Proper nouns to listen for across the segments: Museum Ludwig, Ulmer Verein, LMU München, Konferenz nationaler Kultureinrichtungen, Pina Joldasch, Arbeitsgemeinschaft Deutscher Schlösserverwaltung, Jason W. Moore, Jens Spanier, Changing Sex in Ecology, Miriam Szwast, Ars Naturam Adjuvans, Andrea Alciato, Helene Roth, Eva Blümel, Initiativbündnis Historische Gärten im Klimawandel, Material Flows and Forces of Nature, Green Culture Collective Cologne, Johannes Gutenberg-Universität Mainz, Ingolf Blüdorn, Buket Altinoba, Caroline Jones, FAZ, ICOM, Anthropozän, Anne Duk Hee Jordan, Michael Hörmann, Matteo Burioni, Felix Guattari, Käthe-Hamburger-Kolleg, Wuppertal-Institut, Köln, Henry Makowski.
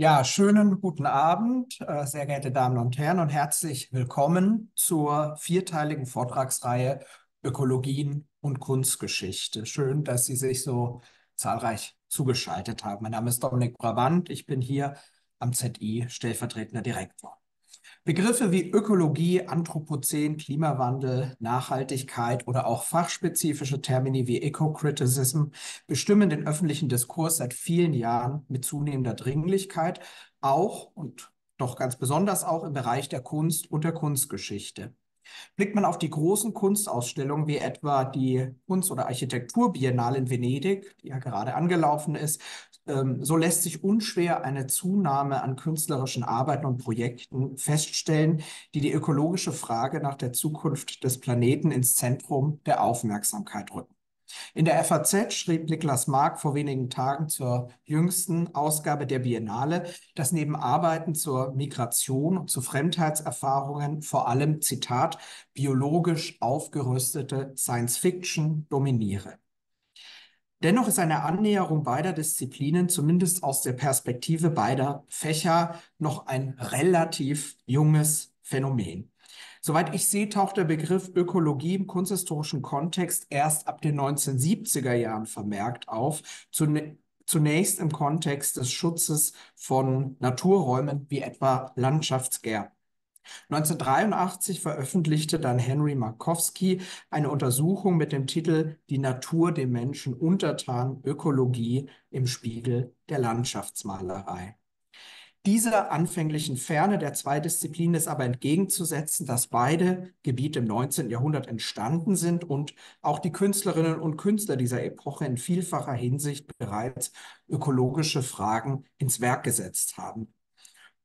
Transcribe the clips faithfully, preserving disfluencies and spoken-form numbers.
Ja, schönen guten Abend, sehr geehrte Damen und Herren, und herzlich willkommen zur vierteiligen Vortragsreihe Ökologien und Kunstgeschichte. Schön, dass Sie sich so zahlreich zugeschaltet haben. Mein Name ist Dominik Brabant, ich bin hier am Z I stellvertretender Direktor. Begriffe wie Ökologie, Anthropozän, Klimawandel, Nachhaltigkeit oder auch fachspezifische Termini wie Eco-Criticism bestimmen den öffentlichen Diskurs seit vielen Jahren mit zunehmender Dringlichkeit, auch und doch ganz besonders auch im Bereich der Kunst und der Kunstgeschichte. Blickt man auf die großen Kunstausstellungen wie etwa die Kunst- oder Architekturbiennale in Venedig, die ja gerade angelaufen ist, so lässt sich unschwer eine Zunahme an künstlerischen Arbeiten und Projekten feststellen, die die ökologische Frage nach der Zukunft des Planeten ins Zentrum der Aufmerksamkeit rücken. In der F A Z schrieb Niklas Mark vor wenigen Tagen zur jüngsten Ausgabe der Biennale, dass neben Arbeiten zur Migration und zu Fremdheitserfahrungen vor allem, Zitat, biologisch aufgerüstete Science-Fiction dominiere. Dennoch ist eine Annäherung beider Disziplinen, zumindest aus der Perspektive beider Fächer, noch ein relativ junges Phänomen. Soweit ich sehe, taucht der Begriff Ökologie im kunsthistorischen Kontext erst ab den neunzehnhundertsiebziger Jahren vermerkt auf, zunächst im Kontext des Schutzes von Naturräumen wie etwa Landschaftsgärten. neunzehnhundertdreiundachtzig veröffentlichte dann Henry Makowski eine Untersuchung mit dem Titel Die Natur dem Menschen untertan, Ökologie im Spiegel der Landschaftsmalerei. Dieser anfänglichen Ferne der zwei Disziplinen ist aber entgegenzusetzen, dass beide Gebiete im neunzehnten Jahrhundert entstanden sind und auch die Künstlerinnen und Künstler dieser Epoche in vielfacher Hinsicht bereits ökologische Fragen ins Werk gesetzt haben.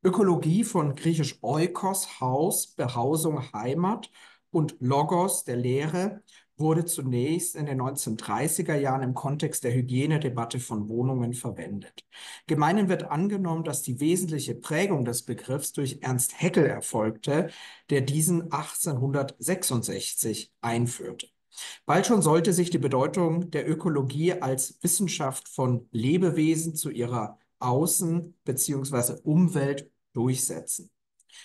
Ökologie, von griechisch Oikos, Haus, Behausung, Heimat, und Logos, der Lehre, wurde zunächst in den neunzehnhundertdreißiger Jahren im Kontext der Hygienedebatte von Wohnungen verwendet. Gemeinhin wird angenommen, dass die wesentliche Prägung des Begriffs durch Ernst Haeckel erfolgte, der diesen achtzehnhundertsechsundsechzig einführte. Bald schon sollte sich die Bedeutung der Ökologie als Wissenschaft von Lebewesen zu ihrer Außen- bzw. Umwelt durchsetzen.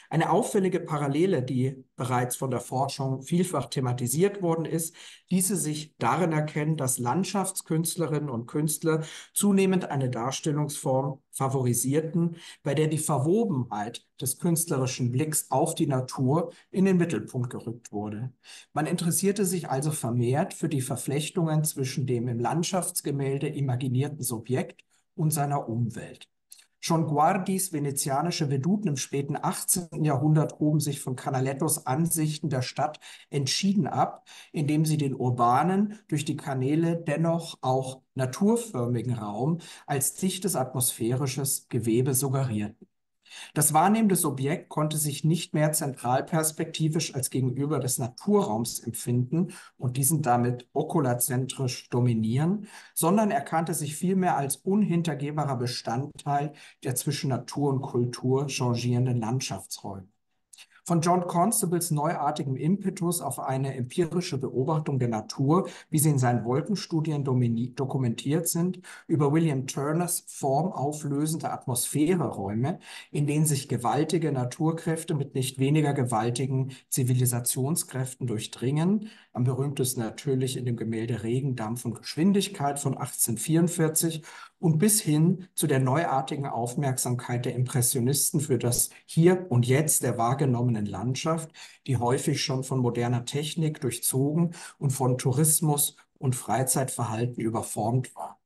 Eine auffällige Parallele, die bereits von der Forschung vielfach thematisiert worden ist, ließe sich darin erkennen, dass Landschaftskünstlerinnen und Künstler zunehmend eine Darstellungsform favorisierten, bei der die Verwobenheit des künstlerischen Blicks auf die Natur in den Mittelpunkt gerückt wurde. Man interessierte sich also vermehrt für die Verflechtungen zwischen dem im Landschaftsgemälde imaginierten Subjekt und seiner Umwelt. Schon Guardis venezianische Veduten im späten achtzehnten Jahrhundert hoben sich von Canalettos Ansichten der Stadt entschieden ab, indem sie den urbanen, durch die Kanäle dennoch auch naturförmigen Raum als dichtes atmosphärisches Gewebe suggerierten. Das wahrnehmende Subjekt konnte sich nicht mehr zentralperspektivisch als gegenüber des Naturraums empfinden und diesen damit okulazentrisch dominieren, sondern erkannte sich vielmehr als unhintergehbarer Bestandteil der zwischen Natur und Kultur changierenden Landschaftsräume. Von John Constables neuartigem Impetus auf eine empirische Beobachtung der Natur, wie sie in seinen Wolkenstudien dokumentiert sind, über William Turners formauflösende Atmosphäreräume, in denen sich gewaltige Naturkräfte mit nicht weniger gewaltigen Zivilisationskräften durchdringen, am berühmtesten natürlich in dem Gemälde Regen, Dampf und Geschwindigkeit von achtzehnhundertvierundvierzig, und bis hin zu der neuartigen Aufmerksamkeit der Impressionisten für das Hier und Jetzt der wahrgenommenen Landschaft, die häufig schon von moderner Technik durchzogen und von Tourismus und Freizeitverhalten überformt war.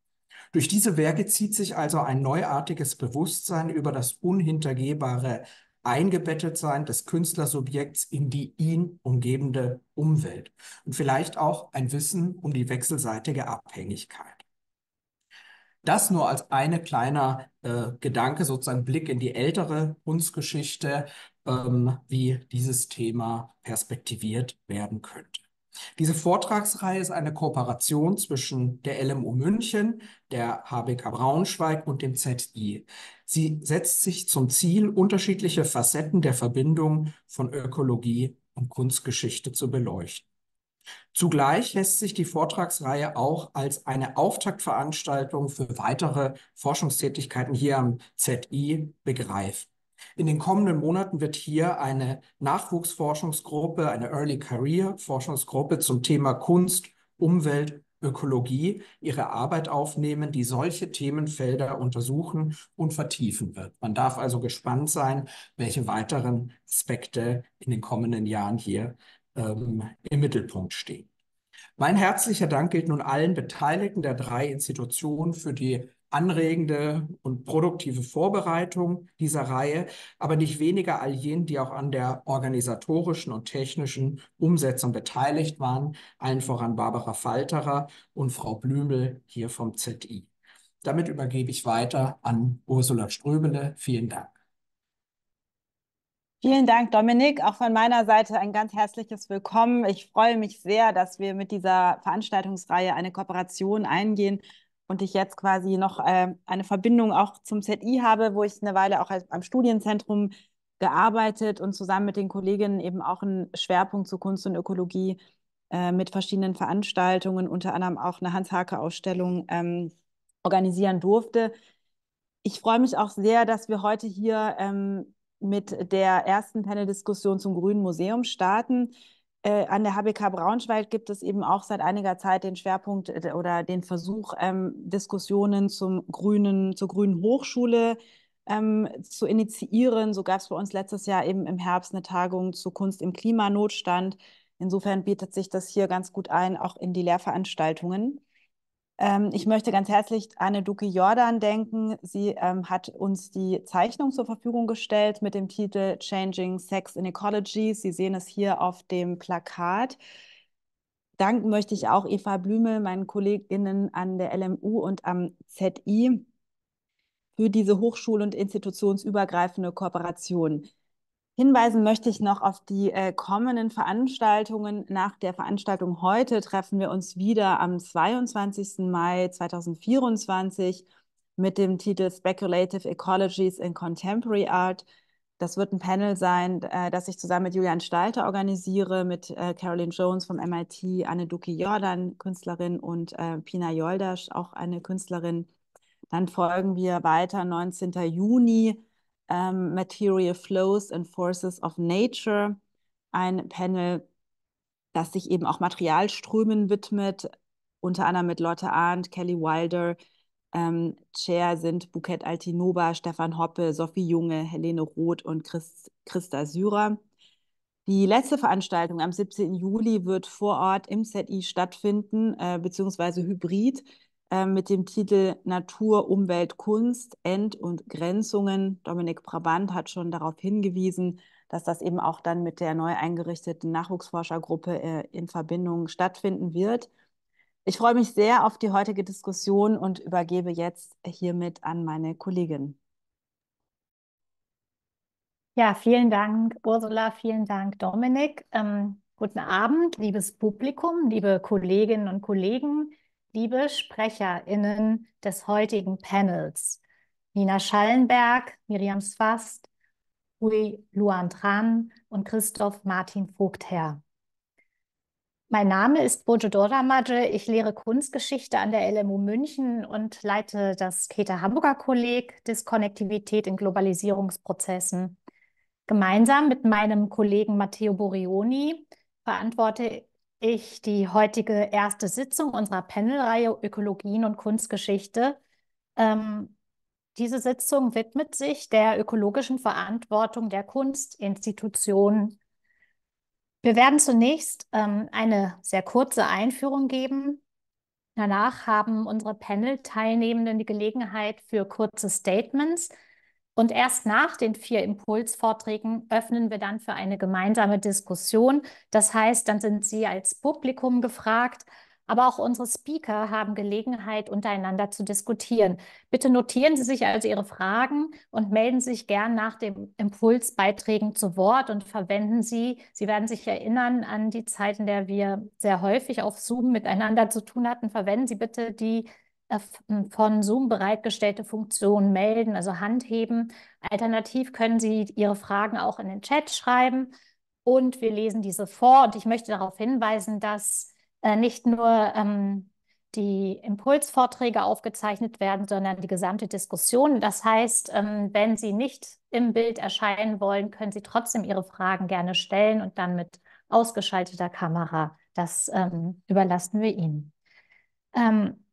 Durch diese Werke zieht sich also ein neuartiges Bewusstsein über das unhintergehbare Eingebettetsein des Künstlersubjekts in die ihn umgebende Umwelt und vielleicht auch ein Wissen um die wechselseitige Abhängigkeit. Das nur als eine kleiner äh, Gedanke, sozusagen Blick in die ältere Kunstgeschichte, ähm, wie dieses Thema perspektiviert werden könnte. Diese Vortragsreihe ist eine Kooperation zwischen der L M U München, der H B K Braunschweig und dem Z I. Sie setzt sich zum Ziel, unterschiedliche Facetten der Verbindung von Ökologie und Kunstgeschichte zu beleuchten. Zugleich lässt sich die Vortragsreihe auch als eine Auftaktveranstaltung für weitere Forschungstätigkeiten hier am Z I begreifen. In den kommenden Monaten wird hier eine Nachwuchsforschungsgruppe, eine Early Career Forschungsgruppe zum Thema Kunst, Umwelt, Ökologie ihre Arbeit aufnehmen, die solche Themenfelder untersuchen und vertiefen wird. Man darf also gespannt sein, welche weiteren Aspekte in den kommenden Jahren hier ähm, im Mittelpunkt stehen. Mein herzlicher Dank gilt nun allen Beteiligten der drei Institutionen für die anregende und produktive Vorbereitung dieser Reihe, aber nicht weniger all jenen, die auch an der organisatorischen und technischen Umsetzung beteiligt waren, allen voran Barbara Falterer und Frau Blümel hier vom Z I. Damit übergebe ich weiter an Ursula Ströbele. Vielen Dank. Vielen Dank, Dominik. Auch von meiner Seite ein ganz herzliches Willkommen. Ich freue mich sehr, dass wir mit dieser Veranstaltungsreihe eine Kooperation eingehen und ich jetzt quasi noch äh, eine Verbindung auch zum Z I habe, wo ich eine Weile auch als, am Studienzentrum gearbeitet und zusammen mit den Kolleginnen eben auch einen Schwerpunkt zu Kunst und Ökologie äh, mit verschiedenen Veranstaltungen, unter anderem auch eine Hans-Hake-Ausstellung ähm, organisieren durfte. Ich freue mich auch sehr, dass wir heute hier ähm, mit der ersten Panel-Diskussion zum Grünen Museum starten. An der H B K Braunschweig gibt es eben auch seit einiger Zeit den Schwerpunkt oder den Versuch, ähm, Diskussionen zum grünen, zur grünen Hochschule ähm, zu initiieren. So gab es bei uns letztes Jahr eben im Herbst eine Tagung zu Kunst im Klimanotstand. Insofern bietet sich das hier ganz gut ein, auch in die Lehrveranstaltungen. Ähm, ich möchte ganz herzlich Anne Duk Hee Jordan denken. Sie ähm, hat uns die Zeichnung zur Verfügung gestellt mit dem Titel Changing Sex in Ecology. Sie sehen es hier auf dem Plakat. Danken möchte ich auch Eva Blümel, meinen KollegInnen an der L M U und am Z I, für diese hochschul- und institutionsübergreifende Kooperation. Hinweisen möchte ich noch auf die äh, kommenden Veranstaltungen. Nach der Veranstaltung heute treffen wir uns wieder am zweiundzwanzigsten Mai zweitausendvierundzwanzig mit dem Titel Speculative Ecologies in Contemporary Art. Das wird ein Panel sein, äh, das ich zusammen mit Julian Stalter organisiere, mit äh, Caroline Jones vom M I T, Anne Duk Hee Jordan, Künstlerin, und äh, Pina Joldasch, auch eine Künstlerin. Dann folgen wir weiter, neunzehnten Juni. Um, Material Flows and Forces of Nature, ein Panel, das sich eben auch Materialströmen widmet, unter anderem mit Lotte Arndt, Kelly Wilder, ähm, Chair sind Buket Altinoba, Stefan Hoppe, Sophie Junge, Helene Roth und Christ, Christa Syrer. Die letzte Veranstaltung am siebzehnten Juli wird vor Ort im Z I stattfinden, äh, beziehungsweise hybrid, mit dem Titel Natur, Umwelt, Kunst, End- und Grenzungen. Dominik Brabant hat schon darauf hingewiesen, dass das eben auch dann mit der neu eingerichteten Nachwuchsforschergruppe in Verbindung stattfinden wird. Ich freue mich sehr auf die heutige Diskussion und übergebe jetzt hiermit an meine Kollegin. Ja, vielen Dank, Ursula, vielen Dank, Dominik. Ähm, guten Abend, liebes Publikum, liebe Kolleginnen und Kollegen. Liebe SprecherInnen des heutigen Panels, Nina Schallenberg, Miriam Szwast, Hui Luan Tran und Christoph Martin Vogtherr. Mein Name ist Burcu Dogramaci, ich lehre Kunstgeschichte an der L M U München und leite das Käthe-Hamburger-Kolleg Diskonnektivität in Globalisierungsprozessen. Gemeinsam mit meinem Kollegen Matteo Burioni verantworte ich Ich die heutige erste Sitzung unserer Panelreihe Ökologien und Kunstgeschichte. Ähm, diese Sitzung widmet sich der ökologischen Verantwortung der Kunstinstitutionen. Wir werden zunächst ähm, eine sehr kurze Einführung geben. Danach haben unsere Panel-Teilnehmenden die Gelegenheit für kurze Statements. Und erst nach den vier Impulsvorträgen öffnen wir dann für eine gemeinsame Diskussion. Das heißt, dann sind Sie als Publikum gefragt, aber auch unsere Speaker haben Gelegenheit, untereinander zu diskutieren. Bitte notieren Sie sich also Ihre Fragen und melden sich gern nach den Impulsbeiträgen zu Wort und verwenden Sie, Sie werden sich erinnern an die Zeit, in der wir sehr häufig auf Zoom miteinander zu tun hatten, verwenden Sie bitte die von Zoom bereitgestellte Funktion melden, also Hand heben. Alternativ können Sie Ihre Fragen auch in den Chat schreiben und wir lesen diese vor. Und ich möchte darauf hinweisen, dass äh, nicht nur ähm, die Impulsvorträge aufgezeichnet werden, sondern die gesamte Diskussion. Das heißt, ähm, wenn Sie nicht im Bild erscheinen wollen, können Sie trotzdem Ihre Fragen gerne stellen und dann mit ausgeschalteter Kamera. Das ähm, überlassen wir Ihnen. Ähm,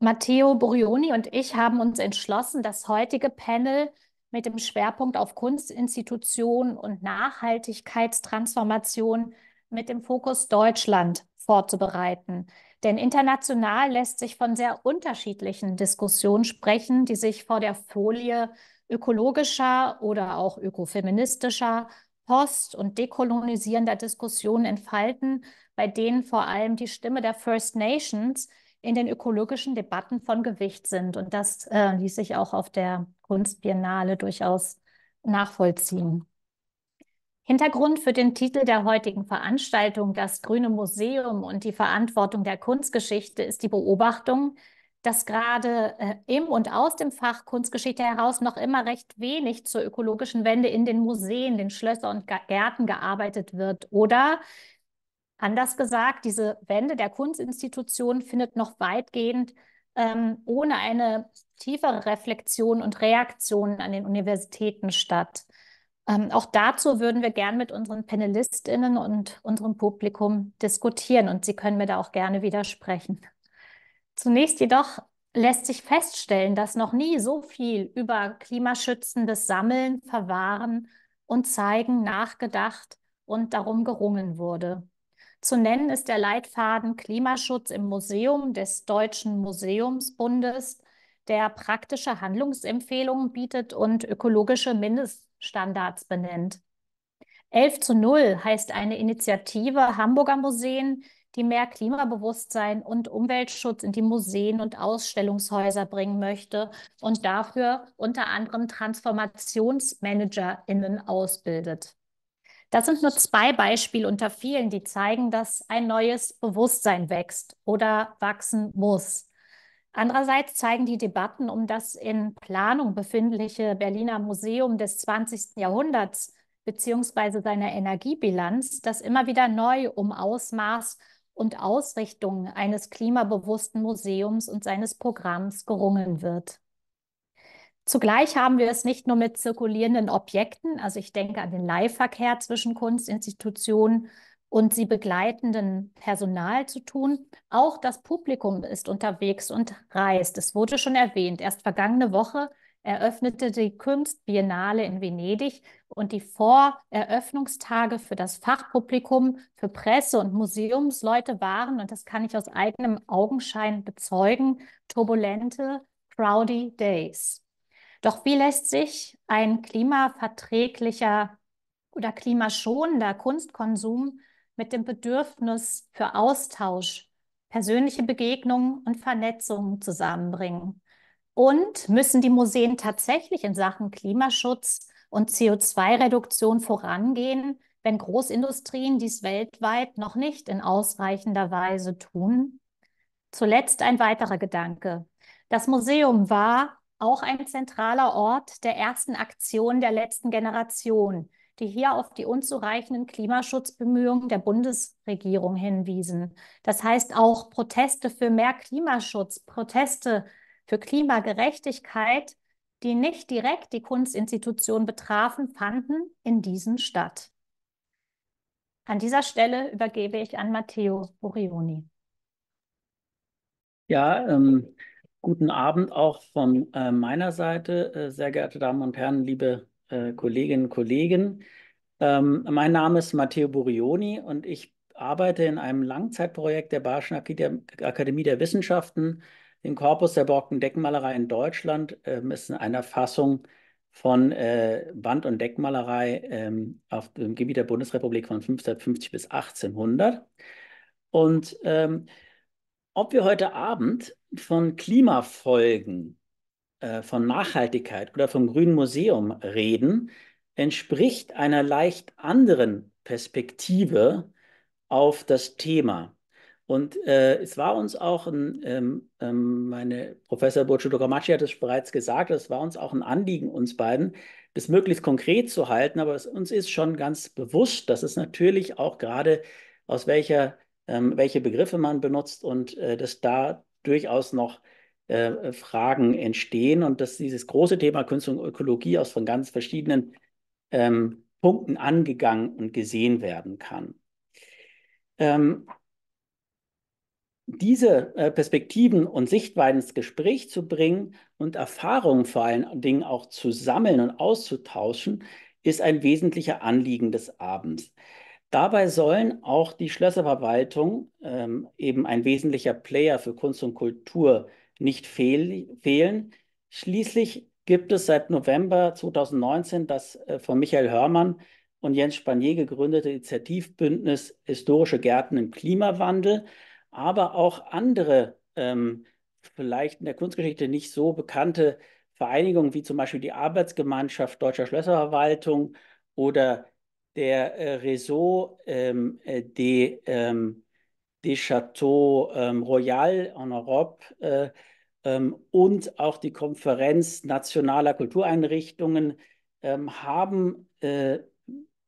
Matteo Burioni und ich haben uns entschlossen, das heutige Panel mit dem Schwerpunkt auf Kunstinstitutionen und Nachhaltigkeitstransformation mit dem Fokus Deutschland vorzubereiten. Denn international lässt sich von sehr unterschiedlichen Diskussionen sprechen, die sich vor der Folie ökologischer oder auch ökofeministischer, post- und dekolonisierender Diskussionen entfalten, bei denen vor allem die Stimme der First Nations in den ökologischen Debatten von Gewicht sind. Und das äh, ließ sich auch auf der Kunstbiennale durchaus nachvollziehen. Hintergrund für den Titel der heutigen Veranstaltung, das Grüne Museum und die Verantwortung der Kunstgeschichte, ist die Beobachtung, dass gerade äh, im und aus dem Fach Kunstgeschichte heraus noch immer recht wenig zur ökologischen Wende in den Museen, den Schlössern und Gärten gearbeitet wird. Oder anders gesagt, diese Wende der Kunstinstitutionen findet noch weitgehend ähm, ohne eine tiefere Reflexion und Reaktion an den Universitäten statt. Ähm, auch dazu würden wir gern mit unseren PanelistInnen und unserem Publikum diskutieren und Sie können mir da auch gerne widersprechen. Zunächst jedoch lässt sich feststellen, dass noch nie so viel über klimaschützendes Sammeln, Verwahren und Zeigen nachgedacht und darum gerungen wurde. Zu nennen ist der Leitfaden Klimaschutz im Museum des Deutschen Museumsbundes, der praktische Handlungsempfehlungen bietet und ökologische Mindeststandards benennt. elf zu null heißt eine Initiative Hamburger Museen, die mehr Klimabewusstsein und Umweltschutz in die Museen und Ausstellungshäuser bringen möchte und dafür unter anderem TransformationsmanagerInnen ausbildet. Das sind nur zwei Beispiele unter vielen, die zeigen, dass ein neues Bewusstsein wächst oder wachsen muss. Andererseits zeigen die Debatten um das in Planung befindliche Berliner Museum des zwanzigsten Jahrhunderts beziehungsweise seiner Energiebilanz, dass immer wieder neu um Ausmaß und Ausrichtung eines klimabewussten Museums und seines Programms gerungen wird. Zugleich haben wir es nicht nur mit zirkulierenden Objekten, also ich denke an den Leihverkehr zwischen Kunstinstitutionen und sie begleitenden Personal zu tun. Auch das Publikum ist unterwegs und reist. Es wurde schon erwähnt, erst vergangene Woche eröffnete die Kunstbiennale in Venedig und die Voreröffnungstage für das Fachpublikum, für Presse und Museumsleute waren, und das kann ich aus eigenem Augenschein bezeugen, turbulente, crowdy days. Doch wie lässt sich ein klimaverträglicher oder klimaschonender Kunstkonsum mit dem Bedürfnis für Austausch, persönliche Begegnungen und Vernetzungen zusammenbringen? Und müssen die Museen tatsächlich in Sachen Klimaschutz und C O zwei Reduktion vorangehen, wenn Großindustrien dies weltweit noch nicht in ausreichender Weise tun? Zuletzt ein weiterer Gedanke. Das Museum war auch ein zentraler Ort der ersten Aktion der letzten Generation, die hier auf die unzureichenden Klimaschutzbemühungen der Bundesregierung hinwiesen. Das heißt, auch Proteste für mehr Klimaschutz, Proteste für Klimagerechtigkeit, die nicht direkt die Kunstinstitution betrafen, fanden in diesen statt. An dieser Stelle übergebe ich an Matteo Burioni. Ja, ähm, guten Abend auch von äh, meiner Seite, äh, sehr geehrte Damen und Herren, liebe äh, Kolleginnen und Kollegen. Ähm, mein Name ist Matteo Burioni und ich arbeite in einem Langzeitprojekt der Bayerischen Akademie der Wissenschaften. Den Korpus der barocken Deckenmalerei in Deutschland ähm, ist in einer Fassung von äh, Wand- und Deckmalerei ähm, auf dem Gebiet der Bundesrepublik von fünfzehnhundertfünfzig bis achtzehnhundert. Und ähm, ob wir heute Abend von Klimafolgen, äh, von Nachhaltigkeit oder vom Grünen Museum reden, entspricht einer leicht anderen Perspektive auf das Thema. Und äh, es war uns auch, ein, ähm, ähm, meine Professor Burcu Dogramaci hat es bereits gesagt, es war uns auch ein Anliegen, uns beiden, das möglichst konkret zu halten. Aber es, uns ist schon ganz bewusst, dass es natürlich auch gerade aus welcher, ähm, welche Begriffe man benutzt und äh, dass da durchaus noch äh, Fragen entstehen und dass dieses große Thema Kunst und Ökologie aus von ganz verschiedenen ähm, Punkten angegangen und gesehen werden kann. Ähm, Diese Perspektiven und Sichtweisen ins Gespräch zu bringen und Erfahrungen vor allen Dingen auch zu sammeln und auszutauschen, ist ein wesentlicher Anliegen des Abends. Dabei sollen auch die Schlösserverwaltung, ähm, eben ein wesentlicher Player für Kunst und Kultur, nicht fehl fehlen. Schließlich gibt es seit November zweitausendneunzehn das äh, von Michael Hörmann und Jens Spanier gegründete Initiativbündnis Historische Gärten im Klimawandel, aber auch andere, ähm, vielleicht in der Kunstgeschichte nicht so bekannte Vereinigungen, wie zum Beispiel die Arbeitsgemeinschaft Deutscher Schlösserverwaltung oder der äh, Réseau ähm, des ähm, de Châteaux ähm, Royal en Europe äh, ähm, und auch die Konferenz nationaler Kultureinrichtungen äh, haben äh,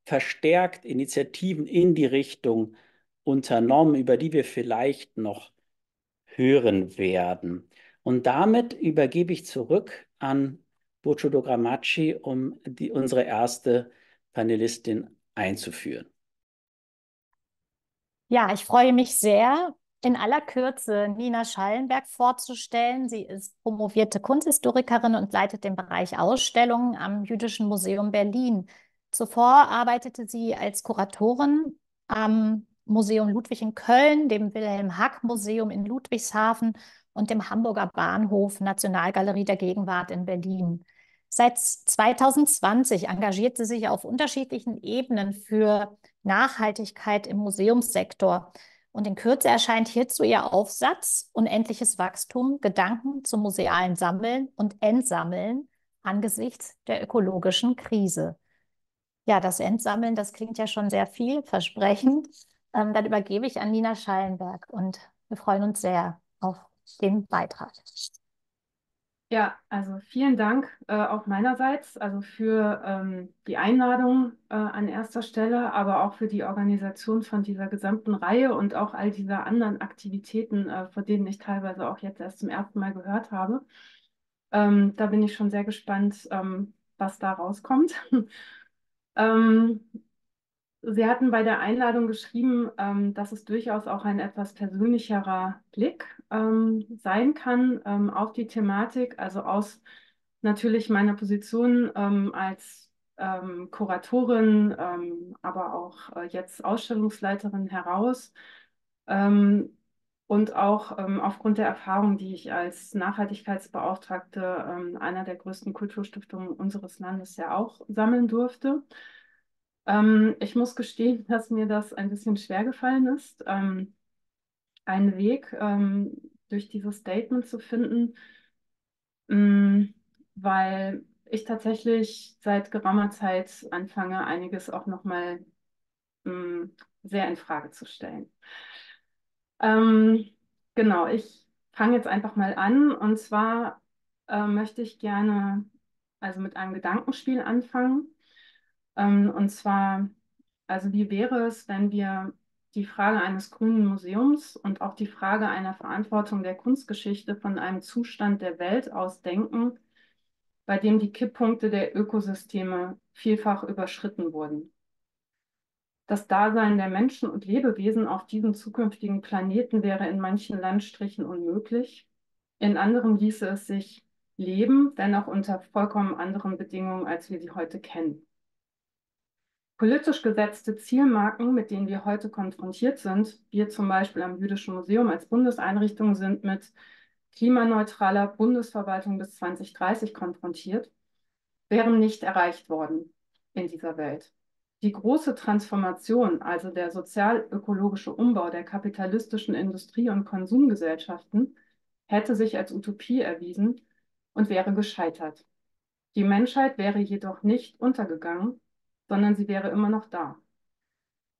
verstärkt Initiativen in die Richtung unternommen, über die wir vielleicht noch hören werden. Und damit übergebe ich zurück an Burcu Dogramaci, um die, unsere erste Panelistin einzuführen. Ja, ich freue mich sehr, in aller Kürze Nina Schallenberg vorzustellen. Sie ist promovierte Kunsthistorikerin und leitet den Bereich Ausstellungen am Jüdischen Museum Berlin. Zuvor arbeitete sie als Kuratorin am Museum Ludwig in Köln, dem Wilhelm-Hack-Museum in Ludwigshafen und dem Hamburger Bahnhof Nationalgalerie der Gegenwart in Berlin. Seit zweitausendzwanzig engagiert sie sich auf unterschiedlichen Ebenen für Nachhaltigkeit im Museumssektor. Und in Kürze erscheint hierzu ihr Aufsatz Unendliches Wachstum, Gedanken zum musealen Sammeln und Entsammeln angesichts der ökologischen Krise. Ja, das Entsammeln, das klingt ja schon sehr vielversprechend. Ähm, dann übergebe ich an Nina Schallenberg und wir freuen uns sehr auf den Beitrag. Ja, also vielen Dank äh, auch meinerseits, also für ähm, die Einladung äh, an erster Stelle, aber auch für die Organisation von dieser gesamten Reihe und auch all dieser anderen Aktivitäten, äh, von denen ich teilweise auch jetzt erst zum ersten Mal gehört habe. Ähm, da bin ich schon sehr gespannt, ähm, was da rauskommt. ähm, Sie hatten bei der Einladung geschrieben, ähm, dass es durchaus auch ein etwas persönlicherer Blick ähm, sein kann ähm, auf die Thematik, also aus natürlich meiner Position ähm, als ähm, Kuratorin, ähm, aber auch äh, jetzt Ausstellungsleiterin heraus ähm, und auch ähm, aufgrund der Erfahrung, die ich als Nachhaltigkeitsbeauftragte ähm, einer der größten Kulturstiftungen unseres Landes ja auch sammeln durfte. Ähm, ich muss gestehen, dass mir das ein bisschen schwer gefallen ist, ähm, einen Weg ähm, durch dieses Statement zu finden, ähm, weil ich tatsächlich seit geraumer Zeit anfange, einiges auch nochmal ähm, sehr in Frage zu stellen. Ähm, genau, ich fange jetzt einfach mal an, und zwar äh, möchte ich gerne also mit einem Gedankenspiel anfangen. Und zwar, also wie wäre es, wenn wir die Frage eines grünen Museums und auch die Frage einer Verantwortung der Kunstgeschichte von einem Zustand der Welt aus denken, bei dem die Kipppunkte der Ökosysteme vielfach überschritten wurden. Das Dasein der Menschen und Lebewesen auf diesem zukünftigen Planeten wäre in manchen Landstrichen unmöglich, in anderen ließe es sich leben, wenn auch unter vollkommen anderen Bedingungen, als wir sie heute kennen. Politisch gesetzte Zielmarken, mit denen wir heute konfrontiert sind, wir zum Beispiel am Jüdischen Museum als Bundeseinrichtung sind mit klimaneutraler Bundesverwaltung bis zweitausenddreißig konfrontiert, wären nicht erreicht worden in dieser Welt. Die große Transformation, also der sozial-ökologische Umbau der kapitalistischen Industrie- und Konsumgesellschaften, hätte sich als Utopie erwiesen und wäre gescheitert. Die Menschheit wäre jedoch nicht untergegangen, sondern sie wäre immer noch da.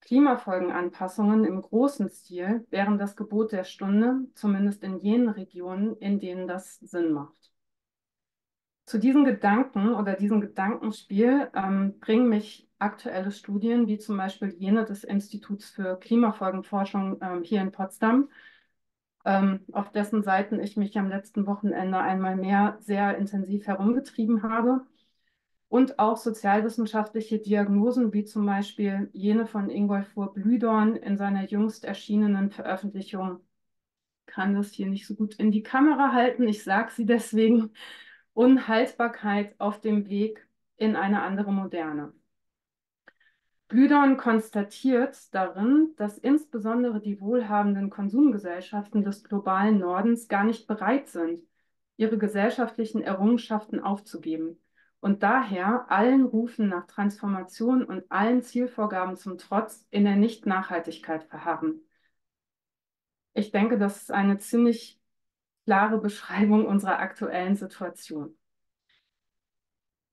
Klimafolgenanpassungen im großen Stil wären das Gebot der Stunde, zumindest in jenen Regionen, in denen das Sinn macht. Zu diesem Gedanken oder diesem Gedankenspiel ähm, bringen mich aktuelle Studien, wie zum Beispiel jene des Instituts für Klimafolgenforschung ähm, hier in Potsdam, ähm, auf dessen Seiten ich mich am letzten Wochenende einmal mehr sehr intensiv herumgetrieben habe, und auch sozialwissenschaftliche Diagnosen, wie zum Beispiel jene von Ingolf Blüdorn in seiner jüngst erschienenen Veröffentlichung. Ich kann das hier nicht so gut in die Kamera halten, ich sage sie deswegen: Unhaltbarkeit auf dem Weg in eine andere Moderne. Blüdorn konstatiert darin, dass insbesondere die wohlhabenden Konsumgesellschaften des globalen Nordens gar nicht bereit sind, ihre gesellschaftlichen Errungenschaften aufzugeben und daher allen Rufen nach Transformation und allen Zielvorgaben zum Trotz in der Nicht-Nachhaltigkeit verharren. Ich denke, das ist eine ziemlich klare Beschreibung unserer aktuellen Situation.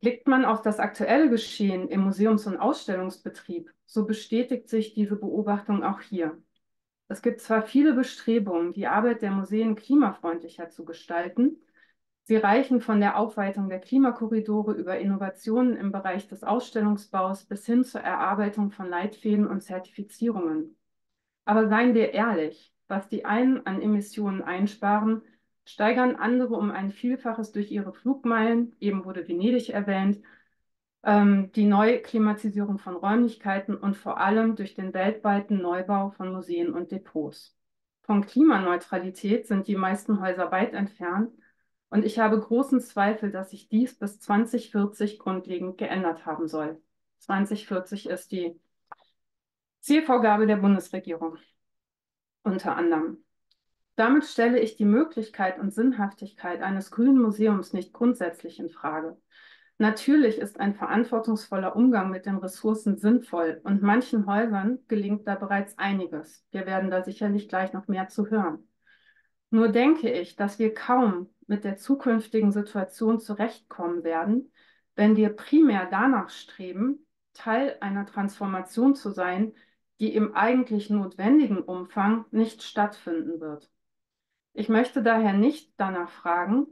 Blickt man auf das aktuelle Geschehen im Museums- und Ausstellungsbetrieb, so bestätigt sich diese Beobachtung auch hier. Es gibt zwar viele Bestrebungen, die Arbeit der Museen klimafreundlicher zu gestalten. Sie reichen von der Aufweitung der Klimakorridore über Innovationen im Bereich des Ausstellungsbaus bis hin zur Erarbeitung von Leitfäden und Zertifizierungen. Aber seien wir ehrlich, was die einen an Emissionen einsparen, steigern andere um ein Vielfaches durch ihre Flugmeilen, eben wurde Venedig erwähnt, ähm, die Neuklimatisierung von Räumlichkeiten und vor allem durch den weltweiten Neubau von Museen und Depots. Von Klimaneutralität sind die meisten Häuser weit entfernt, und ich habe großen Zweifel, dass sich dies bis zwanzig vierzig grundlegend geändert haben soll. zwanzig vierzig ist die Zielvorgabe der Bundesregierung unter anderem. Damit stelle ich die Möglichkeit und Sinnhaftigkeit eines grünen Museums nicht grundsätzlich in Frage. Natürlich ist ein verantwortungsvoller Umgang mit den Ressourcen sinnvoll, und manchen Häusern gelingt da bereits einiges. Wir werden da sicherlich gleich noch mehr zu hören. Nur denke ich, dass wir kaum mit der zukünftigen Situation zurechtkommen werden, wenn wir primär danach streben, Teil einer Transformation zu sein, die im eigentlich notwendigen Umfang nicht stattfinden wird. Ich möchte daher nicht danach fragen,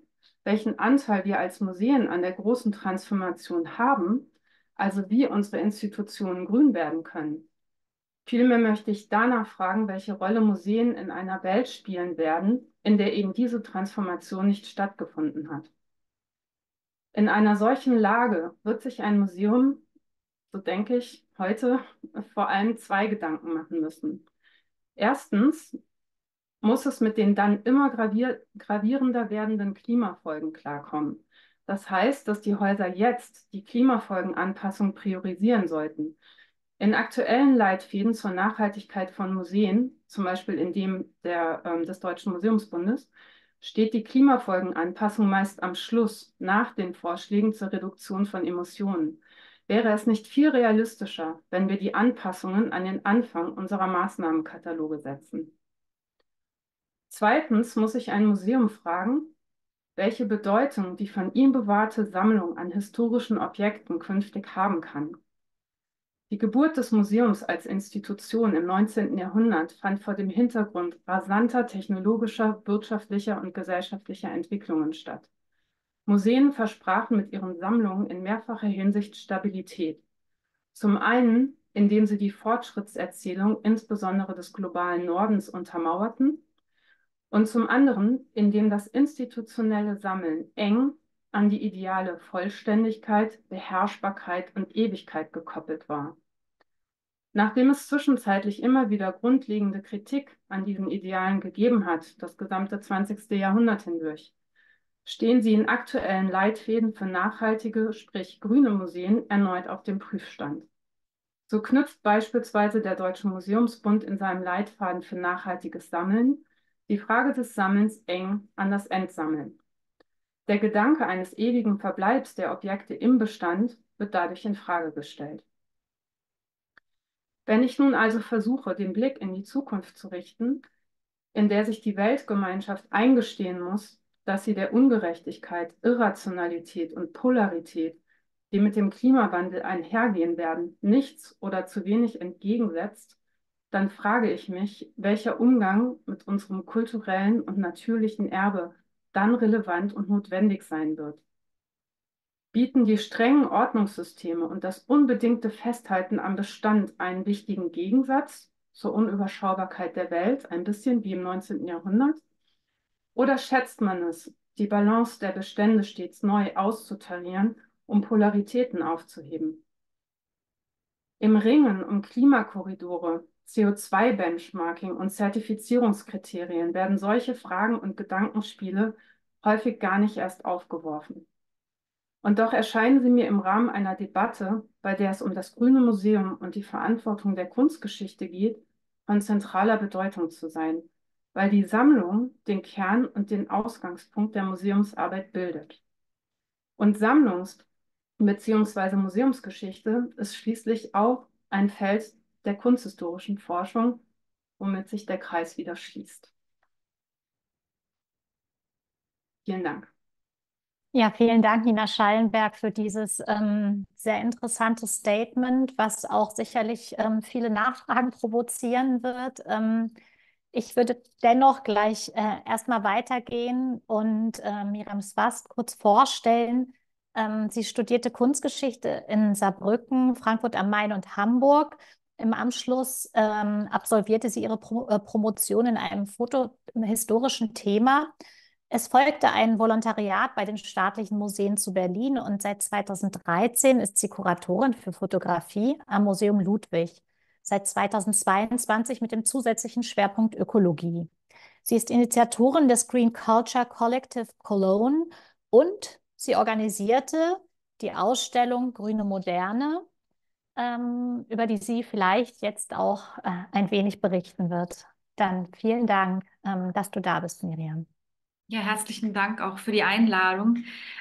welchen Anteil wir als Museen an der großen Transformation haben, also wie unsere Institutionen grün werden können. Vielmehr möchte ich danach fragen, welche Rolle Museen in einer Welt spielen werden, in der eben diese Transformation nicht stattgefunden hat. In einer solchen Lage wird sich ein Museum, so denke ich, heute vor allem zwei Gedanken machen müssen. Erstens muss es mit den dann immer gravier- gravierender werdenden Klimafolgen klarkommen. Das heißt, dass die Häuser jetzt die Klimafolgenanpassung priorisieren sollten. In aktuellen Leitfäden zur Nachhaltigkeit von Museen, zum Beispiel in dem der, äh, des Deutschen Museumsbundes, steht die Klimafolgenanpassung meist am Schluss, nach den Vorschlägen zur Reduktion von Emissionen. Wäre es nicht viel realistischer, wenn wir die Anpassungen an den Anfang unserer Maßnahmenkataloge setzen? Zweitens muss sich ein Museum fragen, welche Bedeutung die von ihm bewahrte Sammlung an historischen Objekten künftig haben kann. Die Geburt des Museums als Institution im neunzehnten Jahrhundert fand vor dem Hintergrund rasanter technologischer, wirtschaftlicher und gesellschaftlicher Entwicklungen statt. Museen versprachen mit ihren Sammlungen in mehrfacher Hinsicht Stabilität. Zum einen, indem sie die Fortschrittserzählung insbesondere des globalen Nordens untermauerten, und zum anderen, indem das institutionelle Sammeln eng an die Ideale Vollständigkeit, Beherrschbarkeit und Ewigkeit gekoppelt war. Nachdem es zwischenzeitlich immer wieder grundlegende Kritik an diesen Idealen gegeben hat, das gesamte zwanzigste Jahrhundert hindurch, stehen sie in aktuellen Leitfäden für nachhaltige, sprich grüne Museen erneut auf dem Prüfstand. So knüpft beispielsweise der Deutsche Museumsbund in seinem Leitfaden für nachhaltiges Sammeln die Frage des Sammelns eng an das Endsammeln. Der Gedanke eines ewigen Verbleibs der Objekte im Bestand wird dadurch in Frage gestellt. Wenn ich nun also versuche, den Blick in die Zukunft zu richten, in der sich die Weltgemeinschaft eingestehen muss, dass sie der Ungerechtigkeit, Irrationalität und Polarität die mit dem Klimawandel einhergehen werden, nichts oder zu wenig entgegensetzt, dann frage ich mich, welcher Umgang mit unserem kulturellen und natürlichen Erbe dann relevant und notwendig sein wird. Bieten die strengen Ordnungssysteme und das unbedingte Festhalten am Bestand einen wichtigen Gegensatz zur Unüberschaubarkeit der Welt, ein bisschen wie im neunzehnten Jahrhundert? Oder schätzt man es, die Balance der Bestände stets neu auszutarieren, um Polaritäten aufzuheben? Im Ringen um Klimakorridore, C O zwei Benchmarking und Zertifizierungskriterien werden solche Fragen und Gedankenspiele häufig gar nicht erst aufgeworfen. Und doch erscheinen sie mir im Rahmen einer Debatte, bei der es um das Grüne Museum und die Verantwortung der Kunstgeschichte geht, von zentraler Bedeutung zu sein, weil die Sammlung den Kern und den Ausgangspunkt der Museumsarbeit bildet. Und Sammlungs- bzw. Museumsgeschichte ist schließlich auch ein Feld der kunsthistorischen Forschung, womit sich der Kreis wieder schließt. Vielen Dank. Ja, vielen Dank, Nina Schallenberg, für dieses ähm, sehr interessante Statement, was auch sicherlich ähm, viele Nachfragen provozieren wird. Ähm, ich würde dennoch gleich äh, erstmal weitergehen und äh, Miriam Szwast kurz vorstellen. Ähm, sie studierte Kunstgeschichte in Saarbrücken, Frankfurt am Main und Hamburg. Im Anschluss ähm, absolvierte sie ihre Pro äh, Promotion in einem fotohistorischen Thema. Es folgte ein Volontariat bei den Staatlichen Museen zu Berlin und seit zweitausenddreizehn ist sie Kuratorin für Fotografie am Museum Ludwig, seit zweitausendzweiundzwanzig mit dem zusätzlichen Schwerpunkt Ökologie. Sie ist Initiatorin des Green Culture Collective Cologne und sie organisierte die Ausstellung Grüne Moderne, ähm, über die sie vielleicht jetzt auch äh, ein wenig berichten wird. Dann vielen Dank, ähm, dass du da bist, Miriam. Ja, herzlichen Dank auch für die Einladung.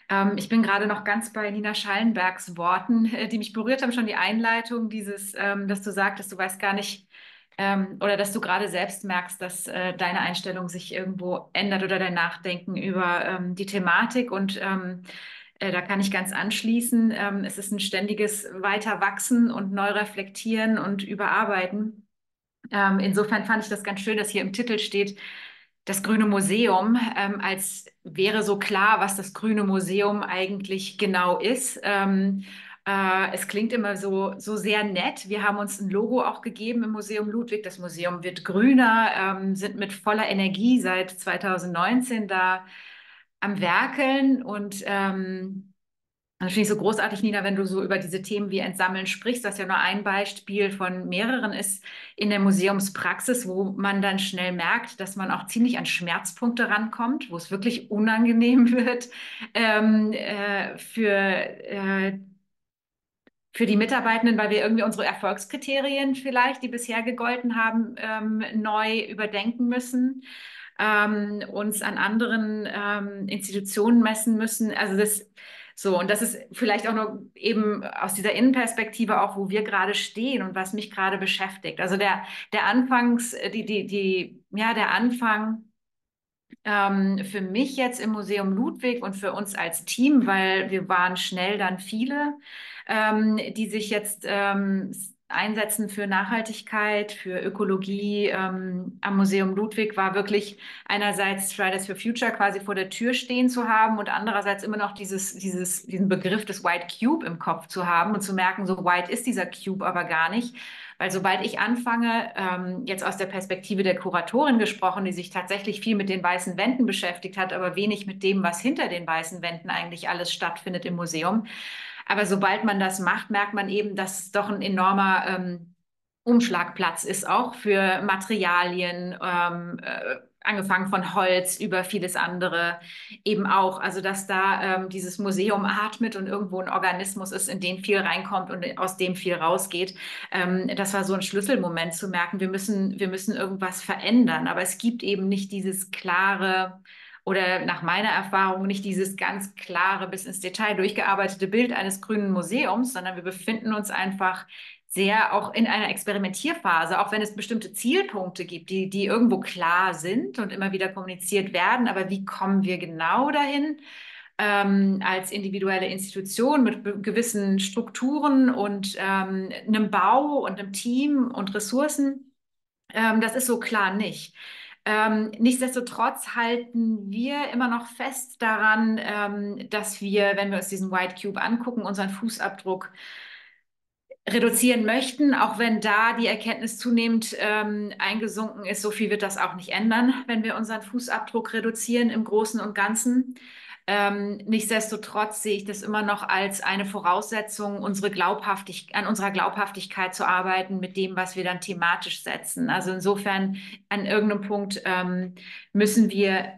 Ähm, ich bin gerade noch ganz bei Nina Schallenbergs Worten, die mich berührt haben, schon die Einleitung, dieses, ähm, dass du sagtest, du weißt gar nicht, ähm, oder dass du gerade selbst merkst, dass äh, deine Einstellung sich irgendwo ändert oder dein Nachdenken über ähm, die Thematik. Und ähm, äh, da kann ich ganz anschließen. Ähm, es ist ein ständiges Weiterwachsen und neu reflektieren und überarbeiten. Ähm, insofern fand ich das ganz schön, dass hier im Titel steht, das Grüne Museum, ähm, als wäre so klar, was das Grüne Museum eigentlich genau ist. Ähm, äh, es klingt immer so, so sehr nett. Wir haben uns ein Logo auch gegeben im Museum Ludwig. Das Museum wird grüner, ähm, sind mit voller Energie seit zweitausendneunzehn da am Werkeln. Und ähm, das finde ich so großartig, Nina, wenn du so über diese Themen wie Entsammeln sprichst, was ja nur ein Beispiel von mehreren ist in der Museumspraxis, wo man dann schnell merkt, dass man auch ziemlich an Schmerzpunkte rankommt, wo es wirklich unangenehm wird ähm, äh, für, äh, für die Mitarbeitenden, weil wir irgendwie unsere Erfolgskriterien vielleicht, die bisher gegolten haben, ähm, neu überdenken müssen, ähm, uns an anderen ähm, Institutionen messen müssen. Also das So, und das ist vielleicht auch nur eben aus dieser Innenperspektive auch, wo wir gerade stehen und was mich gerade beschäftigt. Also der, der Anfangs, die, die, die, ja, der Anfang ähm, für mich jetzt im Museum Ludwig und für uns als Team, weil wir waren schnell dann viele, ähm, die sich jetzt ähm, einsetzen für Nachhaltigkeit, für Ökologie ähm, am Museum Ludwig, war wirklich einerseits Fridays for Future quasi vor der Tür stehen zu haben und andererseits immer noch dieses, dieses, diesen Begriff des White Cube im Kopf zu haben und zu merken, so white ist dieser Cube aber gar nicht. Weil sobald ich anfange, ähm, jetzt aus der Perspektive der Kuratorin gesprochen, die sich tatsächlich viel mit den weißen Wänden beschäftigt hat, aber wenig mit dem, was hinter den weißen Wänden eigentlich alles stattfindet im Museum. Aber sobald man das macht, merkt man eben, dass es doch ein enormer ähm, Umschlagplatz ist, auch für Materialien, ähm, äh, angefangen von Holz über vieles andere eben auch. Also dass da ähm, dieses Museum atmet und irgendwo ein Organismus ist, in den viel reinkommt und aus dem viel rausgeht. Ähm, das war so ein Schlüsselmoment zu merken, wir müssen, wir müssen irgendwas verändern. Aber es gibt eben nicht dieses klare... oder nach meiner Erfahrung nicht dieses ganz klare, bis ins Detail durchgearbeitete Bild eines grünen Museums, sondern wir befinden uns einfach sehr auch in einer Experimentierphase, auch wenn es bestimmte Zielpunkte gibt, die, die irgendwo klar sind und immer wieder kommuniziert werden. Aber wie kommen wir genau dahin? ähm, als individuelle Institution mit gewissen Strukturen und ähm, einem Bau und einem Team und Ressourcen. Ähm, das ist so klar nicht. Ähm, nichtsdestotrotz halten wir immer noch fest daran, ähm, dass wir, wenn wir uns diesen White Cube angucken, unseren Fußabdruck reduzieren möchten, auch wenn da die Erkenntnis zunehmend ähm, eingesunken ist. So viel wird das auch nicht ändern, wenn wir unseren Fußabdruck reduzieren im Großen und Ganzen. Ähm, nichtsdestotrotz sehe ich das immer noch als eine Voraussetzung, unsere Glaubhaftig- an unserer Glaubhaftigkeit zu arbeiten mit dem, was wir dann thematisch setzen. Also insofern an irgendeinem Punkt ähm, müssen wir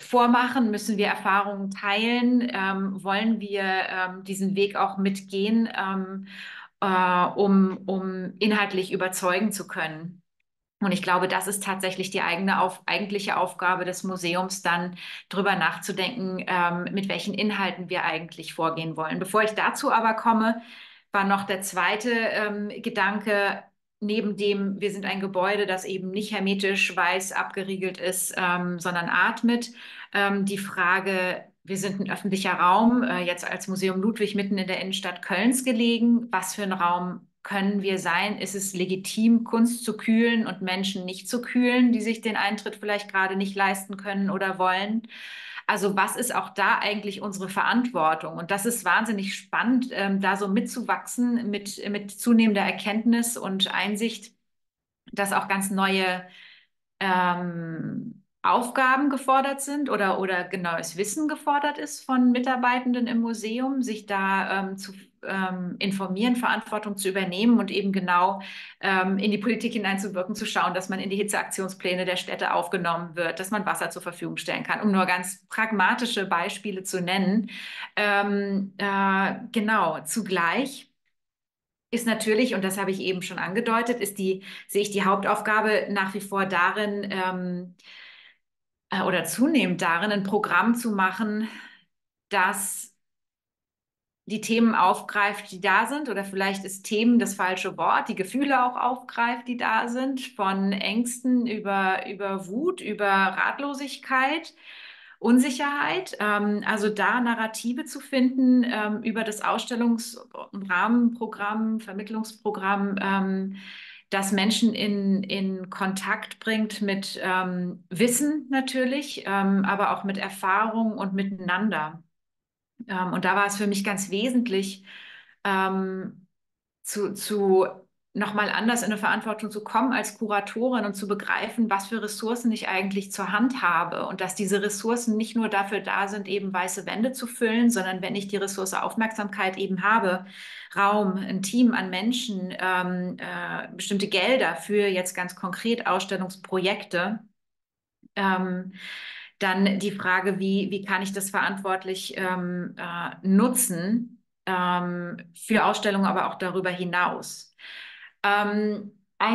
vormachen, müssen wir Erfahrungen teilen, ähm, wollen wir ähm, diesen Weg auch mitgehen, ähm, äh, um, um inhaltlich überzeugen zu können. Und ich glaube, das ist tatsächlich die eigene auf, eigentliche Aufgabe des Museums, dann darüber nachzudenken, ähm, mit welchen Inhalten wir eigentlich vorgehen wollen. Bevor ich dazu aber komme, war noch der zweite ähm, Gedanke, neben dem, wir sind ein Gebäude, das eben nicht hermetisch weiß abgeriegelt ist, ähm, sondern atmet, ähm, die Frage, wir sind ein öffentlicher Raum, äh, jetzt als Museum Ludwig mitten in der Innenstadt Kölns gelegen, was für ein Raum können wir sein? Ist es legitim, Kunst zu kühlen und Menschen nicht zu kühlen, die sich den Eintritt vielleicht gerade nicht leisten können oder wollen? Also was ist auch da eigentlich unsere Verantwortung? Und das ist wahnsinnig spannend, ähm, da so mitzuwachsen mit, mit zunehmender Erkenntnis und Einsicht, dass auch ganz neue ähm, Aufgaben gefordert sind oder, oder genaues Wissen gefordert ist von Mitarbeitenden im Museum, sich da ähm, zu ähm, informieren, Verantwortung zu übernehmen und eben genau ähm, in die Politik hineinzuwirken, zu schauen, dass man in die Hitzeaktionspläne der Städte aufgenommen wird, dass man Wasser zur Verfügung stellen kann, um nur ganz pragmatische Beispiele zu nennen. Ähm, äh, genau, zugleich ist natürlich, und das habe ich eben schon angedeutet, ist die, sehe ich die Hauptaufgabe nach wie vor darin, ähm, oder zunehmend darin, ein Programm zu machen, das die Themen aufgreift, die da sind, oder vielleicht ist Themen das falsche Wort, die Gefühle auch aufgreift, die da sind, von Ängsten über, über Wut, über Ratlosigkeit, Unsicherheit, ähm, also da Narrative zu finden ähm, über das Ausstellungsrahmenprogramm, Vermittlungsprogramm, ähm, das Menschen in, in Kontakt bringt mit ähm, Wissen natürlich, ähm, aber auch mit Erfahrung und miteinander. Ähm, und da war es für mich ganz wesentlich, ähm, zu, zu nochmal anders in eine Verantwortung zu kommen als Kuratorin und zu begreifen, was für Ressourcen ich eigentlich zur Hand habe und dass diese Ressourcen nicht nur dafür da sind, eben weiße Wände zu füllen, sondern wenn ich die Ressource Aufmerksamkeit eben habe, Raum, ein Team an Menschen, ähm, äh, bestimmte Gelder für jetzt ganz konkret Ausstellungsprojekte, ähm, dann die Frage, wie, wie kann ich das verantwortlich ähm, äh, nutzen ähm, für Ausstellungen, aber auch darüber hinaus. Ein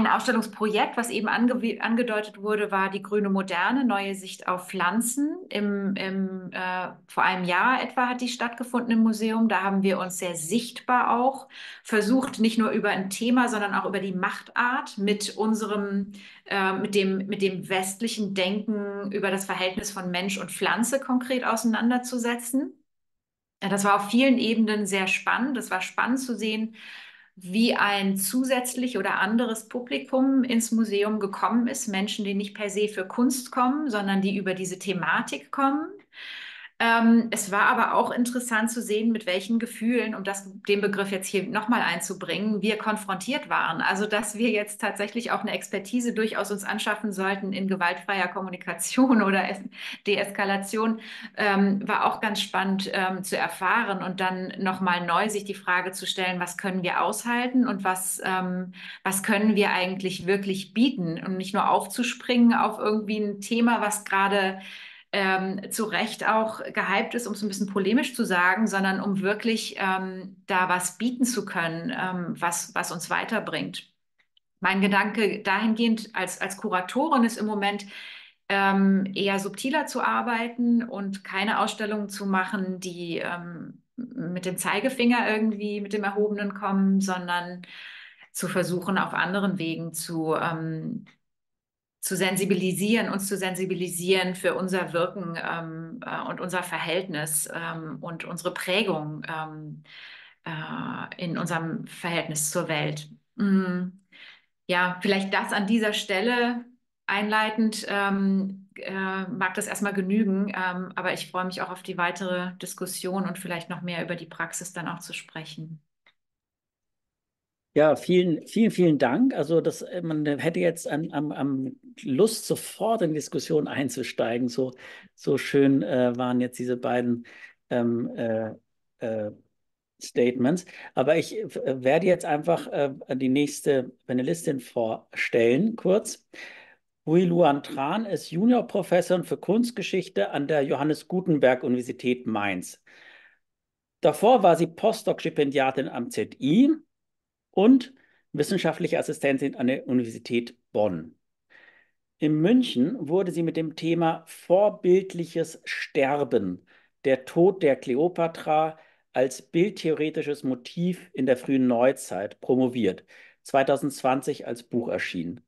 Ausstellungsprojekt, was eben ange angedeutet wurde, war die Grüne Moderne, neue Sicht auf Pflanzen. Im, im, äh, vor einem Jahr etwa hat die stattgefunden im Museum. Da haben wir uns sehr sichtbar auch versucht, nicht nur über ein Thema, sondern auch über die Machtart mit unserem, äh, mit dem, mit dem westlichen Denken über das Verhältnis von Mensch und Pflanze konkret auseinanderzusetzen. Das war auf vielen Ebenen sehr spannend. Es war spannend zu sehen, wie ein zusätzlich oder anderes Publikum ins Museum gekommen ist. Menschen, die nicht per se für Kunst kommen, sondern die über diese Thematik kommen. Ähm, es war aber auch interessant zu sehen, mit welchen Gefühlen, um das, den Begriff jetzt hier nochmal einzubringen, wir konfrontiert waren. Also, dass wir jetzt tatsächlich auch eine Expertise durchaus uns anschaffen sollten in gewaltfreier Kommunikation oder Deeskalation, ähm, war auch ganz spannend ähm, zu erfahren und dann nochmal neu sich die Frage zu stellen, was können wir aushalten und was, ähm, was können wir eigentlich wirklich bieten, um nicht nur aufzuspringen auf irgendwie ein Thema, was gerade Ähm, zu Recht auch gehypt ist, um es ein bisschen polemisch zu sagen, sondern um wirklich ähm, da was bieten zu können, ähm, was, was uns weiterbringt. Mein Gedanke dahingehend als, als Kuratorin ist im Moment ähm, eher subtiler zu arbeiten und keine Ausstellungen zu machen, die ähm, mit dem Zeigefinger irgendwie, mit dem Erhobenen kommen, sondern zu versuchen, auf anderen Wegen zu ähm, zu sensibilisieren, uns zu sensibilisieren für unser Wirken ähm, äh, und unser Verhältnis ähm, und unsere Prägung ähm, äh, in unserem Verhältnis zur Welt. Mm, ja, vielleicht das an dieser Stelle einleitend, ähm, äh, mag das erstmal genügen, ähm, aber ich freue mich auch auf die weitere Diskussion und vielleicht noch mehr über die Praxis dann auch zu sprechen. Ja, vielen, vielen, vielen Dank. Also das, man hätte jetzt an, an, an Lust, sofort in Diskussion einzusteigen. So, so schön äh, waren jetzt diese beiden ähm, äh, äh, Statements. Aber ich äh, werde jetzt einfach äh, die nächste Panelistin vorstellen, kurz. Hui Luan Tran ist Juniorprofessorin für Kunstgeschichte an der Johannes Gutenberg-Universität Mainz. Davor war sie Postdoc-Stipendiatin am Z I und wissenschaftliche Assistentin an der Universität Bonn. In München wurde sie mit dem Thema vorbildliches Sterben, der Tod der Kleopatra als bildtheoretisches Motiv in der frühen Neuzeit promoviert, zweitausendzwanzig als Buch erschienen.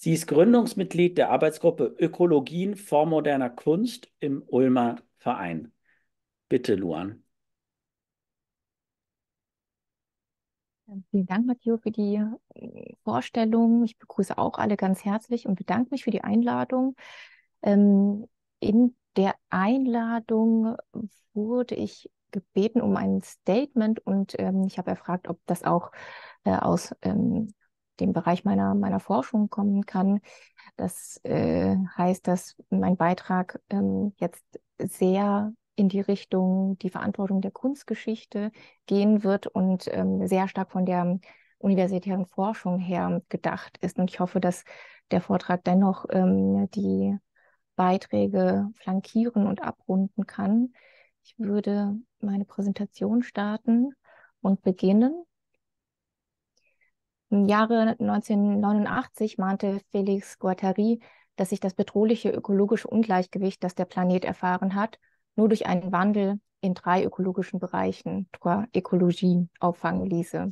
Sie ist Gründungsmitglied der Arbeitsgruppe Ökologien vormoderner Kunst im Ulmer Verein. Bitte, Luan. Vielen Dank, Matteo, für die Vorstellung. Ich begrüße auch alle ganz herzlich und bedanke mich für die Einladung. Ähm, in der Einladung wurde ich gebeten um ein Statement und ähm, ich habe erfragt, ob das auch äh, aus ähm, dem Bereich meiner, meiner Forschung kommen kann. Das äh, heißt, dass mein Beitrag ähm, jetzt sehr in die Richtung die Verantwortung der Kunstgeschichte gehen wird und ähm, sehr stark von der universitären Forschung her gedacht ist. Und ich hoffe, dass der Vortrag dennoch ähm, die Beiträge flankieren und abrunden kann. Ich würde meine Präsentation starten und beginnen. Im Jahre neunzehnhundertneunundachtzig mahnte Felix Guattari, dass sich das bedrohliche ökologische Ungleichgewicht, das der Planet erfahren hat, nur durch einen Wandel in drei ökologischen Bereichen, trois Ökologie, auffangen ließe.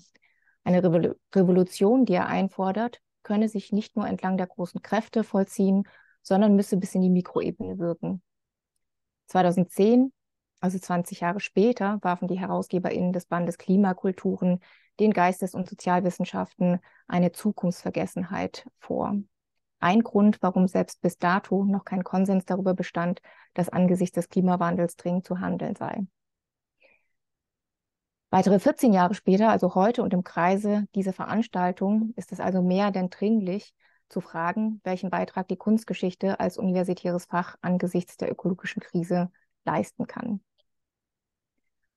Eine Revol- Revolution, die er einfordert, könne sich nicht nur entlang der großen Kräfte vollziehen, sondern müsse bis in die Mikroebene wirken. zweitausendzehn, also zwanzig Jahre später, warfen die HerausgeberInnen des Bandes Klimakulturen den Geistes- und Sozialwissenschaften eine Zukunftsvergessenheit vor. Ein Grund, warum selbst bis dato noch kein Konsens darüber bestand, dass angesichts des Klimawandels dringend zu handeln sei. Weitere vierzehn Jahre später, also heute und im Kreise dieser Veranstaltung, ist es also mehr denn dringlich, zu fragen, welchen Beitrag die Kunstgeschichte als universitäres Fach angesichts der ökologischen Krise leisten kann.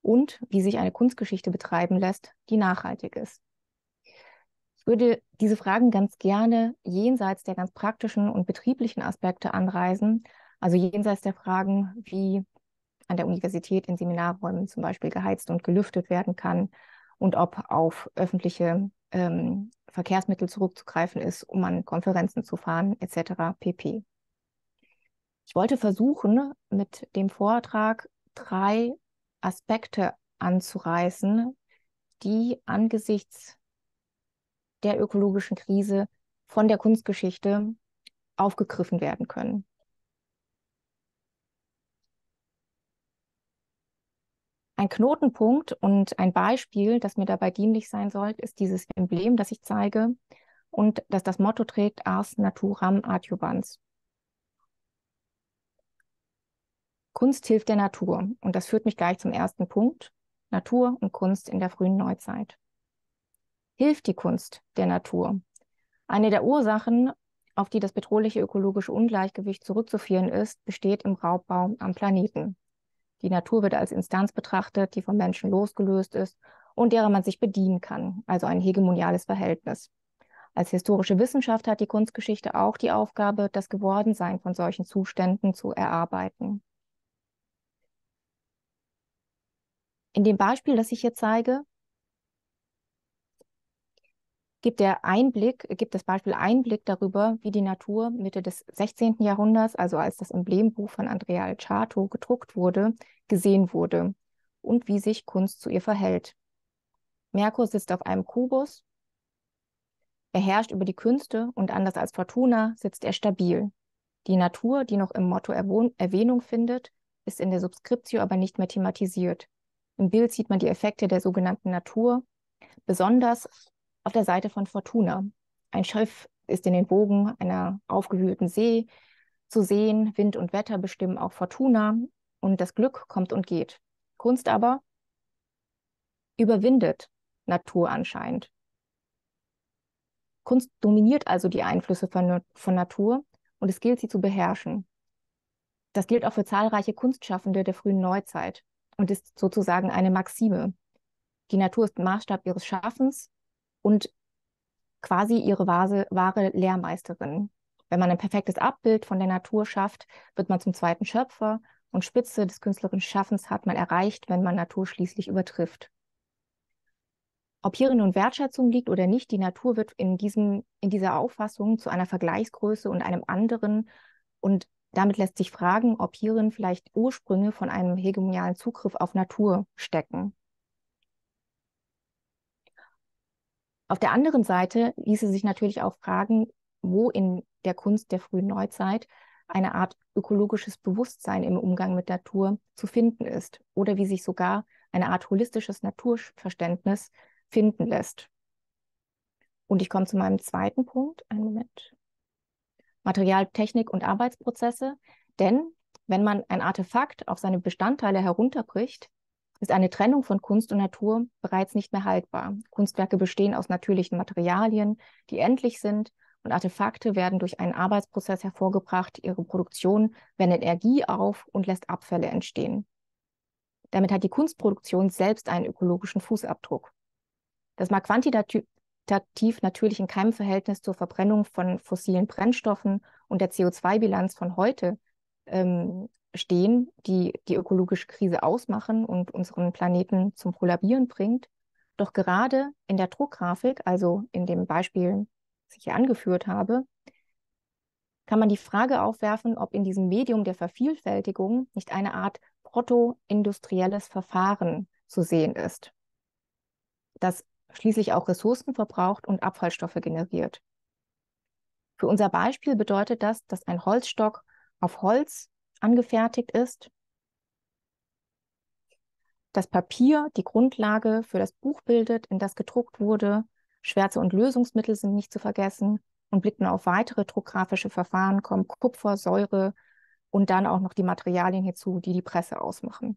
Und wie sich eine Kunstgeschichte betreiben lässt, die nachhaltig ist. Ich würde diese Fragen ganz gerne jenseits der ganz praktischen und betrieblichen Aspekte anreißen, also jenseits der Fragen, wie an der Universität in Seminarräumen zum Beispiel geheizt und gelüftet werden kann und ob auf öffentliche ähm, Verkehrsmittel zurückzugreifen ist, um an Konferenzen zu fahren, et cetera pp. Ich wollte versuchen, mit dem Vortrag drei Aspekte anzureißen, die angesichts der ökologischen Krise von der Kunstgeschichte aufgegriffen werden können. Ein Knotenpunkt und ein Beispiel, das mir dabei dienlich sein soll, ist dieses Emblem, das ich zeige und das das Motto trägt, Ars Naturam Adjuvans. Kunst hilft der Natur und das führt mich gleich zum ersten Punkt, Natur und Kunst in der frühen Neuzeit. Hilft die Kunst der Natur? Eine der Ursachen, auf die das bedrohliche ökologische Ungleichgewicht zurückzuführen ist, besteht im Raubbau am Planeten. Die Natur wird als Instanz betrachtet, die vom Menschen losgelöst ist und derer man sich bedienen kann, also ein hegemoniales Verhältnis. Als historische Wissenschaft hat die Kunstgeschichte auch die Aufgabe, das Gewordensein von solchen Zuständen zu erarbeiten. In dem Beispiel, das ich hier zeige, gibt der Einblick, gibt das Beispiel Einblick darüber, wie die Natur Mitte des sechzehnten Jahrhunderts, also als das Emblembuch von Andrea Alciato gedruckt wurde, gesehen wurde und wie sich Kunst zu ihr verhält. Merkur sitzt auf einem Kubus Er herrscht über die Künste und anders als Fortuna sitzt er stabil. Die Natur, die noch im Motto Erwähnung findet, ist in der Subskriptio aber nicht mehr thematisiert. Im Bild sieht man die Effekte der sogenannten Natur, besonders auf der Seite von Fortuna. Ein Schiff ist in den Wogen einer aufgewühlten See zu sehen, Wind und Wetter bestimmen auch Fortuna und das Glück kommt und geht. Kunst aber überwindet Natur anscheinend. Kunst dominiert also die Einflüsse von, von Natur und es gilt, sie zu beherrschen. Das gilt auch für zahlreiche Kunstschaffende der frühen Neuzeit und ist sozusagen eine Maxime. Die Natur ist Maßstab ihres Schaffens und quasi ihre wahre, wahre Lehrmeisterin. Wenn man ein perfektes Abbild von der Natur schafft, wird man zum zweiten Schöpfer und Spitze des künstlerischen Schaffens hat man erreicht, wenn man Natur schließlich übertrifft. Ob hierin nun Wertschätzung liegt oder nicht, die Natur wird in, diesem, in dieser Auffassung zu einer Vergleichsgröße und einem anderen und damit lässt sich fragen, ob hierin vielleicht Ursprünge von einem hegemonialen Zugriff auf Natur stecken. Auf der anderen Seite ließe sich natürlich auch fragen, wo in der Kunst der frühen Neuzeit eine Art ökologisches Bewusstsein im Umgang mit Natur zu finden ist oder wie sich sogar eine Art holistisches Naturverständnis finden lässt. Und ich komme zu meinem zweiten Punkt, einen Moment. Material, Technik und Arbeitsprozesse, denn wenn man ein Artefakt auf seine Bestandteile herunterbricht, ist eine Trennung von Kunst und Natur bereits nicht mehr haltbar. Kunstwerke bestehen aus natürlichen Materialien, die endlich sind und Artefakte werden durch einen Arbeitsprozess hervorgebracht, ihre Produktion wendet Energie auf und lässt Abfälle entstehen. Damit hat die Kunstproduktion selbst einen ökologischen Fußabdruck. Das mag quantitativ natürlich in keinem Verhältnis zur Verbrennung von fossilen Brennstoffen und der C O zwei Bilanz von heute ähm, stehen, die die ökologische Krise ausmachen und unseren Planeten zum Kollabieren bringt. Doch gerade in der Druckgrafik, also in dem Beispiel, das ich hier angeführt habe, kann man die Frage aufwerfen, ob in diesem Medium der Vervielfältigung nicht eine Art protoindustrielles Verfahren zu sehen ist, das schließlich auch Ressourcen verbraucht und Abfallstoffe generiert. Für unser Beispiel bedeutet das, dass ein Holzstock auf Holz angefertigt ist, das Papier die Grundlage für das Buch bildet, in das gedruckt wurde, Schwärze und Lösungsmittel sind nicht zu vergessen und blickt man auf weitere druckgrafische Verfahren, kommen Kupfer, Säure und dann auch noch die Materialien hinzu, die die Presse ausmachen.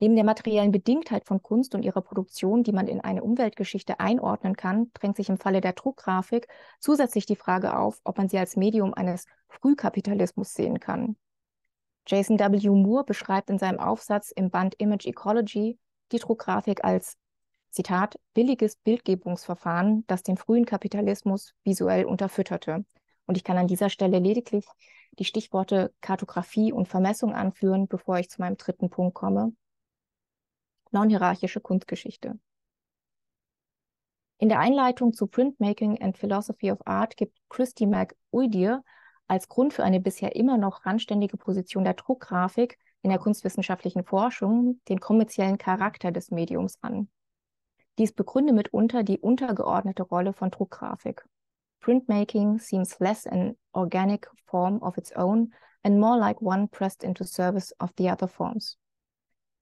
Neben der materiellen Bedingtheit von Kunst und ihrer Produktion, die man in eine Umweltgeschichte einordnen kann, drängt sich im Falle der Druckgrafik zusätzlich die Frage auf, ob man sie als Medium eines Frühkapitalismus sehen kann. Jason W. Moore beschreibt in seinem Aufsatz im Band Image Ecology die Druckgrafik als, Zitat, billiges Bildgebungsverfahren, das den frühen Kapitalismus visuell unterfütterte. Und ich kann an dieser Stelle lediglich die Stichworte Kartografie und Vermessung anführen, bevor ich zu meinem dritten Punkt komme. Non-hierarchische Kunstgeschichte. In der Einleitung zu Printmaking and Philosophy of Art gibt Christy McUidir als Grund für eine bisher immer noch randständige Position der Druckgrafik in der kunstwissenschaftlichen Forschung den kommerziellen Charakter des Mediums an. Dies begründe mitunter die untergeordnete Rolle von Druckgrafik. Printmaking seems less an organic form of its own and more like one pressed into service of the other forms.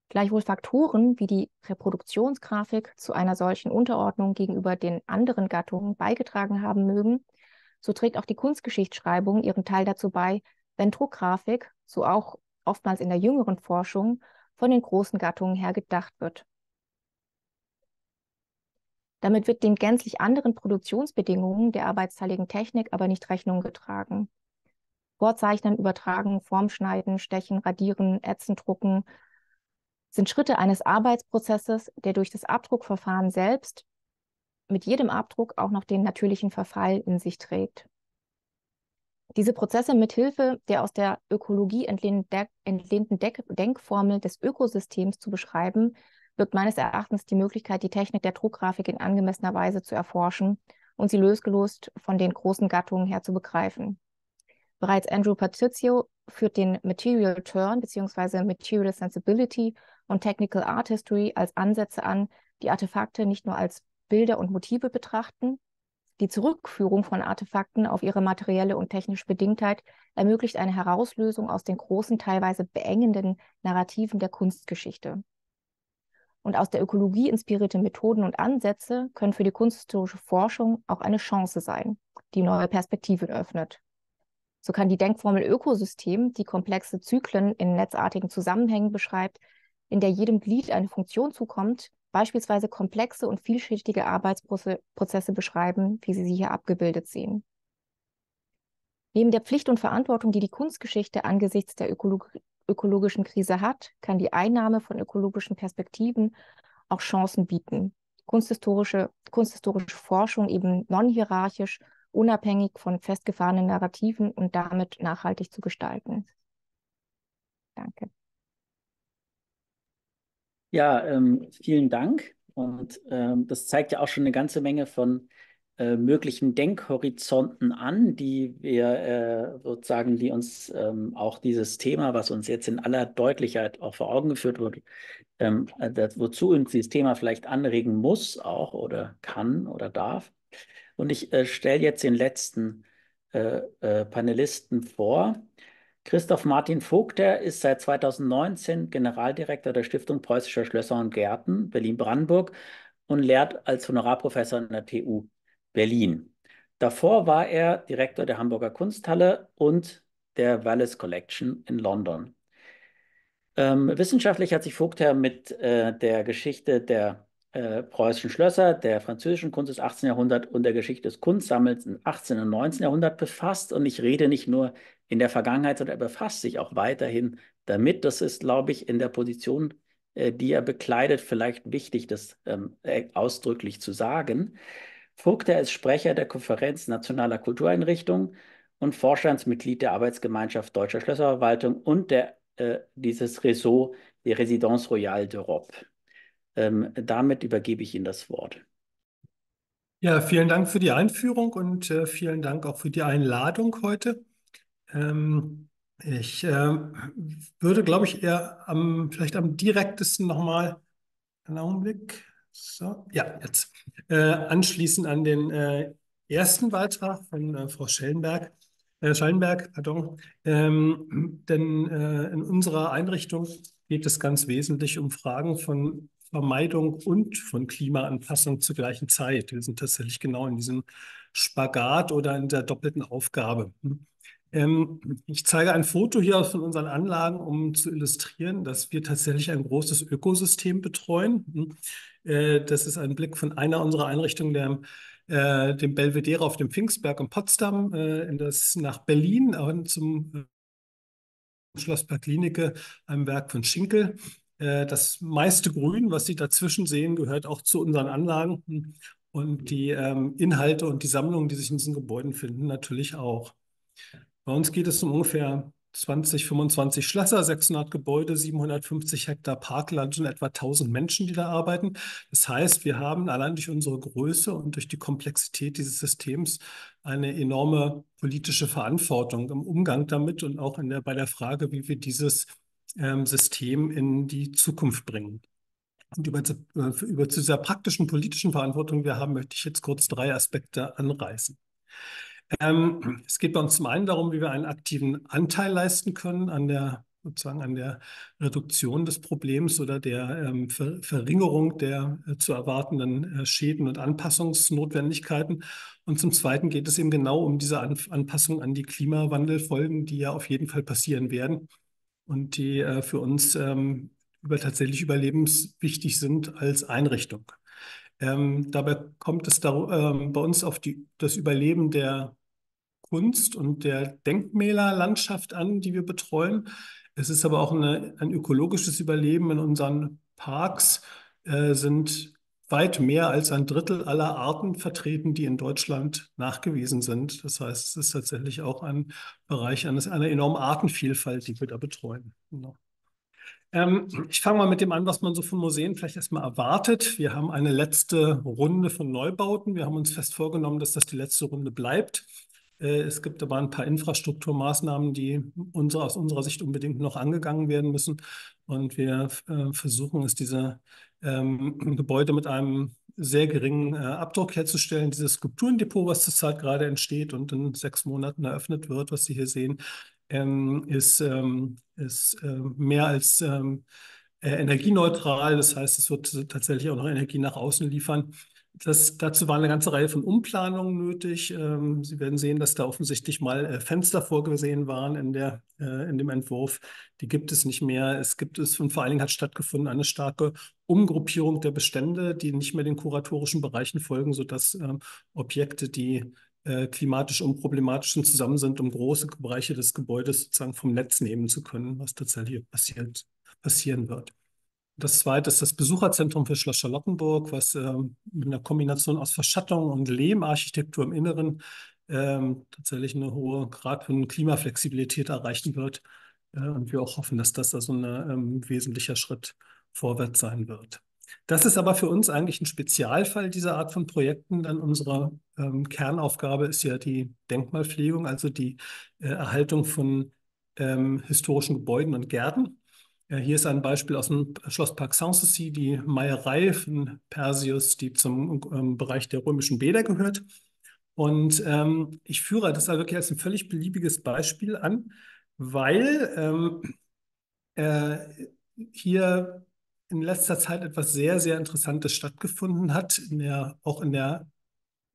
Gleichwohl Faktoren wie die Reproduktionsgrafik zu einer solchen Unterordnung gegenüber den anderen Gattungen beigetragen haben mögen, so trägt auch die Kunstgeschichtsschreibung ihren Teil dazu bei, wenn Druckgrafik, so auch oftmals in der jüngeren Forschung, von den großen Gattungen her gedacht wird. Damit wird den gänzlich anderen Produktionsbedingungen der arbeitsteiligen Technik aber nicht Rechnung getragen. Vorzeichnen, übertragen, Formschneiden, stechen, radieren, ätzen, drucken sind Schritte eines Arbeitsprozesses, der durch das Abdruckverfahren selbst mit jedem Abdruck auch noch den natürlichen Verfall in sich trägt. Diese Prozesse mithilfe der aus der Ökologie entlehnten Denkformel des Ökosystems zu beschreiben, birgt meines Erachtens die Möglichkeit, die Technik der Druckgrafik in angemessener Weise zu erforschen und sie losgelöst von den großen Gattungen her zu begreifen. Bereits Andrew Patrizio führt den Material Turn bzw. Material Sensibility und Technical Art History als Ansätze an, die Artefakte nicht nur als Bilder und Motive betrachten, Die Zurückführung von Artefakten auf ihre materielle und technische Bedingtheit ermöglicht eine Herauslösung aus den großen, teilweise beengenden Narrativen der Kunstgeschichte. Und aus der Ökologie inspirierte Methoden und Ansätze können für die kunsthistorische Forschung auch eine Chance sein, die neue Perspektiven öffnet. So kann die Denkformel Ökosystem, die komplexe Zyklen in netzartigen Zusammenhängen beschreibt, in der jedem Glied eine Funktion zukommt, beispielsweise komplexe und vielschichtige Arbeitsprozesse beschreiben, wie Sie sie hier abgebildet sehen. Neben der Pflicht und Verantwortung, die die Kunstgeschichte angesichts der Ökolog- ökologischen Krise hat, kann die Einnahme von ökologischen Perspektiven auch Chancen bieten. Kunsthistorische, kunsthistorische Forschung eben non-hierarchisch, unabhängig von festgefahrenen Narrativen und damit nachhaltig zu gestalten. Danke. Ja, ähm, vielen Dank. Und ähm, das zeigt ja auch schon eine ganze Menge von äh, möglichen Denkhorizonten an, die wir äh, sozusagen, die uns ähm, auch dieses Thema, was uns jetzt in aller Deutlichkeit auch vor Augen geführt wird, ähm, das, wozu uns dieses Thema vielleicht anregen muss auch oder kann oder darf. Und ich äh, stelle jetzt den letzten äh, äh, Panelisten vor. Christoph Martin Vogtherr ist seit zweitausendneunzehn Generaldirektor der Stiftung Preußischer Schlösser und Gärten Berlin-Brandenburg und lehrt als Honorarprofessor an der T U Berlin. Davor war er Direktor der Hamburger Kunsthalle und der Wallace Collection in London. Ähm, wissenschaftlich hat sich Vogtherr mit äh, der Geschichte der äh, preußischen Schlösser, der französischen Kunst des achtzehnten Jahrhunderts und der Geschichte des Kunstsammels im achtzehnten und neunzehnten Jahrhundert befasst. Und ich rede nicht nur in der Vergangenheit, sondern er befasst sich auch weiterhin damit. Das ist, glaube ich, in der Position, äh, die er bekleidet, vielleicht wichtig, das ähm, ausdrücklich zu sagen. Vogtherr ist Sprecher der Konferenz nationaler Kultureinrichtungen und Vorstandsmitglied der Arbeitsgemeinschaft Deutscher Schlösserverwaltung und der, äh, dieses Réseau der Résidence Royale d'Europe. Ähm, damit übergebe ich Ihnen das Wort. Ja, vielen Dank für die Einführung und äh, vielen Dank auch für die Einladung heute. Ich äh, würde, glaube ich, eher am, vielleicht am direktesten nochmal, einen Augenblick, so, ja, jetzt, äh, anschließen an den äh, ersten Beitrag von äh, Frau Schallenberg, äh, Schallenberg, pardon, ähm, denn äh, in unserer Einrichtung geht es ganz wesentlich um Fragen von Vermeidung und von Klimaanpassung zur gleichen Zeit. Wir sind tatsächlich genau in diesem Spagat oder in der doppelten Aufgabe. Ich zeige ein Foto hier von unseren Anlagen, um zu illustrieren, dass wir tatsächlich ein großes Ökosystem betreuen. Das ist ein Blick von einer unserer Einrichtungen, der, dem Belvedere auf dem Pfingstberg in Potsdam, in das, nach Berlin, zum Schlosspark Lienicke, einem Werk von Schinkel. Das meiste Grün, was Sie dazwischen sehen, gehört auch zu unseren Anlagen und die Inhalte und die Sammlungen, die sich in diesen Gebäuden finden, natürlich auch. Bei uns geht es um ungefähr zwanzig, fünfundzwanzig Schlösser, sechshundert Gebäude, siebenhundertfünfzig Hektar Parkland und etwa tausend Menschen, die da arbeiten. Das heißt, wir haben allein durch unsere Größe und durch die Komplexität dieses Systems eine enorme politische Verantwortung im Umgang damit und auch in der, bei der Frage, wie wir dieses ähm, System in die Zukunft bringen. Und über, über zu dieser praktischen politischen Verantwortung, die wir haben, möchte ich jetzt kurz drei Aspekte anreißen. Ähm, es geht bei uns zum einen darum, wie wir einen aktiven Anteil leisten können an der, sozusagen an der Reduktion des Problems oder der ähm, Ver Verringerung der äh, zu erwartenden äh, Schäden und Anpassungsnotwendigkeiten. Und zum Zweiten geht es eben genau um diese an Anpassung an die Klimawandelfolgen, die ja auf jeden Fall passieren werden und die äh, für uns ähm, über tatsächlich überlebenswichtig sind als Einrichtung. Ähm, dabei kommt es da, ähm, bei uns auf die, das Überleben der Kunst und der Denkmälerlandschaft an, die wir betreuen. Es ist aber auch eine, ein ökologisches Überleben. In unseren Parks äh, sind weit mehr als ein Drittel aller Arten vertreten, die in Deutschland nachgewiesen sind. Das heißt, es ist tatsächlich auch ein Bereich eines, einer enormen Artenvielfalt, die wir da betreuen. Genau. Ich fange mal mit dem an, was man so von Museen vielleicht erstmal erwartet. Wir haben eine letzte Runde von Neubauten. Wir haben uns fest vorgenommen, dass das die letzte Runde bleibt. Es gibt aber ein paar Infrastrukturmaßnahmen, die unsere, aus unserer Sicht unbedingt noch angegangen werden müssen. Und wir äh, versuchen es, diese ähm, Gebäude mit einem sehr geringen äh, Abdruck herzustellen. Dieses Skulpturendepot, was zurzeit gerade entsteht und in sechs Monaten eröffnet wird, was Sie hier sehen, ähm, ist, ähm, ist äh, mehr als ähm, äh, energieneutral. Das heißt, es wird tatsächlich auch noch Energie nach außen liefern. Das, dazu war eine ganze Reihe von Umplanungen nötig. Ähm, Sie werden sehen, dass da offensichtlich mal äh, Fenster vorgesehen waren in, der, äh, in dem Entwurf. Die gibt es nicht mehr. Es gibt es und vor allen Dingen hat stattgefunden eine starke Umgruppierung der Bestände, die nicht mehr den kuratorischen Bereichen folgen, sodass ähm, Objekte, die äh, klimatisch unproblematisch und zusammen sind, um große Bereiche des Gebäudes sozusagen vom Netz nehmen zu können, was tatsächlich passiert, passieren wird. Das zweite ist das Besucherzentrum für Schloss Charlottenburg, was äh, mit einer Kombination aus Verschattung und Lehmarchitektur im Inneren äh, tatsächlich einen hohen Grad von Klimaflexibilität erreichen wird. Äh, und wir auch hoffen, dass das also ein ähm, wesentlicher Schritt vorwärts sein wird. Das ist aber für uns eigentlich ein Spezialfall dieser Art von Projekten, denn unsere ähm, Kernaufgabe ist ja die Denkmalpflegung, also die äh, Erhaltung von ähm, historischen Gebäuden und Gärten. Hier ist ein Beispiel aus dem Schlosspark Sanssouci, die Meierei von Perseus, die zum ähm, Bereich der römischen Bäder gehört. Und ähm, ich führe das wirklich als ein völlig beliebiges Beispiel an, weil ähm, äh, hier in letzter Zeit etwas sehr, sehr Interessantes stattgefunden hat, in der, auch in der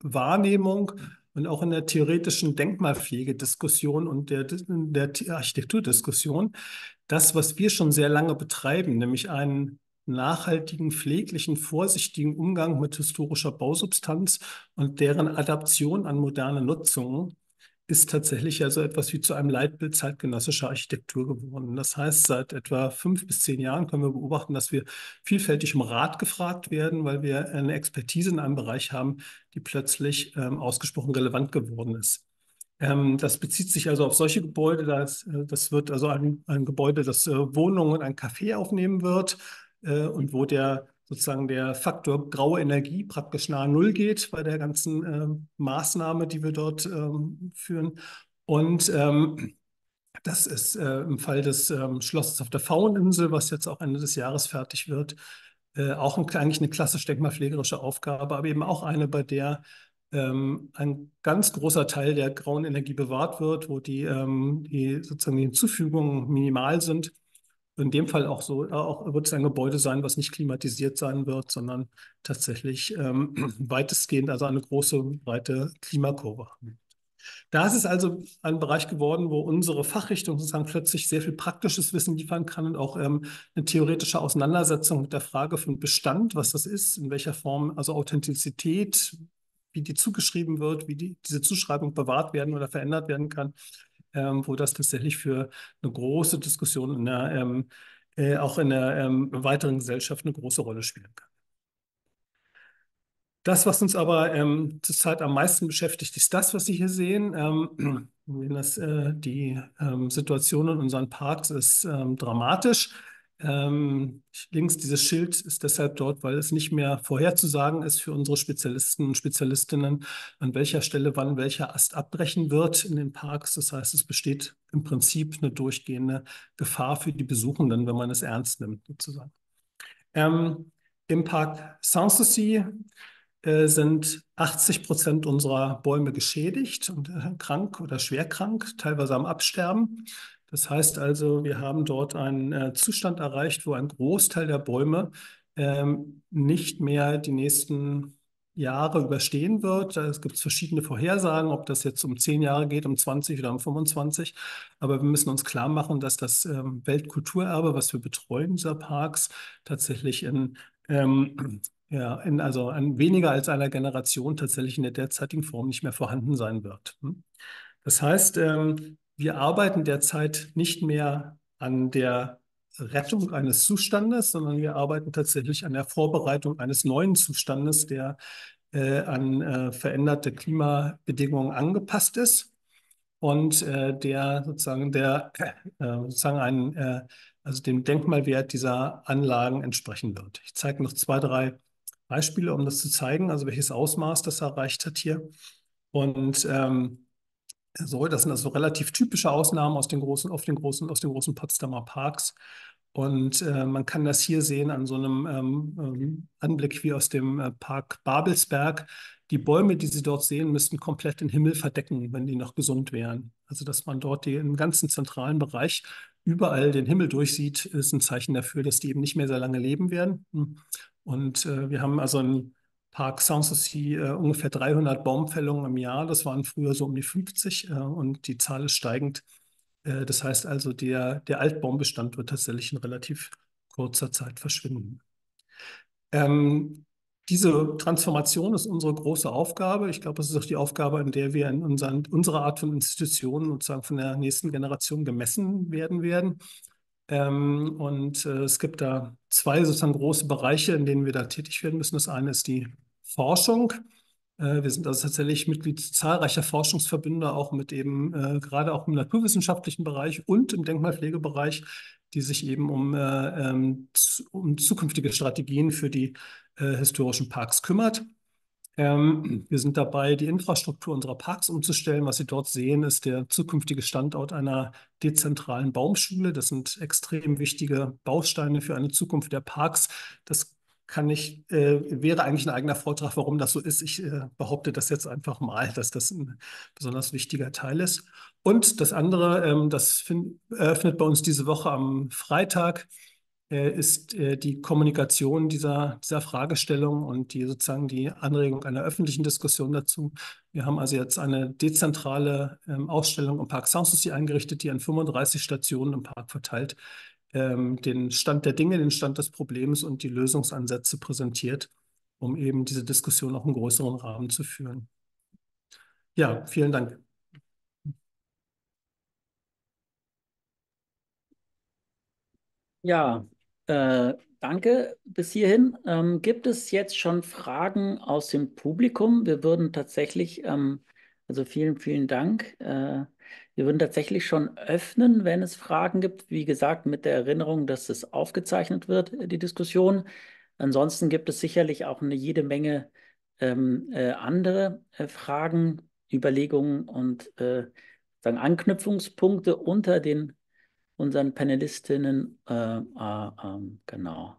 Wahrnehmung und auch in der theoretischen Denkmalpflegediskussion und der, der Architekturdiskussion. Das, was wir schon sehr lange betreiben, nämlich einen nachhaltigen, pfleglichen, vorsichtigen Umgang mit historischer Bausubstanz und deren Adaption an moderne Nutzungen, ist tatsächlich also etwas wie zu einem Leitbild zeitgenössischer Architektur geworden. Das heißt, seit etwa fünf bis zehn Jahren können wir beobachten, dass wir vielfältig um Rat gefragt werden, weil wir eine Expertise in einem Bereich haben, die plötzlich ähm, ausgesprochen relevant geworden ist. Ähm, das bezieht sich also auf solche Gebäude. Das, das wird also ein, ein Gebäude, das äh, Wohnungen und ein Café aufnehmen wird äh, und wo der sozusagen der Faktor graue Energie praktisch nahe Null geht bei der ganzen äh, Maßnahme, die wir dort ähm, führen. Und ähm, das ist äh, im Fall des ähm, Schlosses auf der Fauninsel, was jetzt auch Ende des Jahres fertig wird, äh, auch ein, eigentlich eine klassisch denkmalpflegerische Aufgabe, aber eben auch eine, bei der ähm, ein ganz großer Teil der grauen Energie bewahrt wird, wo die, ähm, die sozusagen die Hinzufügungen minimal sind. In dem Fall auch so, auch wird es ein Gebäude sein, was nicht klimatisiert sein wird, sondern tatsächlich ähm, weitestgehend, also eine große, breite Klimakurve. Da ist es also ein Bereich geworden, wo unsere Fachrichtung sozusagen plötzlich sehr viel praktisches Wissen liefern kann und auch ähm, eine theoretische Auseinandersetzung mit der Frage von Bestand, was das ist, in welcher Form, also Authentizität, wie die zugeschrieben wird, wie die, diese Zuschreibung bewahrt werden oder verändert werden kann. Ähm, wo das tatsächlich für eine große Diskussion in der, ähm, äh, auch in der ähm, weiteren Gesellschaft eine große Rolle spielen kann. Das, was uns aber ähm, zurzeit am meisten beschäftigt, ist das, was Sie hier sehen. Ähm, das, äh, die ähm, Situation in unseren Parks ist ähm, dramatisch. Ähm, links dieses Schild ist deshalb dort, weil es nicht mehr vorherzusagen ist für unsere Spezialisten und Spezialistinnen, an welcher Stelle wann welcher Ast abbrechen wird in den Parks. Das heißt, es besteht im Prinzip eine durchgehende Gefahr für die Besuchenden, wenn man es ernst nimmt, sozusagen. Ähm, im Park Sanssouci äh, sind achtzig Prozent unserer Bäume geschädigt und äh, krank oder schwerkrank, teilweise am Absterben. Das heißt also, wir haben dort einen äh, Zustand erreicht, wo ein Großteil der Bäume ähm, nicht mehr die nächsten Jahre überstehen wird. Es gibt verschiedene Vorhersagen, ob das jetzt um zehn Jahre geht, um zwanzig oder um fünfundzwanzig. Aber wir müssen uns klar machen, dass das ähm, Weltkulturerbe, was wir betreuen, dieser Parks, tatsächlich in, ähm, ja, in, also in weniger als einer Generation tatsächlich in der derzeitigen Form nicht mehr vorhanden sein wird. Das heißt, ähm, wir arbeiten derzeit nicht mehr an der Rettung eines Zustandes, sondern wir arbeiten tatsächlich an der Vorbereitung eines neuen Zustandes, der äh, an äh, veränderte Klimabedingungen angepasst ist und äh, der sozusagen, der, äh, sozusagen einen, äh, also dem Denkmalwert dieser Anlagen entsprechen wird. Ich zeige noch zwei, drei Beispiele, um das zu zeigen, also welches Ausmaß das erreicht hat hier. Und ähm, So, das sind also relativ typische Ausnahmen aus den großen, auf den großen, aus den großen Potsdamer Parks. Und äh, man kann das hier sehen an so einem ähm, Anblick wie aus dem äh, Park Babelsberg. Die Bäume, die Sie dort sehen, müssten komplett den Himmel verdecken, wenn die noch gesund wären. Also dass man dort die, im ganzen zentralen Bereich überall den Himmel durchsieht, ist ein Zeichen dafür, dass die eben nicht mehr sehr lange leben werden. Und äh, wir haben also einen Park Sanssouci, äh, ungefähr dreihundert Baumfällungen im Jahr. Das waren früher so um die fünfzig äh, und die Zahl ist steigend. Äh, das heißt also, der, der Altbaumbestand wird tatsächlich in relativ kurzer Zeit verschwinden. Ähm, Diese Transformation ist unsere große Aufgabe. Ich glaube, es ist auch die Aufgabe, in der wir in unseren, unserer Art von Institutionen sozusagen von der nächsten Generation gemessen werden werden. Ähm, und äh, es gibt da zwei sozusagen große Bereiche, in denen wir da tätig werden müssen. Das eine ist die Forschung. Äh, wir sind also tatsächlich Mitglied zahlreicher Forschungsverbünde, auch mit eben äh, gerade auch im naturwissenschaftlichen Bereich und im Denkmalpflegebereich, die sich eben um, äh, ähm, um zukünftige Strategien für die historischen Parks kümmert. Ähm, wir sind dabei, die Infrastruktur unserer Parks umzustellen. Was Sie dort sehen, ist der zukünftige Standort einer dezentralen Baumschule. Das sind extrem wichtige Bausteine für eine Zukunft der Parks. Das kann ich, äh, wäre eigentlich ein eigener Vortrag, warum das so ist. Ich äh, behaupte das jetzt einfach mal, dass das ein besonders wichtiger Teil ist. Und das andere, ähm, das find, eröffnet bei uns diese Woche am Freitag, ist die Kommunikation dieser, dieser Fragestellung und die sozusagen die Anregung einer öffentlichen Diskussion dazu. Wir haben also jetzt eine dezentrale ähm, Ausstellung im Park Sanssouci eingerichtet, die an fünfunddreißig Stationen im Park verteilt, ähm, den Stand der Dinge, den Stand des Problems und die Lösungsansätze präsentiert, um eben diese Diskussion auch im größeren Rahmen zu führen. Ja, vielen Dank. Ja, Äh, danke bis hierhin. Ähm, gibt es jetzt schon Fragen aus dem Publikum? Wir würden tatsächlich, ähm, also vielen, vielen Dank. Äh, wir würden tatsächlich schon öffnen, wenn es Fragen gibt. Wie gesagt, mit der Erinnerung, dass es aufgezeichnet wird, die Diskussion. Ansonsten gibt es sicherlich auch eine jede Menge ähm, äh, andere äh, Fragen, Überlegungen und äh, sagen Anknüpfungspunkte unter den unseren Panelistinnen, äh, äh, äh, genau.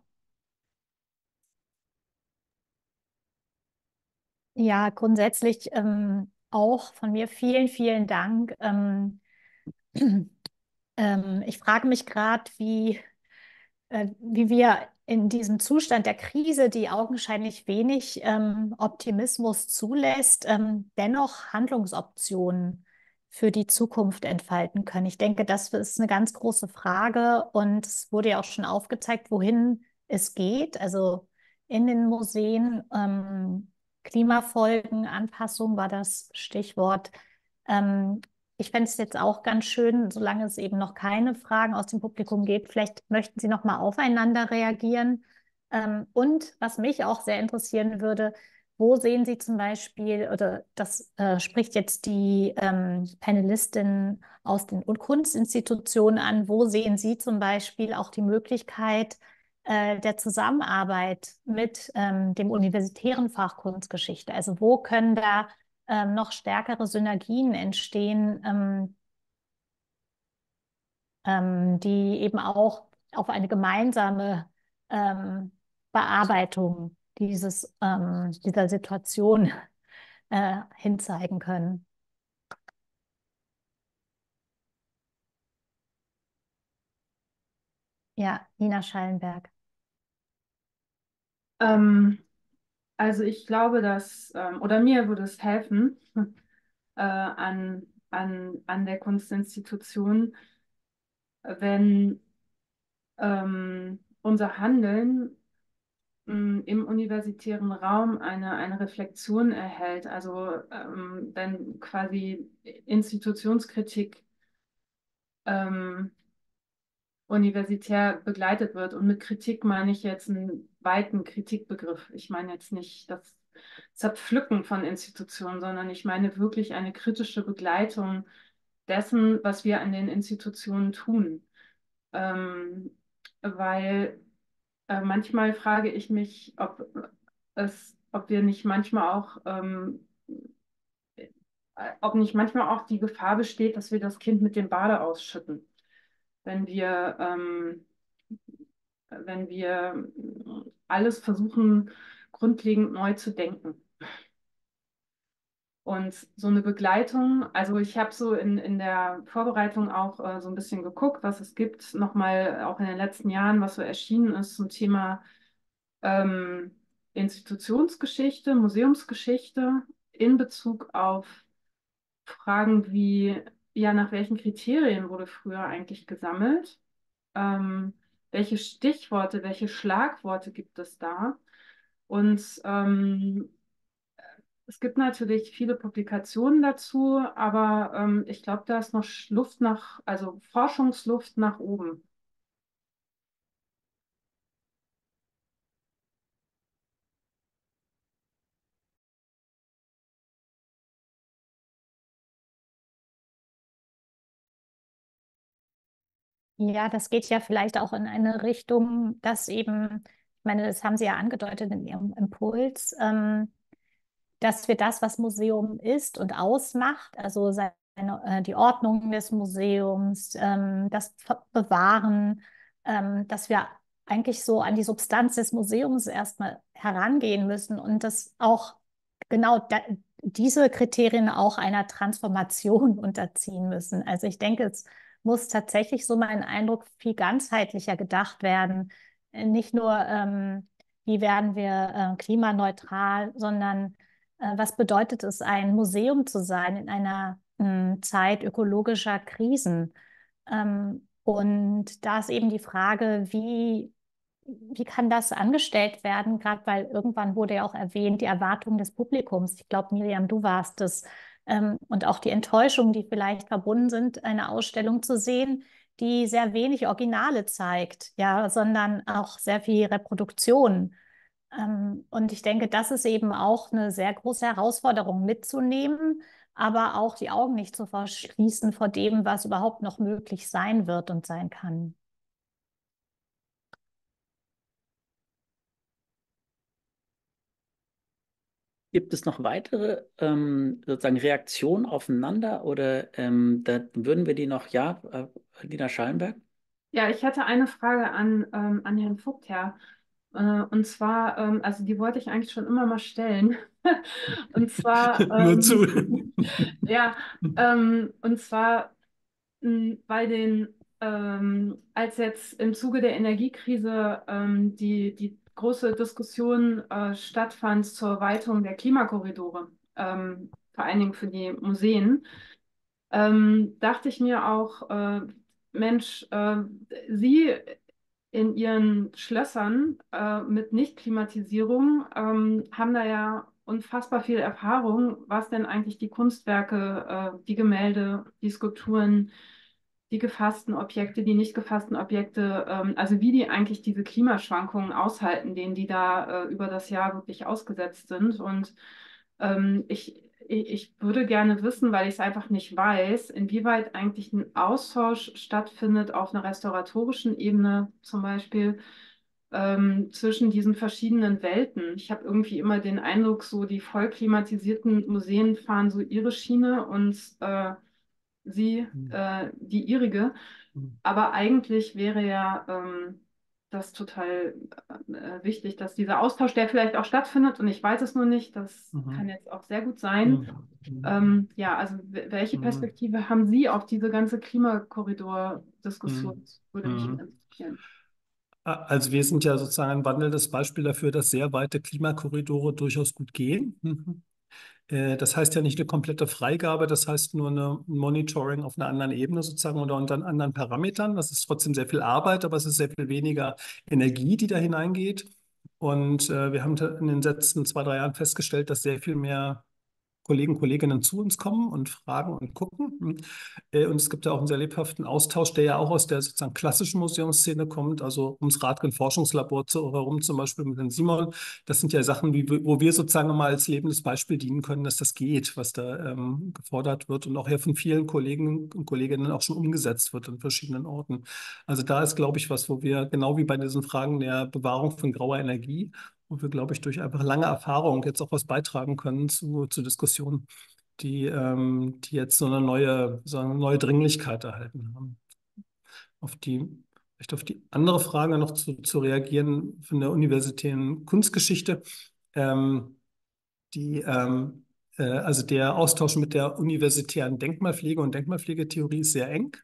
Ja, grundsätzlich ähm, auch von mir vielen, vielen Dank. Ähm, ähm, ich frage mich gerade, wie, äh, wie wir in diesem Zustand der Krise, die augenscheinlich wenig ähm, Optimismus zulässt, ähm, dennoch Handlungsoptionen für die Zukunft entfalten können. Ich denke, das ist eine ganz große Frage und es wurde ja auch schon aufgezeigt, wohin es geht. Also in den Museen, ähm, Klimafolgen, Anpassung war das Stichwort. Ähm, ich fände es jetzt auch ganz schön, solange es eben noch keine Fragen aus dem Publikum gibt, vielleicht möchten Sie noch mal aufeinander reagieren. Ähm, und was mich auch sehr interessieren würde, wo sehen Sie zum Beispiel, oder das äh, spricht jetzt die ähm, Panelistin aus den Kunstinstitutionen an, wo sehen Sie zum Beispiel auch die Möglichkeit äh, der Zusammenarbeit mit ähm, dem universitären Fach Kunstgeschichte? Also wo können da ähm, noch stärkere Synergien entstehen, ähm, ähm, die eben auch auf eine gemeinsame ähm, Bearbeitung dieses, ähm, dieser Situation äh, hinzeigen können. Ja, Nina Schallenberg. Ähm, also ich glaube, dass, ähm, oder mir würde es helfen, äh, an, an, an der Kunstinstitution, wenn ähm, unser Handeln im universitären Raum eine, eine Reflexion erhält, also ähm, dann quasi Institutionskritik ähm, universitär begleitet wird. Und mit Kritik meine ich jetzt einen weiten Kritikbegriff. Ich meine jetzt nicht das Zerpflücken von Institutionen, sondern ich meine wirklich eine kritische Begleitung dessen, was wir an den Institutionen tun. Ähm, weil manchmal frage ich mich, ob, es, ob wir nicht manchmal auch ähm, ob nicht manchmal auch die Gefahr besteht, dass wir das Kind mit dem Bade ausschütten. Wenn wir, ähm, wenn wir alles versuchen, grundlegend neu zu denken. Und so eine Begleitung, also ich habe so in, in der Vorbereitung auch äh, so ein bisschen geguckt, was es gibt, nochmal auch in den letzten Jahren, was so erschienen ist zum Thema ähm, Institutionsgeschichte, Museumsgeschichte in Bezug auf Fragen wie, ja, nach welchen Kriterien wurde früher eigentlich gesammelt? Ähm, welche Stichworte, welche Schlagworte gibt es da? Und ähm, es gibt natürlich viele Publikationen dazu, aber ähm, ich glaube, da ist noch Luft nach, also Forschungsluft nach oben. Ja, das geht ja vielleicht auch in eine Richtung, dass eben, ich meine, das haben Sie ja angedeutet in Ihrem Impuls, ähm, dass wir das, was Museum ist und ausmacht, also seine, äh, die Ordnung des Museums, ähm, das Bewahren, ähm, dass wir eigentlich so an die Substanz des Museums erstmal herangehen müssen und das auch genau da, diese Kriterien auch einer Transformation unterziehen müssen. Also ich denke, es muss tatsächlich, so mein Eindruck, viel ganzheitlicher gedacht werden. Nicht nur, ähm, wie werden wir äh, klimaneutral, sondern äh, was bedeutet es, ein Museum zu sein in einer mh, Zeit ökologischer Krisen? Ähm, und da ist eben die Frage, wie, wie kann das angestellt werden? Gerade weil irgendwann wurde ja auch erwähnt, die Erwartung des Publikums. Ich glaube, Miriam, du warst es. Und auch die Enttäuschung, die vielleicht verbunden sind, eine Ausstellung zu sehen, die sehr wenig Originale zeigt, ja, sondern auch sehr viel Reproduktion. Und ich denke, das ist eben auch eine sehr große Herausforderung mitzunehmen, aber auch die Augen nicht zu verschließen vor dem, was überhaupt noch möglich sein wird und sein kann. Gibt es noch weitere ähm, sozusagen Reaktionen aufeinander oder ähm, da würden wir die noch, ja, äh, Nina Schallenberg? Ja, ich hatte eine Frage an, ähm, an Herrn Vogtherr. Äh, und zwar, ähm, also die wollte ich eigentlich schon immer mal stellen. Und zwar, ähm, nur zu. Ja, ähm, und zwar mh, bei den, ähm, als jetzt im Zuge der Energiekrise ähm, die, die große Diskussion äh, stattfand zur Erweiterung der Klimakorridore, ähm, vor allen Dingen für die Museen, ähm, dachte ich mir auch, äh, Mensch, äh, Sie in Ihren Schlössern äh, mit Nicht-Klimatisierung ähm, haben da ja unfassbar viel Erfahrung, was denn eigentlich die Kunstwerke, äh, die Gemälde, die Skulpturen, die gefassten Objekte, die nicht gefassten Objekte, ähm, also wie die eigentlich diese Klimaschwankungen aushalten, denen die da äh, über das Jahr wirklich ausgesetzt sind. Und ähm, ich, ich würde gerne wissen, weil ich es einfach nicht weiß, inwieweit eigentlich ein Austausch stattfindet auf einer restauratorischen Ebene zum Beispiel ähm, zwischen diesen verschiedenen Welten. Ich habe irgendwie immer den Eindruck, so die voll klimatisierten Museen fahren so ihre Schiene und äh, sie, äh, die ihrige, aber eigentlich wäre ja ähm, das total äh, wichtig, dass dieser Austausch, der vielleicht auch stattfindet und ich weiß es nur nicht, das mhm. kann jetzt auch sehr gut sein. Mhm. Ähm, ja, also welche Perspektive mhm. haben Sie auf diese ganze Klimakorridor-Diskussion? Das würde mich mhm. interessieren. Also wir sind ja sozusagen ein wandelndes Beispiel dafür, dass sehr weite Klimakorridore durchaus gut gehen. Mhm. Das heißt ja nicht eine komplette Freigabe, das heißt nur ein Monitoring auf einer anderen Ebene sozusagen oder unter anderen Parametern. Das ist trotzdem sehr viel Arbeit, aber es ist sehr viel weniger Energie, die da hineingeht. Und äh, wir haben in den letzten zwei, drei Jahren festgestellt, dass sehr viel mehr Kollegen und Kolleginnen zu uns kommen und fragen und gucken. Äh, und es gibt ja auch einen sehr lebhaften Austausch, der ja auch aus der sozusagen klassischen Museumsszene kommt, also ums Radgen-Forschungslabor zu, herum, zum Beispiel mit Herrn Simon. Das sind ja Sachen, wie, wo wir sozusagen mal als lebendes Beispiel dienen können, dass das geht, was da ähm, gefordert wird und auch ja von vielen Kollegen und Kolleginnen auch schon umgesetzt wird an verschiedenen Orten. Also da ist, glaube ich, was, wo wir genau wie bei diesen Fragen der Bewahrung von grauer Energie, wo wir, glaube ich, durch einfach lange Erfahrung jetzt auch was beitragen können zu, zu Diskussionen. die, ähm, die jetzt so eine neue, so eine neue Dringlichkeit erhalten haben. Auf die, vielleicht auf die andere Frage noch zu, zu reagieren von der universitären Kunstgeschichte. Ähm, die, ähm, äh, also der Austausch mit der universitären Denkmalpflege und Denkmalpflegetheorie ist sehr eng.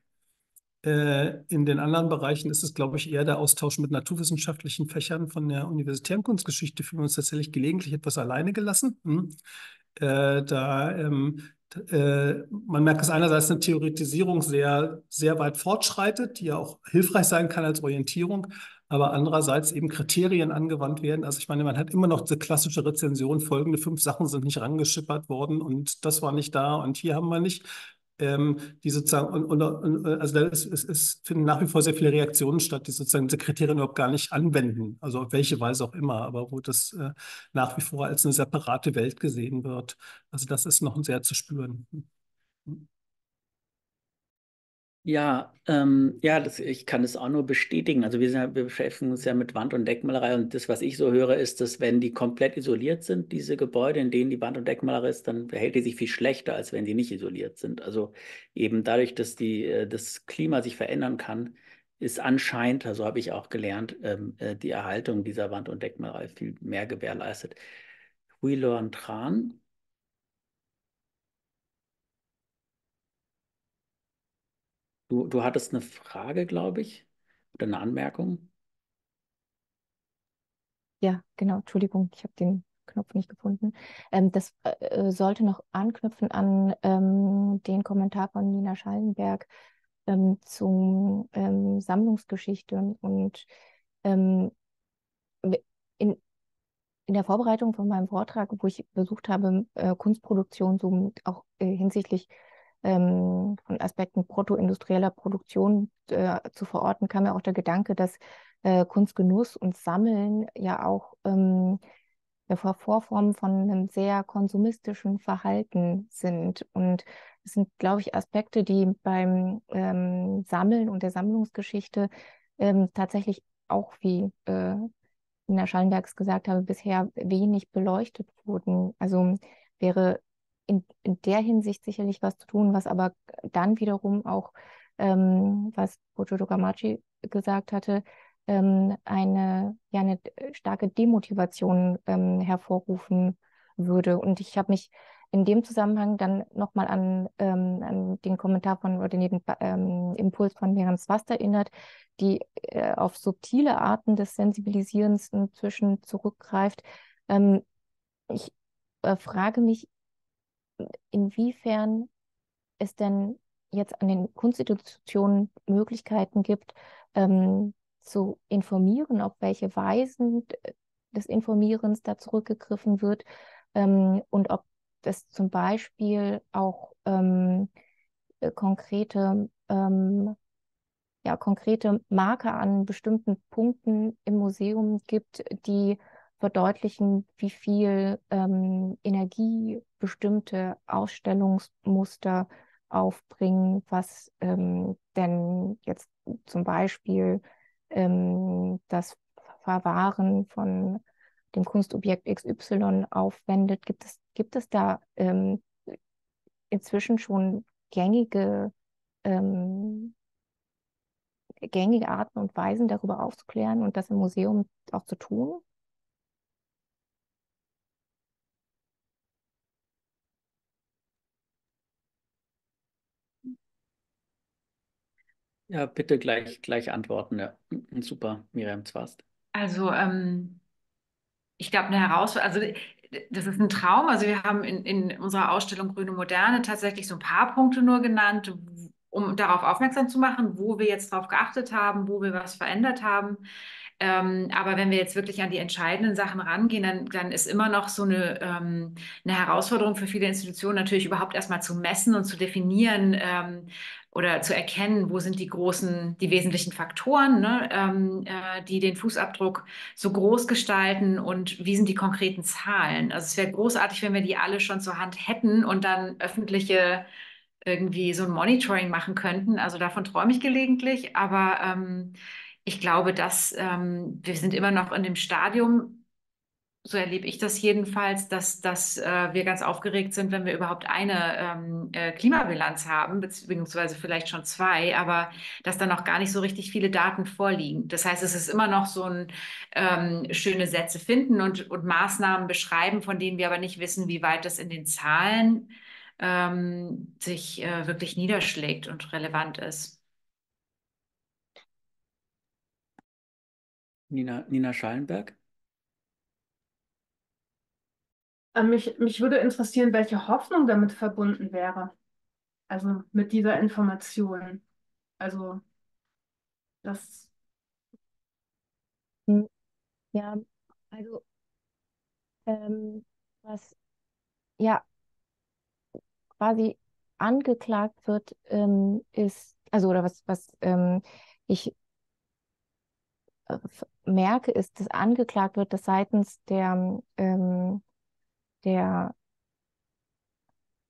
In den anderen Bereichen ist es, glaube ich, eher der Austausch mit naturwissenschaftlichen Fächern von der universitären Kunstgeschichte. Fühlen wir uns tatsächlich gelegentlich etwas alleine gelassen. Hm. Äh, da, ähm, äh, man merkt, dass einerseits eine Theoretisierung sehr, sehr weit fortschreitet, die ja auch hilfreich sein kann als Orientierung, aber andererseits eben Kriterien angewandt werden. Also ich meine, man hat immer noch diese klassische Rezension, folgende fünf Sachen sind nicht rangeschippert worden und das war nicht da und hier haben wir nicht. Ähm, die sozusagen, und, und, und, also es, es, es finden nach wie vor sehr viele Reaktionen statt, die sozusagen diese Kriterien überhaupt gar nicht anwenden, also auf welche Weise auch immer, aber wo das äh, nach wie vor als eine separate Welt gesehen wird. Also das ist noch sehr zu spüren. Ja, ähm, ja das, ich kann das auch nur bestätigen. Also wir, sind, wir beschäftigen uns ja mit Wand- und Deckmalerei und das, was ich so höre, ist, dass wenn die komplett isoliert sind, diese Gebäude, in denen die Wand- und Deckmalerei ist, dann verhält die sich viel schlechter, als wenn die nicht isoliert sind. Also eben dadurch, dass die, das Klima sich verändern kann, ist anscheinend, also habe ich auch gelernt, ähm, die Erhaltung dieser Wand- und Deckmalerei viel mehr gewährleistet. Hui Luan Tran. Du, du hattest eine Frage, glaube ich, oder eine Anmerkung. Ja, genau, Entschuldigung, ich habe den Knopf nicht gefunden. Ähm, das äh, sollte noch anknüpfen an ähm, den Kommentar von Nina Schallenberg ähm, zum ähm, Sammlungsgeschichte. Und ähm, in, in der Vorbereitung von meinem Vortrag, wo ich versucht habe, äh, Kunstproduktion so auch äh, hinsichtlich von Aspekten protoindustrieller Produktion äh, zu verorten, kam ja auch der Gedanke, dass äh, Kunstgenuss und Sammeln ja auch ähm, Vorformen von einem sehr konsumistischen Verhalten sind. Und das sind, glaube ich, Aspekte, die beim ähm, Sammeln und der Sammlungsgeschichte ähm, tatsächlich auch, wie äh, Nina Schallenberg gesagt habe, bisher wenig beleuchtet wurden. Also wäre In, in der Hinsicht sicherlich was zu tun, was aber dann wiederum auch, ähm, was Burcu Dogramaci gesagt hatte, ähm, eine, ja, eine starke Demotivation ähm, hervorrufen würde. Und ich habe mich in dem Zusammenhang dann nochmal an, ähm, an den Kommentar von oder den ähm, Impuls von Miriam Szwast erinnert, die äh, auf subtile Arten des Sensibilisierens inzwischen zurückgreift. Ähm, ich äh, frage mich, inwiefern es denn jetzt an den Kunstinstitutionen Möglichkeiten gibt, ähm, zu informieren, auf welche Weisen des Informierens da zurückgegriffen wird ähm, und ob es zum Beispiel auch ähm, konkrete, ähm, ja, konkrete Marker an bestimmten Punkten im Museum gibt, die verdeutlichen, wie viel ähm, Energie bestimmte Ausstellungsmuster aufbringen, was ähm, denn jetzt zum Beispiel ähm, das Verwahren von dem Kunstobjekt X Y aufwendet. Gibt es, gibt es da ähm, inzwischen schon gängige, ähm, gängige Arten und Weisen, darüber aufzuklären und das im Museum auch zu tun? Ja, bitte gleich, gleich antworten. Ja. Super, Miriam Szwast. Also ähm, ich glaube, eine Herausforderung, also das ist ein Traum. Also wir haben in, in unserer Ausstellung Grüne Moderne tatsächlich so ein paar Punkte nur genannt, um darauf aufmerksam zu machen, wo wir jetzt darauf geachtet haben, wo wir was verändert haben. Ähm, aber wenn wir jetzt wirklich an die entscheidenden Sachen rangehen, dann, dann ist immer noch so eine, ähm, eine Herausforderung für viele Institutionen natürlich überhaupt erstmal zu messen und zu definieren ähm, oder zu erkennen, wo sind die großen, die wesentlichen Faktoren, ne, ähm, äh, die den Fußabdruck so groß gestalten und wie sind die konkreten Zahlen. Also es wäre großartig, wenn wir die alle schon zur Hand hätten und dann öffentliche irgendwie so ein Monitoring machen könnten. Also davon träume ich gelegentlich, aber ähm, ich glaube, dass ähm, wir sind immer noch in dem Stadium, so erlebe ich das jedenfalls, dass, dass äh, wir ganz aufgeregt sind, wenn wir überhaupt eine ähm, äh, Klimabilanz haben, beziehungsweise vielleicht schon zwei, aber dass dann noch gar nicht so richtig viele Daten vorliegen. Das heißt, es ist immer noch so ein ähm, schöne Sätze finden und, und Maßnahmen beschreiben, von denen wir aber nicht wissen, wie weit das in den Zahlen ähm, sich äh, wirklich niederschlägt und relevant ist. Nina, Nina Schallenberg? Mich, mich würde interessieren, welche Hoffnung damit verbunden wäre, also mit dieser Information. Also das... Ja, also ähm, was ja quasi angeklagt wird, ähm, ist, also oder was, was ähm, ich äh, merke, ist, dass angeklagt wird, dass seitens der ähm, der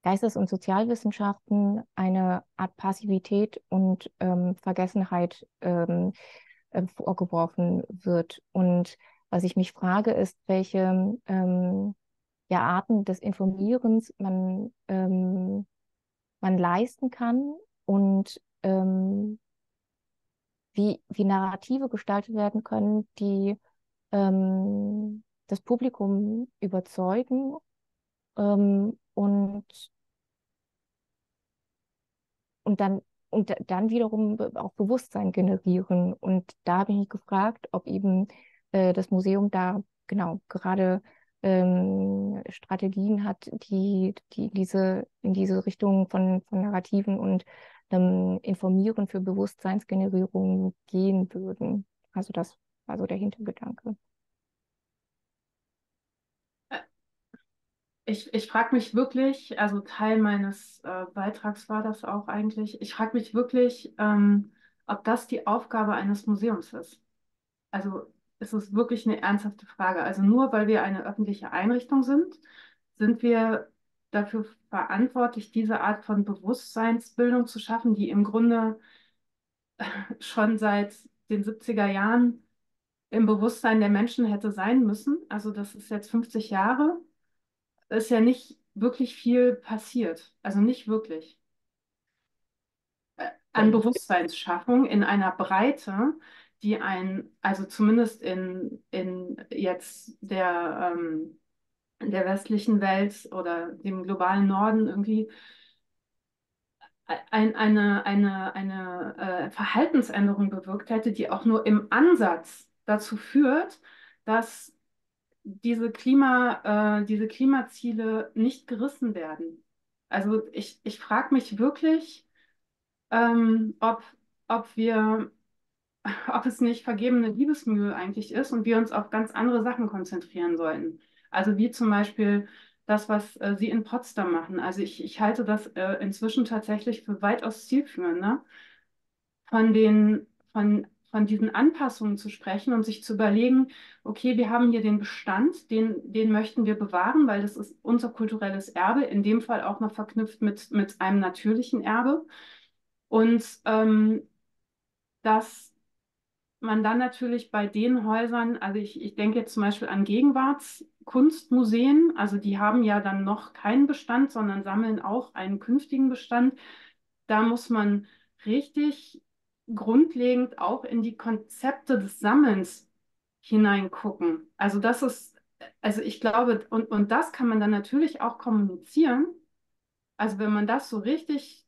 Geistes- und Sozialwissenschaften eine Art Passivität und ähm, Vergessenheit ähm, äh, vorgeworfen wird. Und was ich mich frage, ist, welche ähm, ja, Arten des Informierens man, ähm, man leisten kann und ähm, wie, wie Narrative gestaltet werden können, die ähm, das Publikum überzeugen ähm, und, und, dann, und dann wiederum auch Bewusstsein generieren. Und da habe ich mich gefragt, ob eben äh, das Museum da genau gerade ähm, Strategien hat, die, die diese, in diese Richtung von, von Narrativen und ähm, Informieren für Bewusstseinsgenerierung gehen würden. Also das war so der Hintergedanke. Ich, ich frage mich wirklich, also Teil meines äh, Beitrags war das auch eigentlich, ich frage mich wirklich, ähm, ob das die Aufgabe eines Museums ist. Also es ist wirklich eine ernsthafte Frage. Also nur weil wir eine öffentliche Einrichtung sind, sind wir dafür verantwortlich, diese Art von Bewusstseinsbildung zu schaffen, die im Grunde schon seit den siebziger Jahren im Bewusstsein der Menschen hätte sein müssen. Also das ist jetzt fünfzig Jahre. Ist ja nicht wirklich viel passiert, also nicht wirklich an Bewusstseinsschaffung in einer Breite, die ein, also zumindest in, in jetzt der, ähm, der westlichen Welt oder dem globalen Norden irgendwie ein, eine, eine, eine äh, Verhaltensänderung bewirkt hätte, die auch nur im Ansatz dazu führt, dass diese Klima, äh, diese Klimaziele nicht gerissen werden. Also ich, ich frage mich wirklich, ähm, ob, ob wir, ob es nicht vergebene Liebesmühe eigentlich ist und wir uns auf ganz andere Sachen konzentrieren sollten. Also wie zum Beispiel das, was äh, Sie in Potsdam machen. Also ich, ich halte das äh, inzwischen tatsächlich für weitaus zielführender, von den, von von diesen Anpassungen zu sprechen und sich zu überlegen, okay, wir haben hier den Bestand, den, den möchten wir bewahren, weil das ist unser kulturelles Erbe, in dem Fall auch noch verknüpft mit, mit einem natürlichen Erbe. Und ähm, dass man dann natürlich bei den Häusern, also ich, ich denke jetzt zum Beispiel an Gegenwartskunstmuseen, also die haben ja dann noch keinen Bestand, sondern sammeln auch einen künftigen Bestand. Da muss man richtig grundlegend auch in die Konzepte des Sammelns hineingucken. Also das ist, also ich glaube, und, und das kann man dann natürlich auch kommunizieren. Also wenn man das so richtig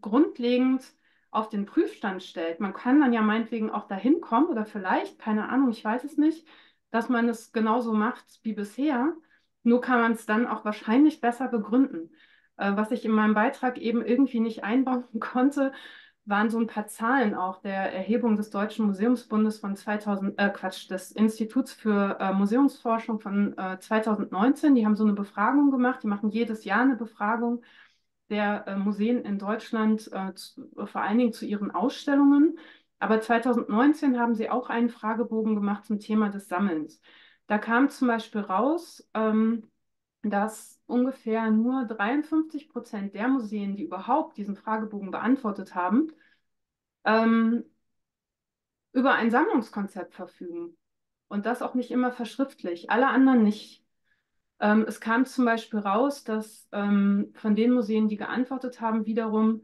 grundlegend auf den Prüfstand stellt, man kann dann ja meinetwegen auch dahin kommen oder vielleicht, keine Ahnung, ich weiß es nicht, dass man es genauso macht wie bisher, nur kann man es dann auch wahrscheinlich besser begründen. Äh, was ich in meinem Beitrag eben irgendwie nicht einbauen konnte, waren so ein paar Zahlen auch der Erhebung des Deutschen Museumsbundes von zweitausend, äh Quatsch, des Instituts für äh, Museumsforschung von äh, zweitausendneunzehn. Die haben so eine Befragung gemacht, die machen jedes Jahr eine Befragung der äh, Museen in Deutschland, äh, zu, vor allen Dingen zu ihren Ausstellungen. Aber zweitausendneunzehn haben sie auch einen Fragebogen gemacht zum Thema des Sammelns. Da kam zum Beispiel raus, ähm, dass ungefähr nur dreiundfünfzig Prozent der Museen, die überhaupt diesen Fragebogen beantwortet haben, ähm, über ein Sammlungskonzept verfügen. und das auch nicht immer verschriftlich, alle anderen nicht. Ähm, es kam zum Beispiel raus, dass ähm, von den Museen, die geantwortet haben, wiederum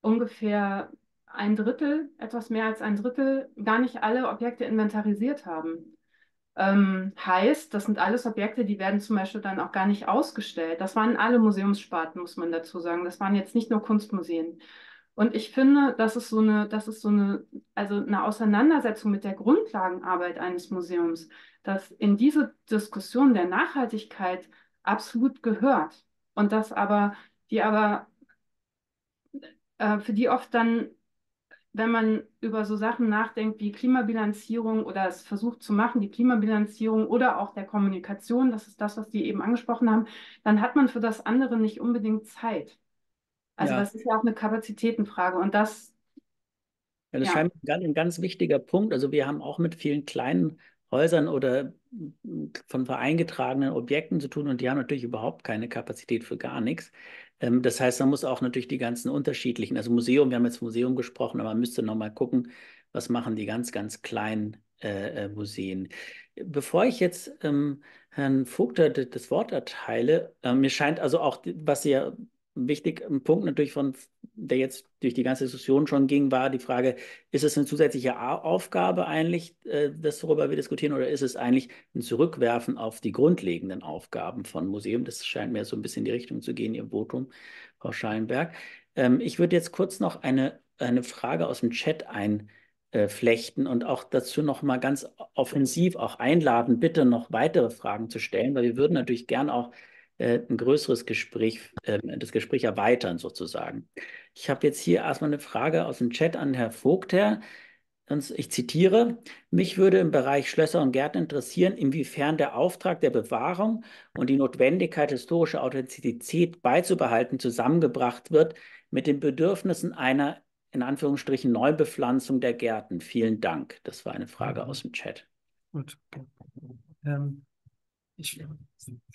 ungefähr ein Drittel, etwas mehr als ein Drittel, gar nicht alle Objekte inventarisiert haben. Ähm, heißt, das sind alles Objekte, die werden zum Beispiel dann auch gar nicht ausgestellt. Das waren alle Museumssparten, muss man dazu sagen. Das waren jetzt nicht nur Kunstmuseen. Und ich finde, das ist so eine, das ist so eine, also eine Auseinandersetzung mit der Grundlagenarbeit eines Museums, das in diese Diskussion der Nachhaltigkeit absolut gehört. Und das aber, die aber, äh, für die oft dann, wenn man über so Sachen nachdenkt wie Klimabilanzierung oder es versucht zu machen, die Klimabilanzierung oder auch der Kommunikation, das ist das, was die eben angesprochen haben, dann hat man für das andere nicht unbedingt Zeit. Also ja, das ist ja auch eine Kapazitätenfrage und das... Ja, das ja. scheint mir ein ganz wichtiger Punkt. Also wir haben auch mit vielen kleinen Häusern oder von Vereinen getragenen Objekten zu tun und die haben natürlich überhaupt keine Kapazität für gar nichts. Das heißt, man muss auch natürlich die ganzen unterschiedlichen, also Museum, wir haben jetzt Museum gesprochen, aber man müsste nochmal gucken, was machen die ganz, ganz kleinen äh, Museen. Bevor ich jetzt ähm, Herrn Vogtherr das Wort erteile, äh, mir scheint also auch, was ja wichtig, ein Punkt natürlich von, der jetzt durch die ganze Diskussion schon ging, war die Frage, ist es eine zusätzliche Aufgabe eigentlich, äh, das, worüber wir diskutieren, oder ist es eigentlich ein Zurückwerfen auf die grundlegenden Aufgaben von Museen? Das scheint mir so ein bisschen in die Richtung zu gehen, Ihr Votum, Frau Schallenberg. Ähm, ich würde jetzt kurz noch eine, eine Frage aus dem Chat einflechten und auch dazu nochmal ganz offensiv auch einladen, bitte noch weitere Fragen zu stellen, weil wir würden natürlich gern auch ein größeres Gespräch, das Gespräch erweitern sozusagen. Ich habe jetzt hier erstmal eine Frage aus dem Chat an Herrn Vogtherr. Ich zitiere, mich würde im Bereich Schlösser und Gärten interessieren, inwiefern der Auftrag der Bewahrung und die Notwendigkeit, historische Authentizität beizubehalten, zusammengebracht wird mit den Bedürfnissen einer, in Anführungsstrichen, Neubepflanzung der Gärten. Vielen Dank. Das war eine Frage aus dem Chat. Gut. Ähm. Ich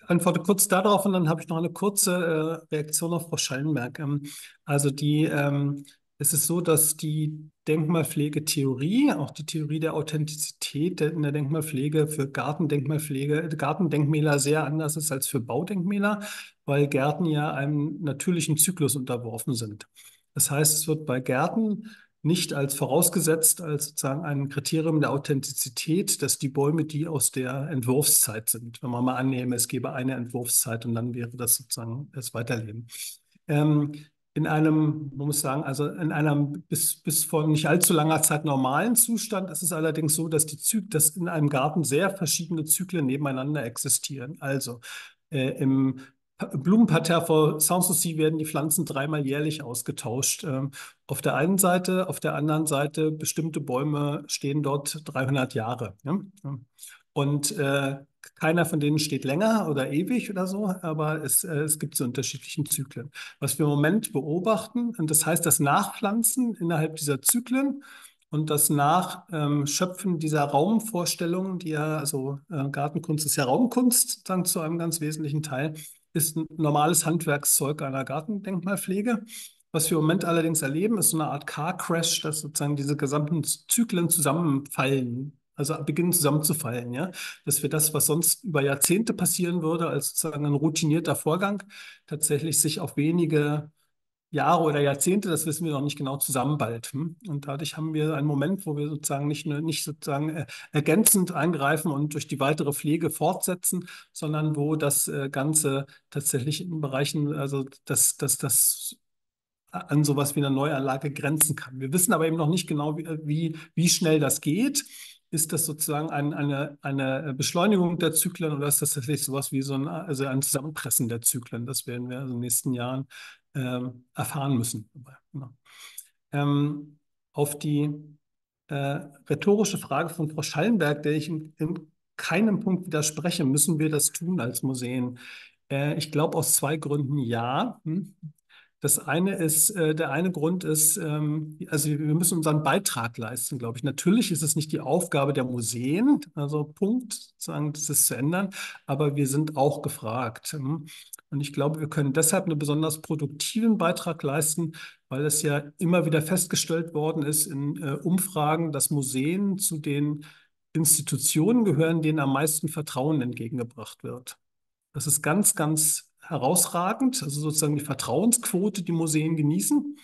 antworte kurz darauf und dann habe ich noch eine kurze äh, Reaktion auf Frau Schallenberg. Ähm, also die, ähm, es ist so, dass die Denkmalpflegetheorie, auch die Theorie der Authentizität in der Denkmalpflege für Gartendenkmalpflege, Gartendenkmäler sehr anders ist als für Baudenkmäler, weil Gärten ja einem natürlichen Zyklus unterworfen sind. Das heißt, es wird bei Gärten nicht als vorausgesetzt, als sozusagen ein Kriterium der Authentizität, dass die Bäume die aus der Entwurfszeit sind. Wenn man mal annehmen, es gäbe eine Entwurfszeit und dann wäre das sozusagen das Weiterleben. Ähm, in einem, man muss sagen, also in einem bis, bis vor nicht allzu langer Zeit normalen Zustand ist es allerdings so, dass die Zyklen, dass in einem Garten sehr verschiedene Zyklen nebeneinander existieren. Also äh, im Blumenparterre vor Sanssouci werden die Pflanzen dreimal jährlich ausgetauscht. Auf der einen Seite, auf der anderen Seite, bestimmte Bäume stehen dort dreihundert Jahre. Und äh, keiner von denen steht länger oder ewig oder so, aber es, äh, es gibt so unterschiedlichen Zyklen. Was wir im Moment beobachten, und das heißt, das Nachpflanzen innerhalb dieser Zyklen und das Nachschöpfen dieser Raumvorstellungen, die ja, also äh, Gartenkunst ist ja Raumkunst, dann zu einem ganz wesentlichen Teil, ist ein normales Handwerkszeug einer Gartendenkmalpflege. Was wir im Moment allerdings erleben, ist so eine Art Car Crash, dass sozusagen diese gesamten Zyklen zusammenfallen, also beginnen zusammenzufallen, ja, dass wir das, was sonst über Jahrzehnte passieren würde, als sozusagen ein routinierter Vorgang, tatsächlich sich auf wenige Jahre oder Jahrzehnte, das wissen wir noch nicht genau, zusammenballt. Und dadurch haben wir einen Moment, wo wir sozusagen nicht, nicht sozusagen ergänzend eingreifen und durch die weitere Pflege fortsetzen, sondern wo das Ganze tatsächlich in Bereichen, also das, das, das an sowas wie eine Neuanlage grenzen kann. Wir wissen aber eben noch nicht genau, wie, wie, wie schnell das geht. Ist das sozusagen ein, eine, eine Beschleunigung der Zyklen oder ist das tatsächlich sowas wie so ein, also ein Zusammenpressen der Zyklen? Das werden wir also in den nächsten Jahren Ähm, erfahren müssen. Genau. Ähm, auf die äh, rhetorische Frage von Frau Schallenberg, der ich in, in keinem Punkt widerspreche, müssen wir das tun als Museen? Äh, ich glaube aus zwei Gründen ja. Hm? Das eine ist, äh, der eine Grund ist, ähm, also wir müssen unseren Beitrag leisten, glaube ich. Natürlich ist es nicht die Aufgabe der Museen, also Punkt, sozusagen, das ist zu ändern, aber wir sind auch gefragt. Hm? Und ich glaube, wir können deshalb einen besonders produktiven Beitrag leisten, weil es ja immer wieder festgestellt worden ist in äh, Umfragen, dass Museen zu den Institutionen gehören, denen am meisten Vertrauen entgegengebracht wird. Das ist ganz, ganz herausragend. Also sozusagen die Vertrauensquote, die Museen genießen.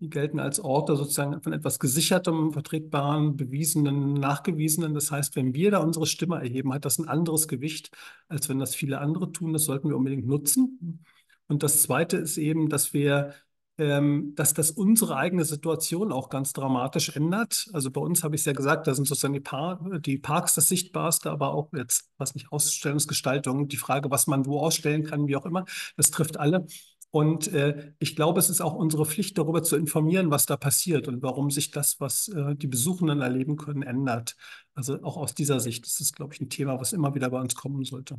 Die gelten als Orte sozusagen von etwas Gesichertem, Vertretbaren, Bewiesenen, Nachgewiesenen. Das heißt, wenn wir da unsere Stimme erheben, hat das ein anderes Gewicht, als wenn das viele andere tun. Das sollten wir unbedingt nutzen. Und das Zweite ist eben, dass wir, ähm, dass das unsere eigene Situation auch ganz dramatisch ändert. Also bei uns habe ich es ja gesagt, da sind sozusagen die, Par die Parks das Sichtbarste, aber auch jetzt, was nicht, Ausstellungsgestaltung, die Frage, was man wo ausstellen kann, wie auch immer, das trifft alle. Und äh, ich glaube, es ist auch unsere Pflicht, darüber zu informieren, was da passiert und warum sich das, was äh, die Besuchenden erleben können, ändert. Also auch aus dieser Sicht ist das, glaube ich, ein Thema, was immer wieder bei uns kommen sollte.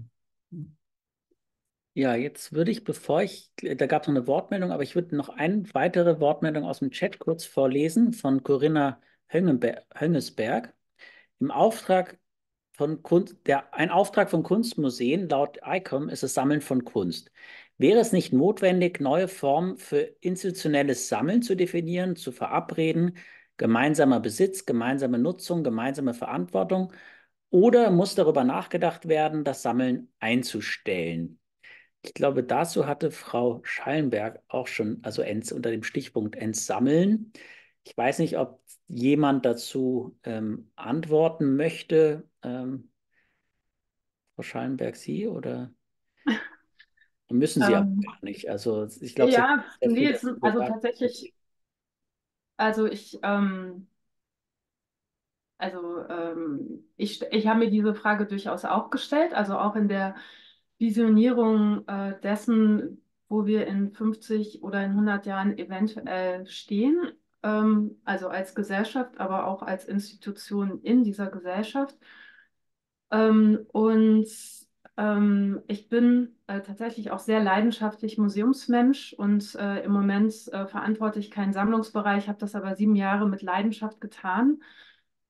Ja, jetzt würde ich, bevor ich, da gab es noch eine Wortmeldung, aber ich würde noch eine weitere Wortmeldung aus dem Chat kurz vorlesen von Corinna Höngesberg. Im Auftrag von Kunst, der, ein Auftrag von Kunstmuseen laut I C O M ist das Sammeln von Kunst. Wäre es nicht notwendig, neue Formen für institutionelles Sammeln zu definieren, zu verabreden, gemeinsamer Besitz, gemeinsame Nutzung, gemeinsame Verantwortung? Oder muss darüber nachgedacht werden, das Sammeln einzustellen? Ich glaube, dazu hatte Frau Schallenberg auch schon, also unter dem Stichpunkt Entsammeln. Ich weiß nicht, ob jemand dazu ähm, antworten möchte. Ähm, Frau Schallenberg, Sie oder... Müssen sie ähm, auch gar nicht. Also ich glaube, ja, nee, es ist, also tatsächlich, also ich, ähm, also ähm, ich, ich habe mir diese Frage durchaus auch gestellt, also auch in der Visionierung äh, dessen, wo wir in fünfzig oder in hundert Jahren eventuell stehen, ähm, also als Gesellschaft, aber auch als Institution in dieser Gesellschaft. Ähm, und ich bin äh, tatsächlich auch sehr leidenschaftlich Museumsmensch und äh, im Moment äh, verantworte ich keinen Sammlungsbereich, habe das aber sieben Jahre mit Leidenschaft getan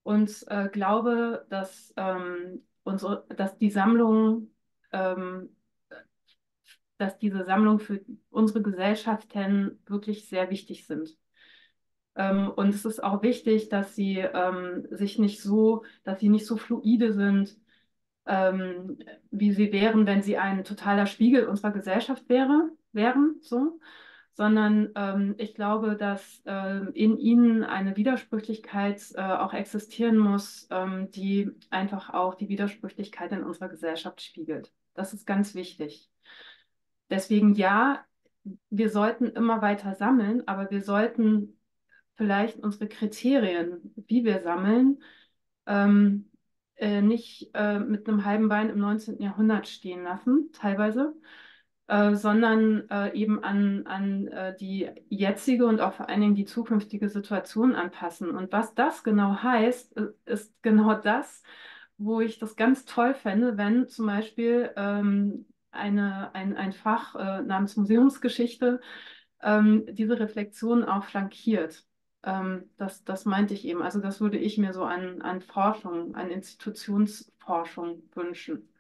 und äh, glaube, dass, ähm, unsere, dass, die Sammlung, ähm, dass diese Sammlung für unsere Gesellschaften wirklich sehr wichtig sind. Ähm, und es ist auch wichtig, dass sie ähm, sich nicht so, dass sie nicht so fluide sind, Ähm, wie sie wären, wenn sie ein totaler Spiegel unserer Gesellschaft wäre, wären, so. Sondern ähm, ich glaube, dass ähm, in ihnen eine Widersprüchlichkeit äh, auch existieren muss, ähm, die einfach auch die Widersprüchlichkeit in unserer Gesellschaft spiegelt. Das ist ganz wichtig. Deswegen ja, wir sollten immer weiter sammeln, aber wir sollten vielleicht unsere Kriterien, wie wir sammeln, ähm, nicht äh, mit einem halben Bein im neunzehnten Jahrhundert stehen lassen, teilweise, äh, sondern äh, eben an, an äh, die jetzige und auch vor allen Dingen die zukünftige Situation anpassen. Und was das genau heißt, ist genau das, wo ich das ganz toll fände, wenn zum Beispiel ähm, eine, ein, ein Fach äh, namens Museumsgeschichte ähm, diese Reflexion auch flankiert. Ähm, das, das meinte ich eben. Also das würde ich mir so an, an Forschung, an Institutionsforschung wünschen.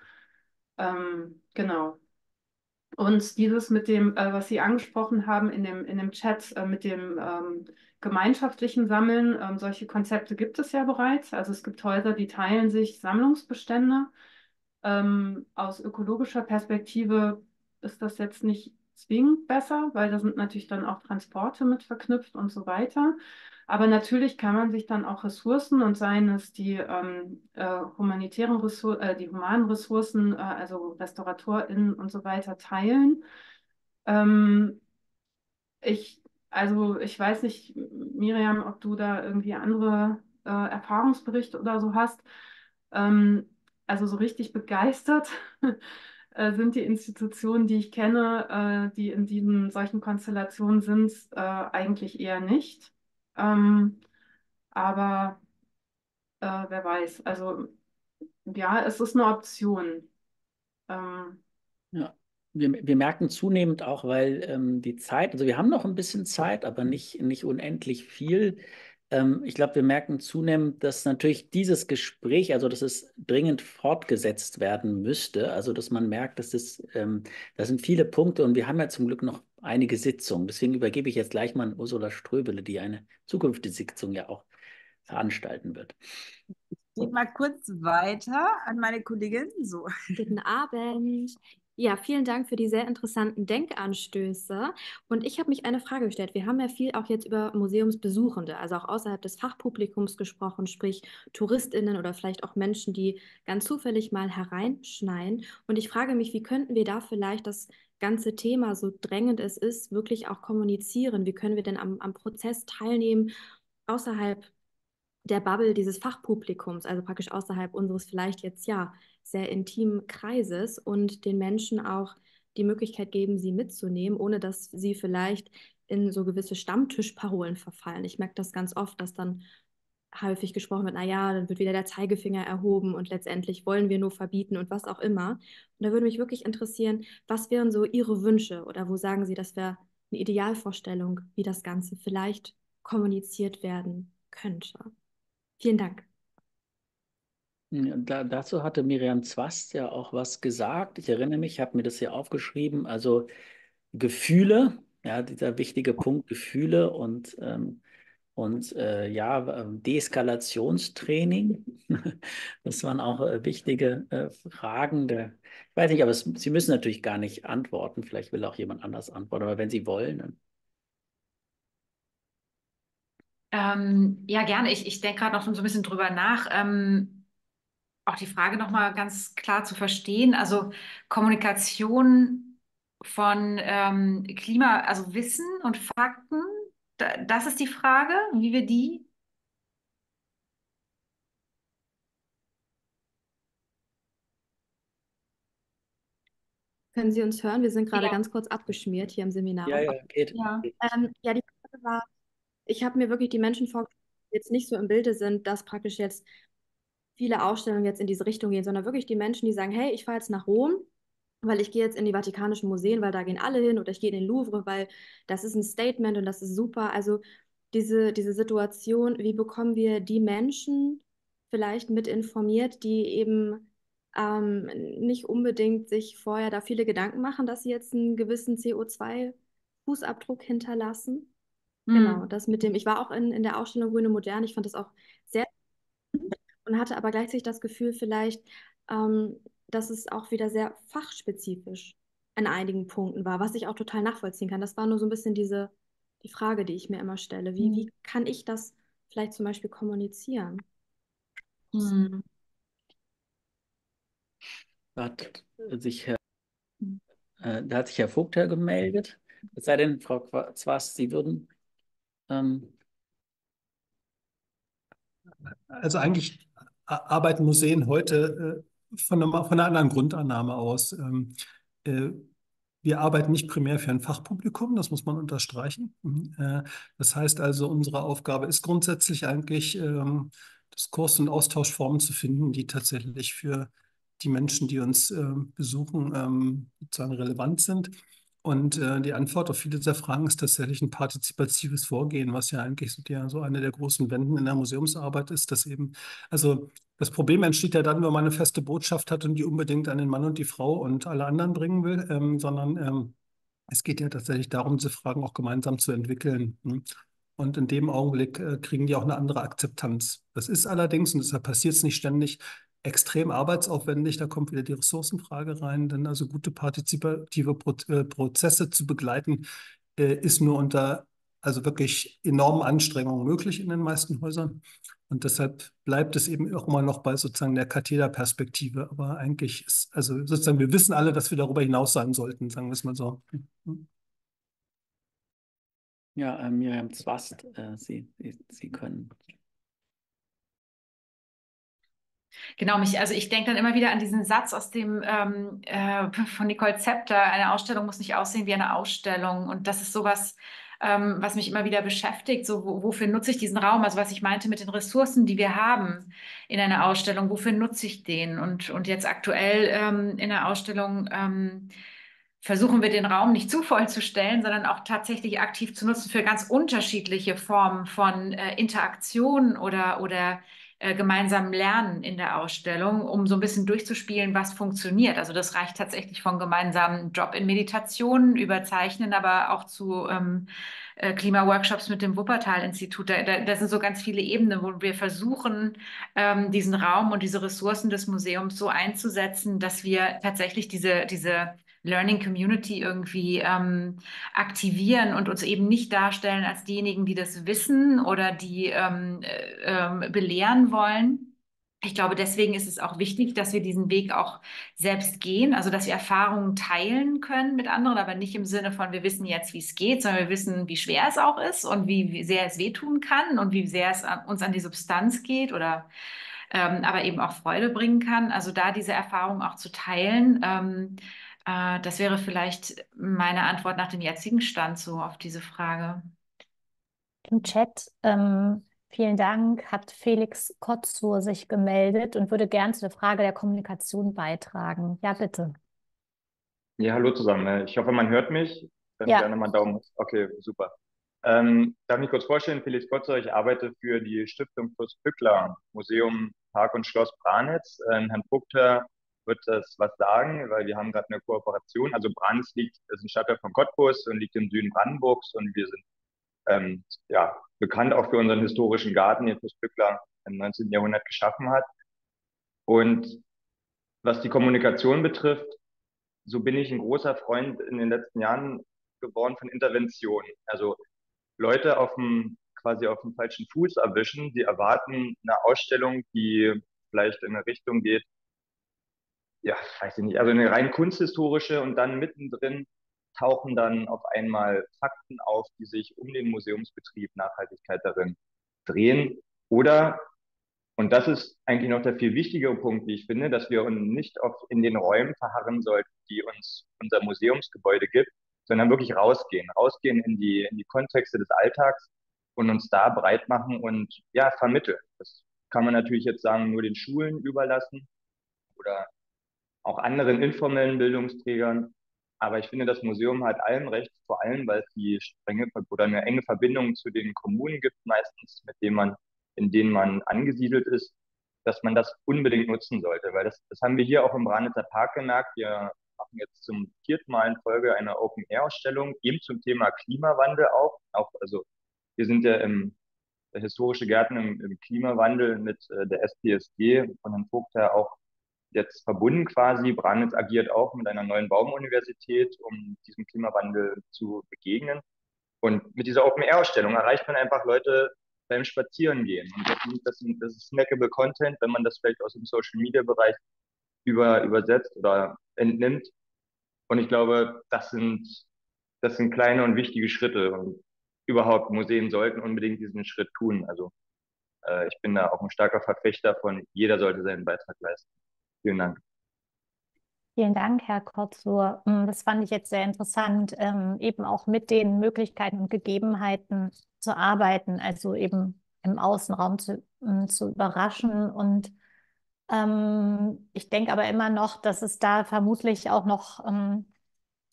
Ähm, genau. Und dieses mit dem, äh, was Sie angesprochen haben in dem, in dem Chat, äh, mit dem ähm, gemeinschaftlichen Sammeln, ähm, solche Konzepte gibt es ja bereits. Also es gibt Häuser, die teilen sich Sammlungsbestände. Ähm, aus ökologischer Perspektive ist das jetzt nicht zwingend besser, weil da sind natürlich dann auch Transporte mit verknüpft und so weiter. Aber natürlich kann man sich dann auch Ressourcen und seien es die ähm, äh, humanitären Ressourcen, äh, die humanen Ressourcen, äh, also RestauratorInnen und so weiter teilen. Ähm, ich, also ich weiß nicht, Miriam, ob du da irgendwie andere äh, Erfahrungsberichte oder so hast. Ähm, also so richtig begeistert sind die Institutionen, die ich kenne, äh, die in diesen solchen Konstellationen sind, äh, eigentlich eher nicht. Ähm, aber äh, wer weiß, also ja, es ist eine Option. Ähm, ja, wir, wir merken zunehmend auch, weil ähm, die Zeit, also wir haben noch ein bisschen Zeit, aber nicht, nicht unendlich viel. Ähm, ich glaube, wir merken zunehmend, dass natürlich dieses Gespräch, also dass es dringend fortgesetzt werden müsste, also dass man merkt, dass das, ähm, das sind viele Punkte und wir haben ja zum Glück noch einige Sitzungen. Deswegen übergebe ich jetzt gleich mal an Ursula Ströbele, die eine zukünftige Sitzung ja auch veranstalten wird. gebe mal kurz weiter an meine Kollegin. So. Guten Abend. Ja, vielen Dank für die sehr interessanten Denkanstöße. Und ich habe mich eine Frage gestellt. Wir haben ja viel auch jetzt über Museumsbesuchende, also auch außerhalb des Fachpublikums gesprochen, sprich TouristInnen oder vielleicht auch Menschen, die ganz zufällig mal hereinschneien. Und ich frage mich, wie könnten wir da vielleicht das ganze Thema, so drängend es ist, wirklich auch kommunizieren? Wie können wir denn am, am Prozess teilnehmen, außerhalb der Bubble dieses Fachpublikums, also praktisch außerhalb unseres vielleicht jetzt ja sehr intimen Kreises, und den Menschen auch die Möglichkeit geben, sie mitzunehmen, ohne dass sie vielleicht in so gewisse Stammtischparolen verfallen. Ich merke das ganz oft, dass dann häufig gesprochen wird, naja, dann wird wieder der Zeigefinger erhoben und letztendlich wollen wir nur verbieten und was auch immer. Und da würde mich wirklich interessieren, was wären so Ihre Wünsche oder wo sagen Sie, das wäre eine Idealvorstellung, wie das Ganze vielleicht kommuniziert werden könnte? Vielen Dank. Da, dazu hatte Miriam Szwast ja auch was gesagt. Ich erinnere mich, ich habe mir das hier aufgeschrieben. Also Gefühle, ja, dieser wichtige Punkt, Gefühle und, ähm, und äh, ja, Deeskalationstraining. Das waren auch äh, wichtige äh, Fragen. Der, ich weiß nicht, aber es, Sie müssen natürlich gar nicht antworten. Vielleicht will auch jemand anders antworten, aber wenn Sie wollen, dann. Ähm, ja, gerne. Ich, ich denke gerade noch so ein bisschen drüber nach. Ähm, auch die Frage nochmal ganz klar zu verstehen. Also Kommunikation von ähm, Klima, also Wissen und Fakten, da, das ist die Frage, wie wir die... Können Sie uns hören? Wir sind gerade ja. ganz kurz abgeschmiert hier im Seminar. Ja, ja, geht. Ja, ähm, ja die Frage war... Ich habe mir wirklich die Menschen vorgestellt, die jetzt nicht so im Bilde sind, dass praktisch jetzt viele Ausstellungen jetzt in diese Richtung gehen, sondern wirklich die Menschen, die sagen, hey, ich fahre jetzt nach Rom, weil ich gehe jetzt in die Vatikanischen Museen, weil da gehen alle hin, oder ich gehe in den Louvre, weil das ist ein Statement und das ist super. Also diese, diese Situation, wie bekommen wir die Menschen vielleicht mit informiert, die eben ähm, nicht unbedingt sich vorher da viele Gedanken machen, dass sie jetzt einen gewissen C O zwei Fußabdruck hinterlassen? Genau, das mit dem, ich war auch in, in der Ausstellung Grüne Moderne, ich fand das auch sehr und hatte aber gleichzeitig das Gefühl vielleicht, ähm, dass es auch wieder sehr fachspezifisch an einigen Punkten war, was ich auch total nachvollziehen kann. Das war nur so ein bisschen diese, die Frage, die ich mir immer stelle. Wie, wie kann ich das vielleicht zum Beispiel kommunizieren? Mhm. Da hat sich Herr, äh, da hat sich Herr Vogtherr gemeldet. Es sei denn, Frau Szwast, Sie würden... Also eigentlich arbeiten Museen heute von einer, von einer anderen Grundannahme aus. Wir arbeiten nicht primär für ein Fachpublikum, das muss man unterstreichen. Das heißt also, unsere Aufgabe ist grundsätzlich eigentlich, Diskurs- und Austauschformen zu finden, die tatsächlich für die Menschen, die uns besuchen, sozusagen relevant sind. Und äh, die Antwort auf viele dieser Fragen ist tatsächlich ein partizipatives Vorgehen, was ja eigentlich so, der, so eine der großen Wenden in der Museumsarbeit ist, dass eben, also das Problem entsteht ja dann, wenn man eine feste Botschaft hat und die unbedingt an den Mann und die Frau und alle anderen bringen will, ähm, sondern ähm, es geht ja tatsächlich darum, diese Fragen auch gemeinsam zu entwickeln. Hm? Und in dem Augenblick äh, kriegen die auch eine andere Akzeptanz. Das ist allerdings, und deshalb passiert es nicht ständig, extrem arbeitsaufwendig, da kommt wieder die Ressourcenfrage rein, denn also gute partizipative Pro äh, Prozesse zu begleiten, äh, ist nur unter also wirklich enormen Anstrengungen möglich in den meisten Häusern. Und deshalb bleibt es eben auch immer noch bei sozusagen der Kathederperspektive. Aber eigentlich ist, also sozusagen, wir wissen alle, dass wir darüber hinaus sein sollten, sagen wir es mal so. Ja, äh, Miriam Szwast, äh, Sie, Sie, Sie können... Genau, mich, also ich denke dann immer wieder an diesen Satz aus dem ähm, äh, von Nicole Zepter, eine Ausstellung muss nicht aussehen wie eine Ausstellung. Und das ist sowas, ähm, was mich immer wieder beschäftigt, so wo, wofür nutze ich diesen Raum? Also was ich meinte mit den Ressourcen, die wir haben in einer Ausstellung, wofür nutze ich den? Und, und jetzt aktuell ähm, in der Ausstellung ähm, versuchen wir den Raum nicht zu voll zu stellen, sondern auch tatsächlich aktiv zu nutzen für ganz unterschiedliche Formen von äh, Interaktion oder, oder äh, gemeinsam lernen in der Ausstellung, um so ein bisschen durchzuspielen, was funktioniert. Also das reicht tatsächlich von gemeinsamen Drop-in-Meditationen über Zeichnen, aber auch zu ähm, äh, Klimaworkshops mit dem Wuppertal-Institut. Da, da, da sind so ganz viele Ebenen, wo wir versuchen, ähm, diesen Raum und diese Ressourcen des Museums so einzusetzen, dass wir tatsächlich diese, diese Learning Community irgendwie ähm, aktivieren und uns eben nicht darstellen als diejenigen, die das wissen oder die ähm, äh, belehren wollen. Ich glaube, deswegen ist es auch wichtig, dass wir diesen Weg auch selbst gehen, also dass wir Erfahrungen teilen können mit anderen, aber nicht im Sinne von, wir wissen jetzt, wie es geht, sondern wir wissen, wie schwer es auch ist und wie, wie sehr es wehtun kann und wie sehr es an, uns an die Substanz geht oder ähm, aber eben auch Freude bringen kann. Also da diese Erfahrungen auch zu teilen, ähm, das wäre vielleicht meine Antwort nach dem jetzigen Stand so auf diese Frage. Im Chat, ähm, vielen Dank, hat Felix Kotzur sich gemeldet und würde gern zu der Frage der Kommunikation beitragen. Ja, bitte. Ja, hallo zusammen. Ich hoffe, man hört mich. Dann ja. Gerne mal Daumen hoch. Okay, super. Ähm, darf mich kurz vorstellen, Felix Kotzur, ich arbeite für die Stiftung Plus Pückler, Museum, Park und Schloss Branitz. Äh, Herrn Vogtherr wird das was sagen, weil wir haben gerade eine Kooperation. Also Branitz liegt, ist ein Stadtteil von Cottbus und liegt im Süden Brandenburgs und wir sind ähm, ja, bekannt auch für unseren historischen Garten, den Fürst Bückler im neunzehnten Jahrhundert geschaffen hat. Und was die Kommunikation betrifft, so bin ich ein großer Freund in den letzten Jahren geworden von Interventionen. Also Leute auf dem, quasi auf dem falschen Fuß erwischen, die erwarten eine Ausstellung, die vielleicht in eine Richtung geht, ja, weiß ich nicht, also eine rein kunsthistorische und dann mittendrin tauchen dann auf einmal Fakten auf, die sich um den Museumsbetrieb Nachhaltigkeit darin drehen. Oder, und das ist eigentlich noch der viel wichtigere Punkt, wie ich finde, dass wir uns nicht oft in den Räumen verharren sollten, die uns unser Museumsgebäude gibt, sondern wirklich rausgehen, rausgehen in die, in die Kontexte des Alltags und uns da breit machen und ja, vermitteln. Das kann man natürlich jetzt sagen, nur den Schulen überlassen oder auch anderen informellen Bildungsträgern. Aber ich finde, das Museum hat allem recht, vor allem, weil es die strenge oder eine enge Verbindung zu den Kommunen gibt, meistens, mit denen man, in denen man angesiedelt ist, dass man das unbedingt nutzen sollte. Weil das, das haben wir hier auch im Branitzer Park gemerkt. Wir machen jetzt zum vierten Mal in Folge eine Open-Air-Ausstellung, eben zum Thema Klimawandel auch. auch also wir sind ja im der historische Gärten im, im Klimawandel mit äh, der S P S G und Herrn Vogtherr auch jetzt verbunden quasi. Branitz agiert auch mit einer neuen Baumuniversität, um diesem Klimawandel zu begegnen. Und mit dieser Open-Air-Ausstellung erreicht man einfach Leute beim Spazierengehen. Und das, das ist snackable Content, wenn man das vielleicht aus dem Social-Media-Bereich über, übersetzt oder entnimmt. Und ich glaube, das sind, das sind kleine und wichtige Schritte. Und überhaupt, Museen sollten unbedingt diesen Schritt tun. Also äh, ich bin da auch ein starker Verfechter von, jeder sollte seinen Beitrag leisten. Vielen Dank. Vielen Dank, Herr Kotzur. Das fand ich jetzt sehr interessant, eben auch mit den Möglichkeiten und Gegebenheiten zu arbeiten, also eben im Außenraum zu, zu überraschen. Und ähm, ich denke aber immer noch, dass es da vermutlich auch noch ähm,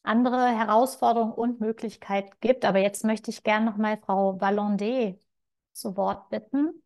andere Herausforderungen und Möglichkeiten gibt. Aber jetzt möchte ich gerne nochmal Frau Ballandé zu Wort bitten.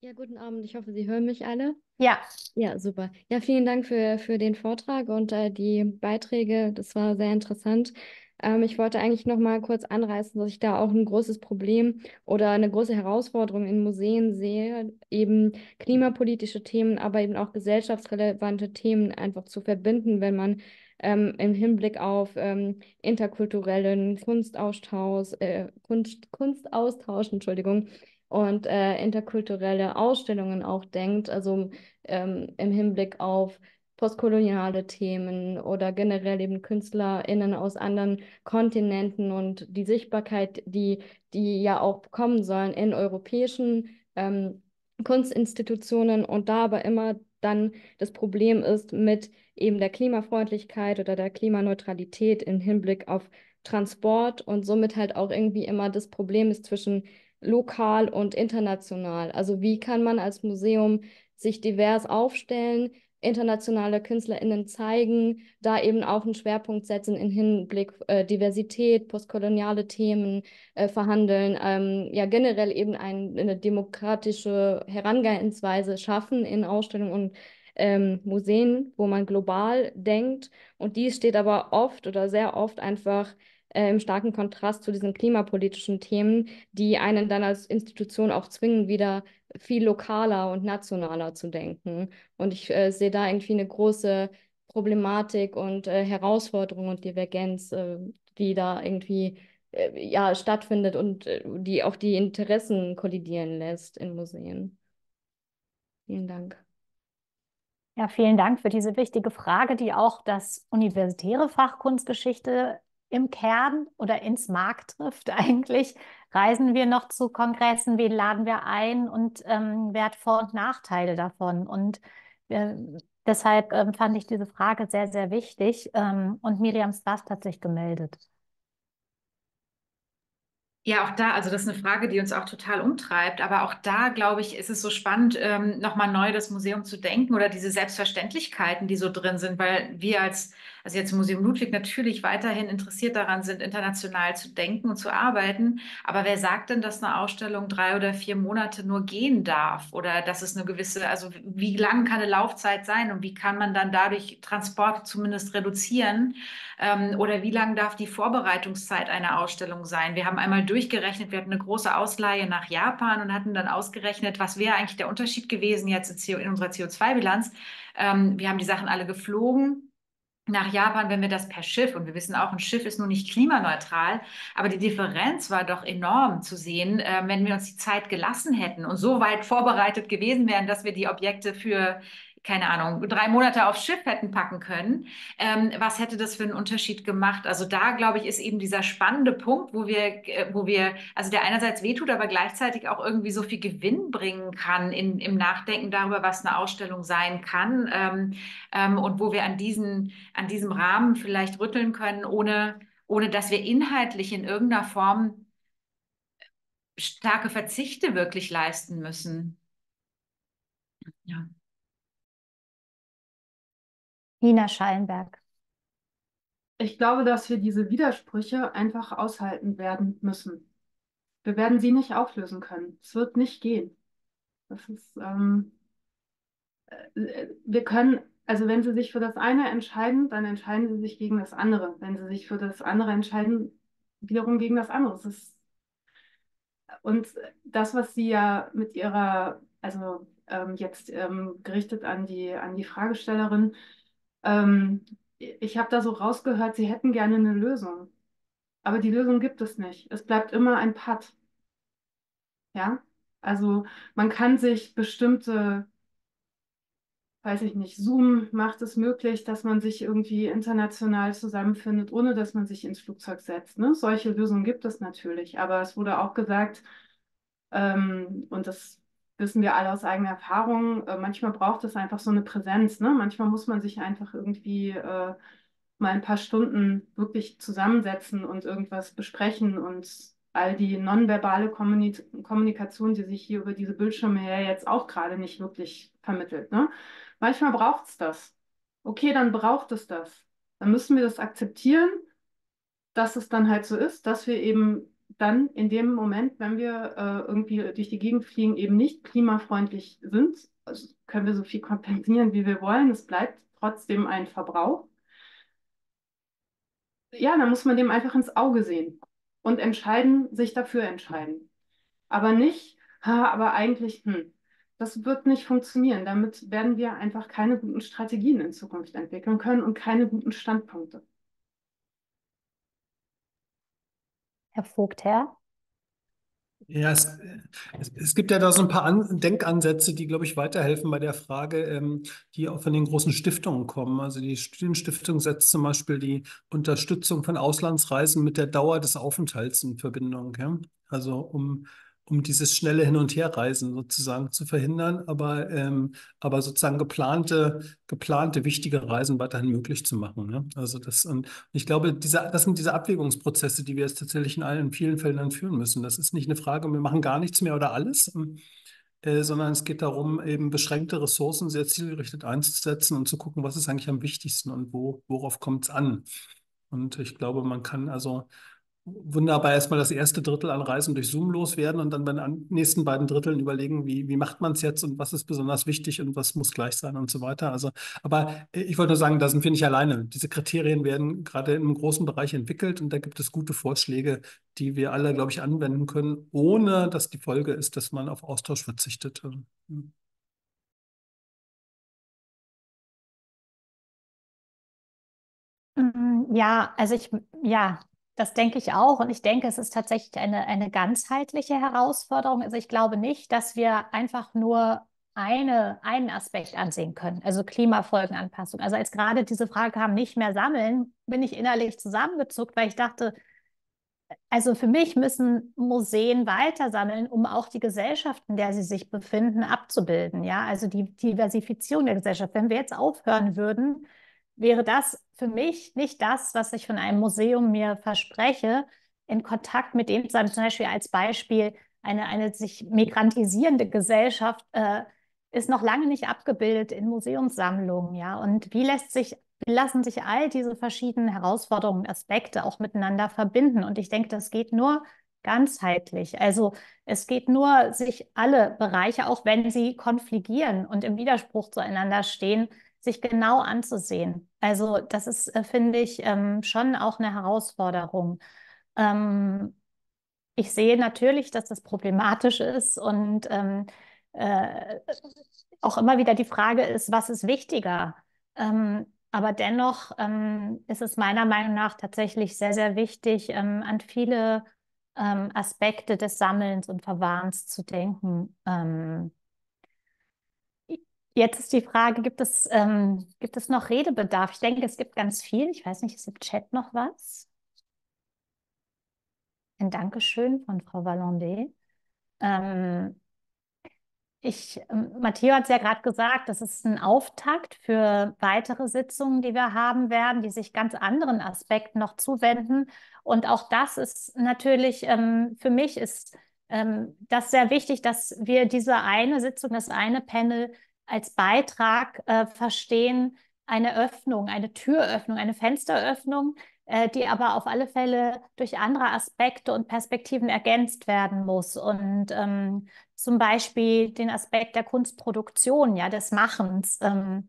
Ja, guten Abend. Ich hoffe, Sie hören mich alle. Ja. Ja, super. Ja, vielen Dank für, für den Vortrag und äh, die Beiträge. Das war sehr interessant. Ähm, ich wollte eigentlich noch mal kurz anreißen, dass ich da auch ein großes Problem oder eine große Herausforderung in Museen sehe, eben klimapolitische Themen, aber eben auch gesellschaftsrelevante Themen einfach zu verbinden, wenn man ähm, im Hinblick auf ähm, interkulturellen Kunstaustausch, äh, Kunst, Kunstaustausch, Entschuldigung, und äh, interkulturelle Ausstellungen auch denkt, also ähm, im Hinblick auf postkoloniale Themen oder generell eben KünstlerInnen aus anderen Kontinenten und die Sichtbarkeit, die, die ja auch bekommen sollen in europäischen ähm, Kunstinstitutionen und da aber immer dann das Problem ist mit eben der Klimafreundlichkeit oder der Klimaneutralität im Hinblick auf Transport und somit halt auch irgendwie immer das Problem ist zwischen lokal und international. Also wie kann man als Museum sich divers aufstellen, internationale KünstlerInnen zeigen, da eben auch einen Schwerpunkt setzen in Hinblick äh, Diversität, postkoloniale Themen äh, verhandeln, ähm, ja generell eben ein, eine demokratische Herangehensweise schaffen in Ausstellungen und ähm, Museen, wo man global denkt. Und dies steht aber oft oder sehr oft einfach äh, im starken Kontrast zu diesen klimapolitischen Themen, die einen dann als Institution auch zwingen, wieder viel lokaler und nationaler zu denken. Und ich äh, sehe da irgendwie eine große Problematik und äh, Herausforderung und Divergenz, äh, die da irgendwie äh, ja, stattfindet und äh, die auch die Interessen kollidieren lässt in Museen. Vielen Dank. Ja, vielen Dank für diese wichtige Frage, die auch das universitäre Fach Kunstgeschichte im Kern oder ins Mark trifft eigentlich. Reisen wir noch zu Kongressen, wen laden wir ein und ähm, wer hat Vor- und Nachteile davon? Und äh, deshalb ähm, fand ich diese Frage sehr, sehr wichtig. Ähm, und Miriam Szwast hat sich gemeldet. Ja, auch da, also das ist eine Frage, die uns auch total umtreibt, aber auch da, glaube ich, ist es so spannend, ähm, nochmal neu das Museum zu denken oder diese Selbstverständlichkeiten, die so drin sind, weil wir als, also jetzt Museum Ludwig natürlich weiterhin interessiert daran sind, international zu denken und zu arbeiten, aber wer sagt denn, dass eine Ausstellung drei oder vier Monate nur gehen darf oder dass es eine gewisse, also wie lang kann eine Laufzeit sein und wie kann man dann dadurch Transport zumindest reduzieren ähm, oder wie lang darf die Vorbereitungszeit einer Ausstellung sein? Wir haben einmal durch durchgerechnet, wir hatten eine große Ausleihe nach Japan und hatten dann ausgerechnet, was wäre eigentlich der Unterschied gewesen jetzt in, in unserer C O zwei Bilanz. Ähm, wir haben die Sachen alle geflogen nach Japan, wenn wir das per Schiff, und wir wissen auch, ein Schiff ist nun nicht klimaneutral, aber die Differenz war doch enorm zu sehen, äh, wenn wir uns die Zeit gelassen hätten und so weit vorbereitet gewesen wären, dass wir die Objekte für keine Ahnung, drei Monate aufs Schiff hätten packen können, ähm, was hätte das für einen Unterschied gemacht? Also da, glaube ich, ist eben dieser spannende Punkt, wo wir, wo wir, also der einerseits wehtut, aber gleichzeitig auch irgendwie so viel Gewinn bringen kann in, im Nachdenken darüber, was eine Ausstellung sein kann ähm, ähm, und wo wir an, diesen, an diesem Rahmen vielleicht rütteln können, ohne, ohne dass wir inhaltlich in irgendeiner Form starke Verzichte wirklich leisten müssen. Ja. Nina Schallenberg. Ich glaube, dass wir diese Widersprüche einfach aushalten werden müssen. Wir werden sie nicht auflösen können. Es wird nicht gehen. Das ist, ähm, wir können, also wenn Sie sich für das eine entscheiden, dann entscheiden Sie sich gegen das andere. Wenn Sie sich für das andere entscheiden, wiederum gegen das andere. Das ist, und das, was Sie ja mit Ihrer, also ähm, jetzt ähm, gerichtet an die, an die Fragestellerin, Ähm, ich habe da so rausgehört, sie hätten gerne eine Lösung. Aber die Lösung gibt es nicht. Es bleibt immer ein Patt. Ja? Also man kann sich bestimmte, weiß ich nicht, Zoom macht es möglich, dass man sich irgendwie international zusammenfindet, ohne dass man sich ins Flugzeug setzt. Ne? Solche Lösungen gibt es natürlich. Aber es wurde auch gesagt, ähm, und das wissen wir alle aus eigener Erfahrung, äh, manchmal braucht es einfach so eine Präsenz. Ne? Manchmal muss man sich einfach irgendwie äh, mal ein paar Stunden wirklich zusammensetzen und irgendwas besprechen und all die nonverbale Kommunik Kommunikation, die sich hier über diese Bildschirme her jetzt auch gerade nicht wirklich vermittelt. Ne? Manchmal braucht es das. Okay, dann braucht es das. Dann müssen wir das akzeptieren, dass es dann halt so ist, dass wir eben dann in dem Moment, wenn wir äh, irgendwie durch die Gegend fliegen, eben nicht klimafreundlich sind, also können wir so viel kompensieren, wie wir wollen. Es bleibt trotzdem ein Verbrauch. Ja, dann muss man dem einfach ins Auge sehen und entscheiden, sich dafür entscheiden. Aber nicht, ha, aber eigentlich, hm, das wird nicht funktionieren. Damit werden wir einfach keine guten Strategien in Zukunft entwickeln können und keine guten Standpunkte. Herr Vogtherr? Ja, es, es gibt ja da so ein paar An Denkansätze, die, glaube ich, weiterhelfen bei der Frage, ähm, die auch von den großen Stiftungen kommen. Also die Studienstiftung setzt zum Beispiel die Unterstützung von Auslandsreisen mit der Dauer des Aufenthalts in Verbindung. Ja? Also um, um dieses schnelle Hin- und Herreisen sozusagen zu verhindern, aber, ähm, aber sozusagen geplante, geplante wichtige Reisen weiterhin möglich zu machen. Ne? Also das, und ich glaube, diese, das sind diese Abwägungsprozesse, die wir jetzt tatsächlich in allen in vielen Fällen dann führen müssen. Das ist nicht eine Frage, wir machen gar nichts mehr oder alles, äh, sondern es geht darum, eben beschränkte Ressourcen sehr zielgerichtet einzusetzen und zu gucken, was ist eigentlich am wichtigsten und wo, worauf kommt es an. Und ich glaube, man kann also wunderbar erstmal das erste Drittel an Reisen durch Zoom loswerden und dann bei den nächsten beiden Dritteln überlegen, wie, wie macht man es jetzt und was ist besonders wichtig und was muss gleich sein und so weiter. Also, aber ich wollte nur sagen, da sind wir nicht alleine. Diese Kriterien werden gerade in einem großen Bereich entwickelt und da gibt es gute Vorschläge, die wir alle, glaube ich, anwenden können, ohne dass die Folge ist, dass man auf Austausch verzichtet. Ja, also ich, ja. Das denke ich auch und ich denke, es ist tatsächlich eine, eine ganzheitliche Herausforderung. Also ich glaube nicht, dass wir einfach nur eine, einen Aspekt ansehen können, also Klimafolgenanpassung. Also als gerade diese Frage kam, nicht mehr sammeln, bin ich innerlich zusammengezuckt, weil ich dachte, also für mich müssen Museen weiter sammeln, um auch die Gesellschaft, in der sie sich befinden, abzubilden. Ja? Also die Diversifizierung der Gesellschaft. Wenn wir jetzt aufhören würden, wäre das für mich nicht das, was ich von einem Museum mir verspreche, in Kontakt mit dem zu sein. Zum Beispiel als Beispiel eine, eine sich migrantisierende Gesellschaft äh, ist noch lange nicht abgebildet in Museumssammlungen. Ja? Und wie lässt sich, wie lassen sich all diese verschiedenen Herausforderungen und Aspekte auch miteinander verbinden? Und ich denke, das geht nur ganzheitlich. Also es geht nur, sich alle Bereiche, auch wenn sie konfligieren und im Widerspruch zueinander stehen, sich genau anzusehen. Also das ist, finde ich, ähm, schon auch eine Herausforderung. Ähm, ich sehe natürlich, dass das problematisch ist und ähm, äh, auch immer wieder die Frage ist, was ist wichtiger? Ähm, aber dennoch ähm, ist es meiner Meinung nach tatsächlich sehr, sehr wichtig, ähm, an viele ähm, Aspekte des Sammelns und Verwahrens zu denken. Ähm, Jetzt ist die Frage, gibt es, ähm, gibt es noch Redebedarf? Ich denke, es gibt ganz viel. Ich weiß nicht, ist im Chat noch was? Ein Dankeschön von Frau Vallandé. Ähm, ich, ähm, Matteo hat es ja gerade gesagt, das ist ein Auftakt für weitere Sitzungen, die wir haben werden, die sich ganz anderen Aspekten noch zuwenden. Und auch das ist natürlich, ähm, für mich ist ähm, das sehr wichtig, dass wir diese eine Sitzung, das eine Panel als Beitrag äh, verstehen, eine Öffnung, eine Türöffnung, eine Fensteröffnung, äh, die aber auf alle Fälle durch andere Aspekte und Perspektiven ergänzt werden muss. Und ähm, zum Beispiel den Aspekt der Kunstproduktion, ja, des Machens. Ähm,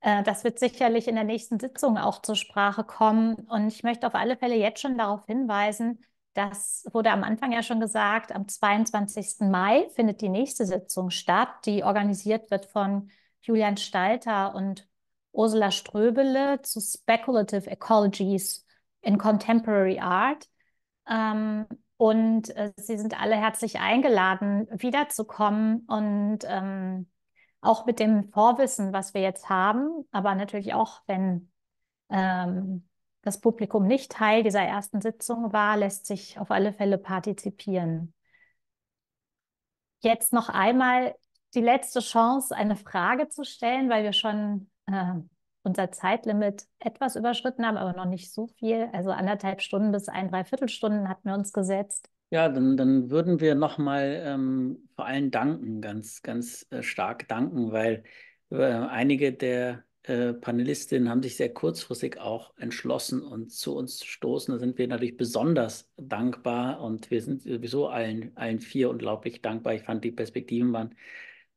äh, das wird sicherlich in der nächsten Sitzung auch zur Sprache kommen. Und ich möchte auf alle Fälle jetzt schon darauf hinweisen, das wurde am Anfang ja schon gesagt, am zweiundzwanzigsten Mai findet die nächste Sitzung statt, die organisiert wird von Julian Stalter und Ursula Ströbele zu Speculative Ecologies in Contemporary Art. Ähm, und äh, sie sind alle herzlich eingeladen, wiederzukommen und ähm, auch mit dem Vorwissen, was wir jetzt haben, aber natürlich auch, wenn ähm, das Publikum nicht Teil dieser ersten Sitzung war, lässt sich auf alle Fälle partizipieren. Jetzt noch einmal die letzte Chance, eine Frage zu stellen, weil wir schon äh, unser Zeitlimit etwas überschritten haben, aber noch nicht so viel. Also anderthalb Stunden bis ein, dreiviertel Stunden hatten wir uns gesetzt. Ja, dann, dann würden wir nochmal ähm, vor allem danken, ganz, ganz äh, stark danken, weil äh, einige der Äh, Panelistinnen haben sich sehr kurzfristig auch entschlossen und zu uns zu stoßen. Da sind wir natürlich besonders dankbar und wir sind sowieso allen, allen vier unglaublich dankbar. Ich fand, die Perspektiven waren,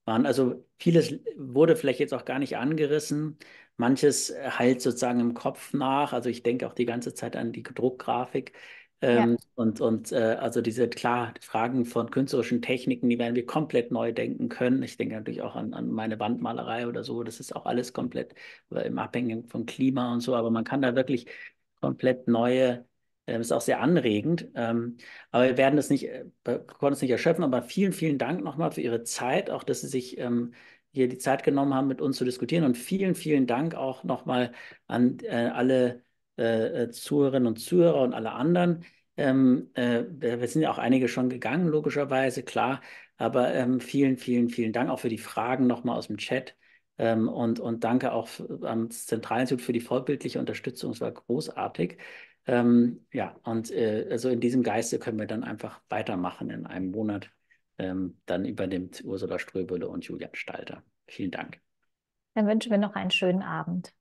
waren, also vieles wurde vielleicht jetzt auch gar nicht angerissen. Manches halt sozusagen im Kopf nach. Also ich denke auch die ganze Zeit an die Druckgrafik. Ähm, ja. Und, und äh, also diese, klar, Fragen von künstlerischen Techniken, die werden wir komplett neu denken können. Ich denke natürlich auch an, an meine Wandmalerei oder so. Das ist auch alles komplett im Abhängigen von Klima und so. Aber man kann da wirklich komplett neue, äh, ist auch sehr anregend. Ähm, aber wir werden das nicht, äh, konnten es nicht erschöpfen. Aber vielen, vielen Dank nochmal für Ihre Zeit, auch dass Sie sich ähm, hier die Zeit genommen haben, mit uns zu diskutieren. Und vielen, vielen Dank auch nochmal an äh, alle Äh, Zuhörerinnen und Zuhörer und alle anderen. Ähm, äh, wir sind ja auch einige schon gegangen, logischerweise, klar. Aber ähm, vielen, vielen, vielen Dank auch für die Fragen nochmal aus dem Chat. Ähm, und, und danke auch am Zentralinstitut für die vorbildliche Unterstützung. Es war großartig. Ähm, ja, und äh, also in diesem Geiste können wir dann einfach weitermachen in einem Monat. Ähm, dann übernimmt Ursula Ströbele und Julian Stalter. Vielen Dank. Dann wünschen wir noch einen schönen Abend.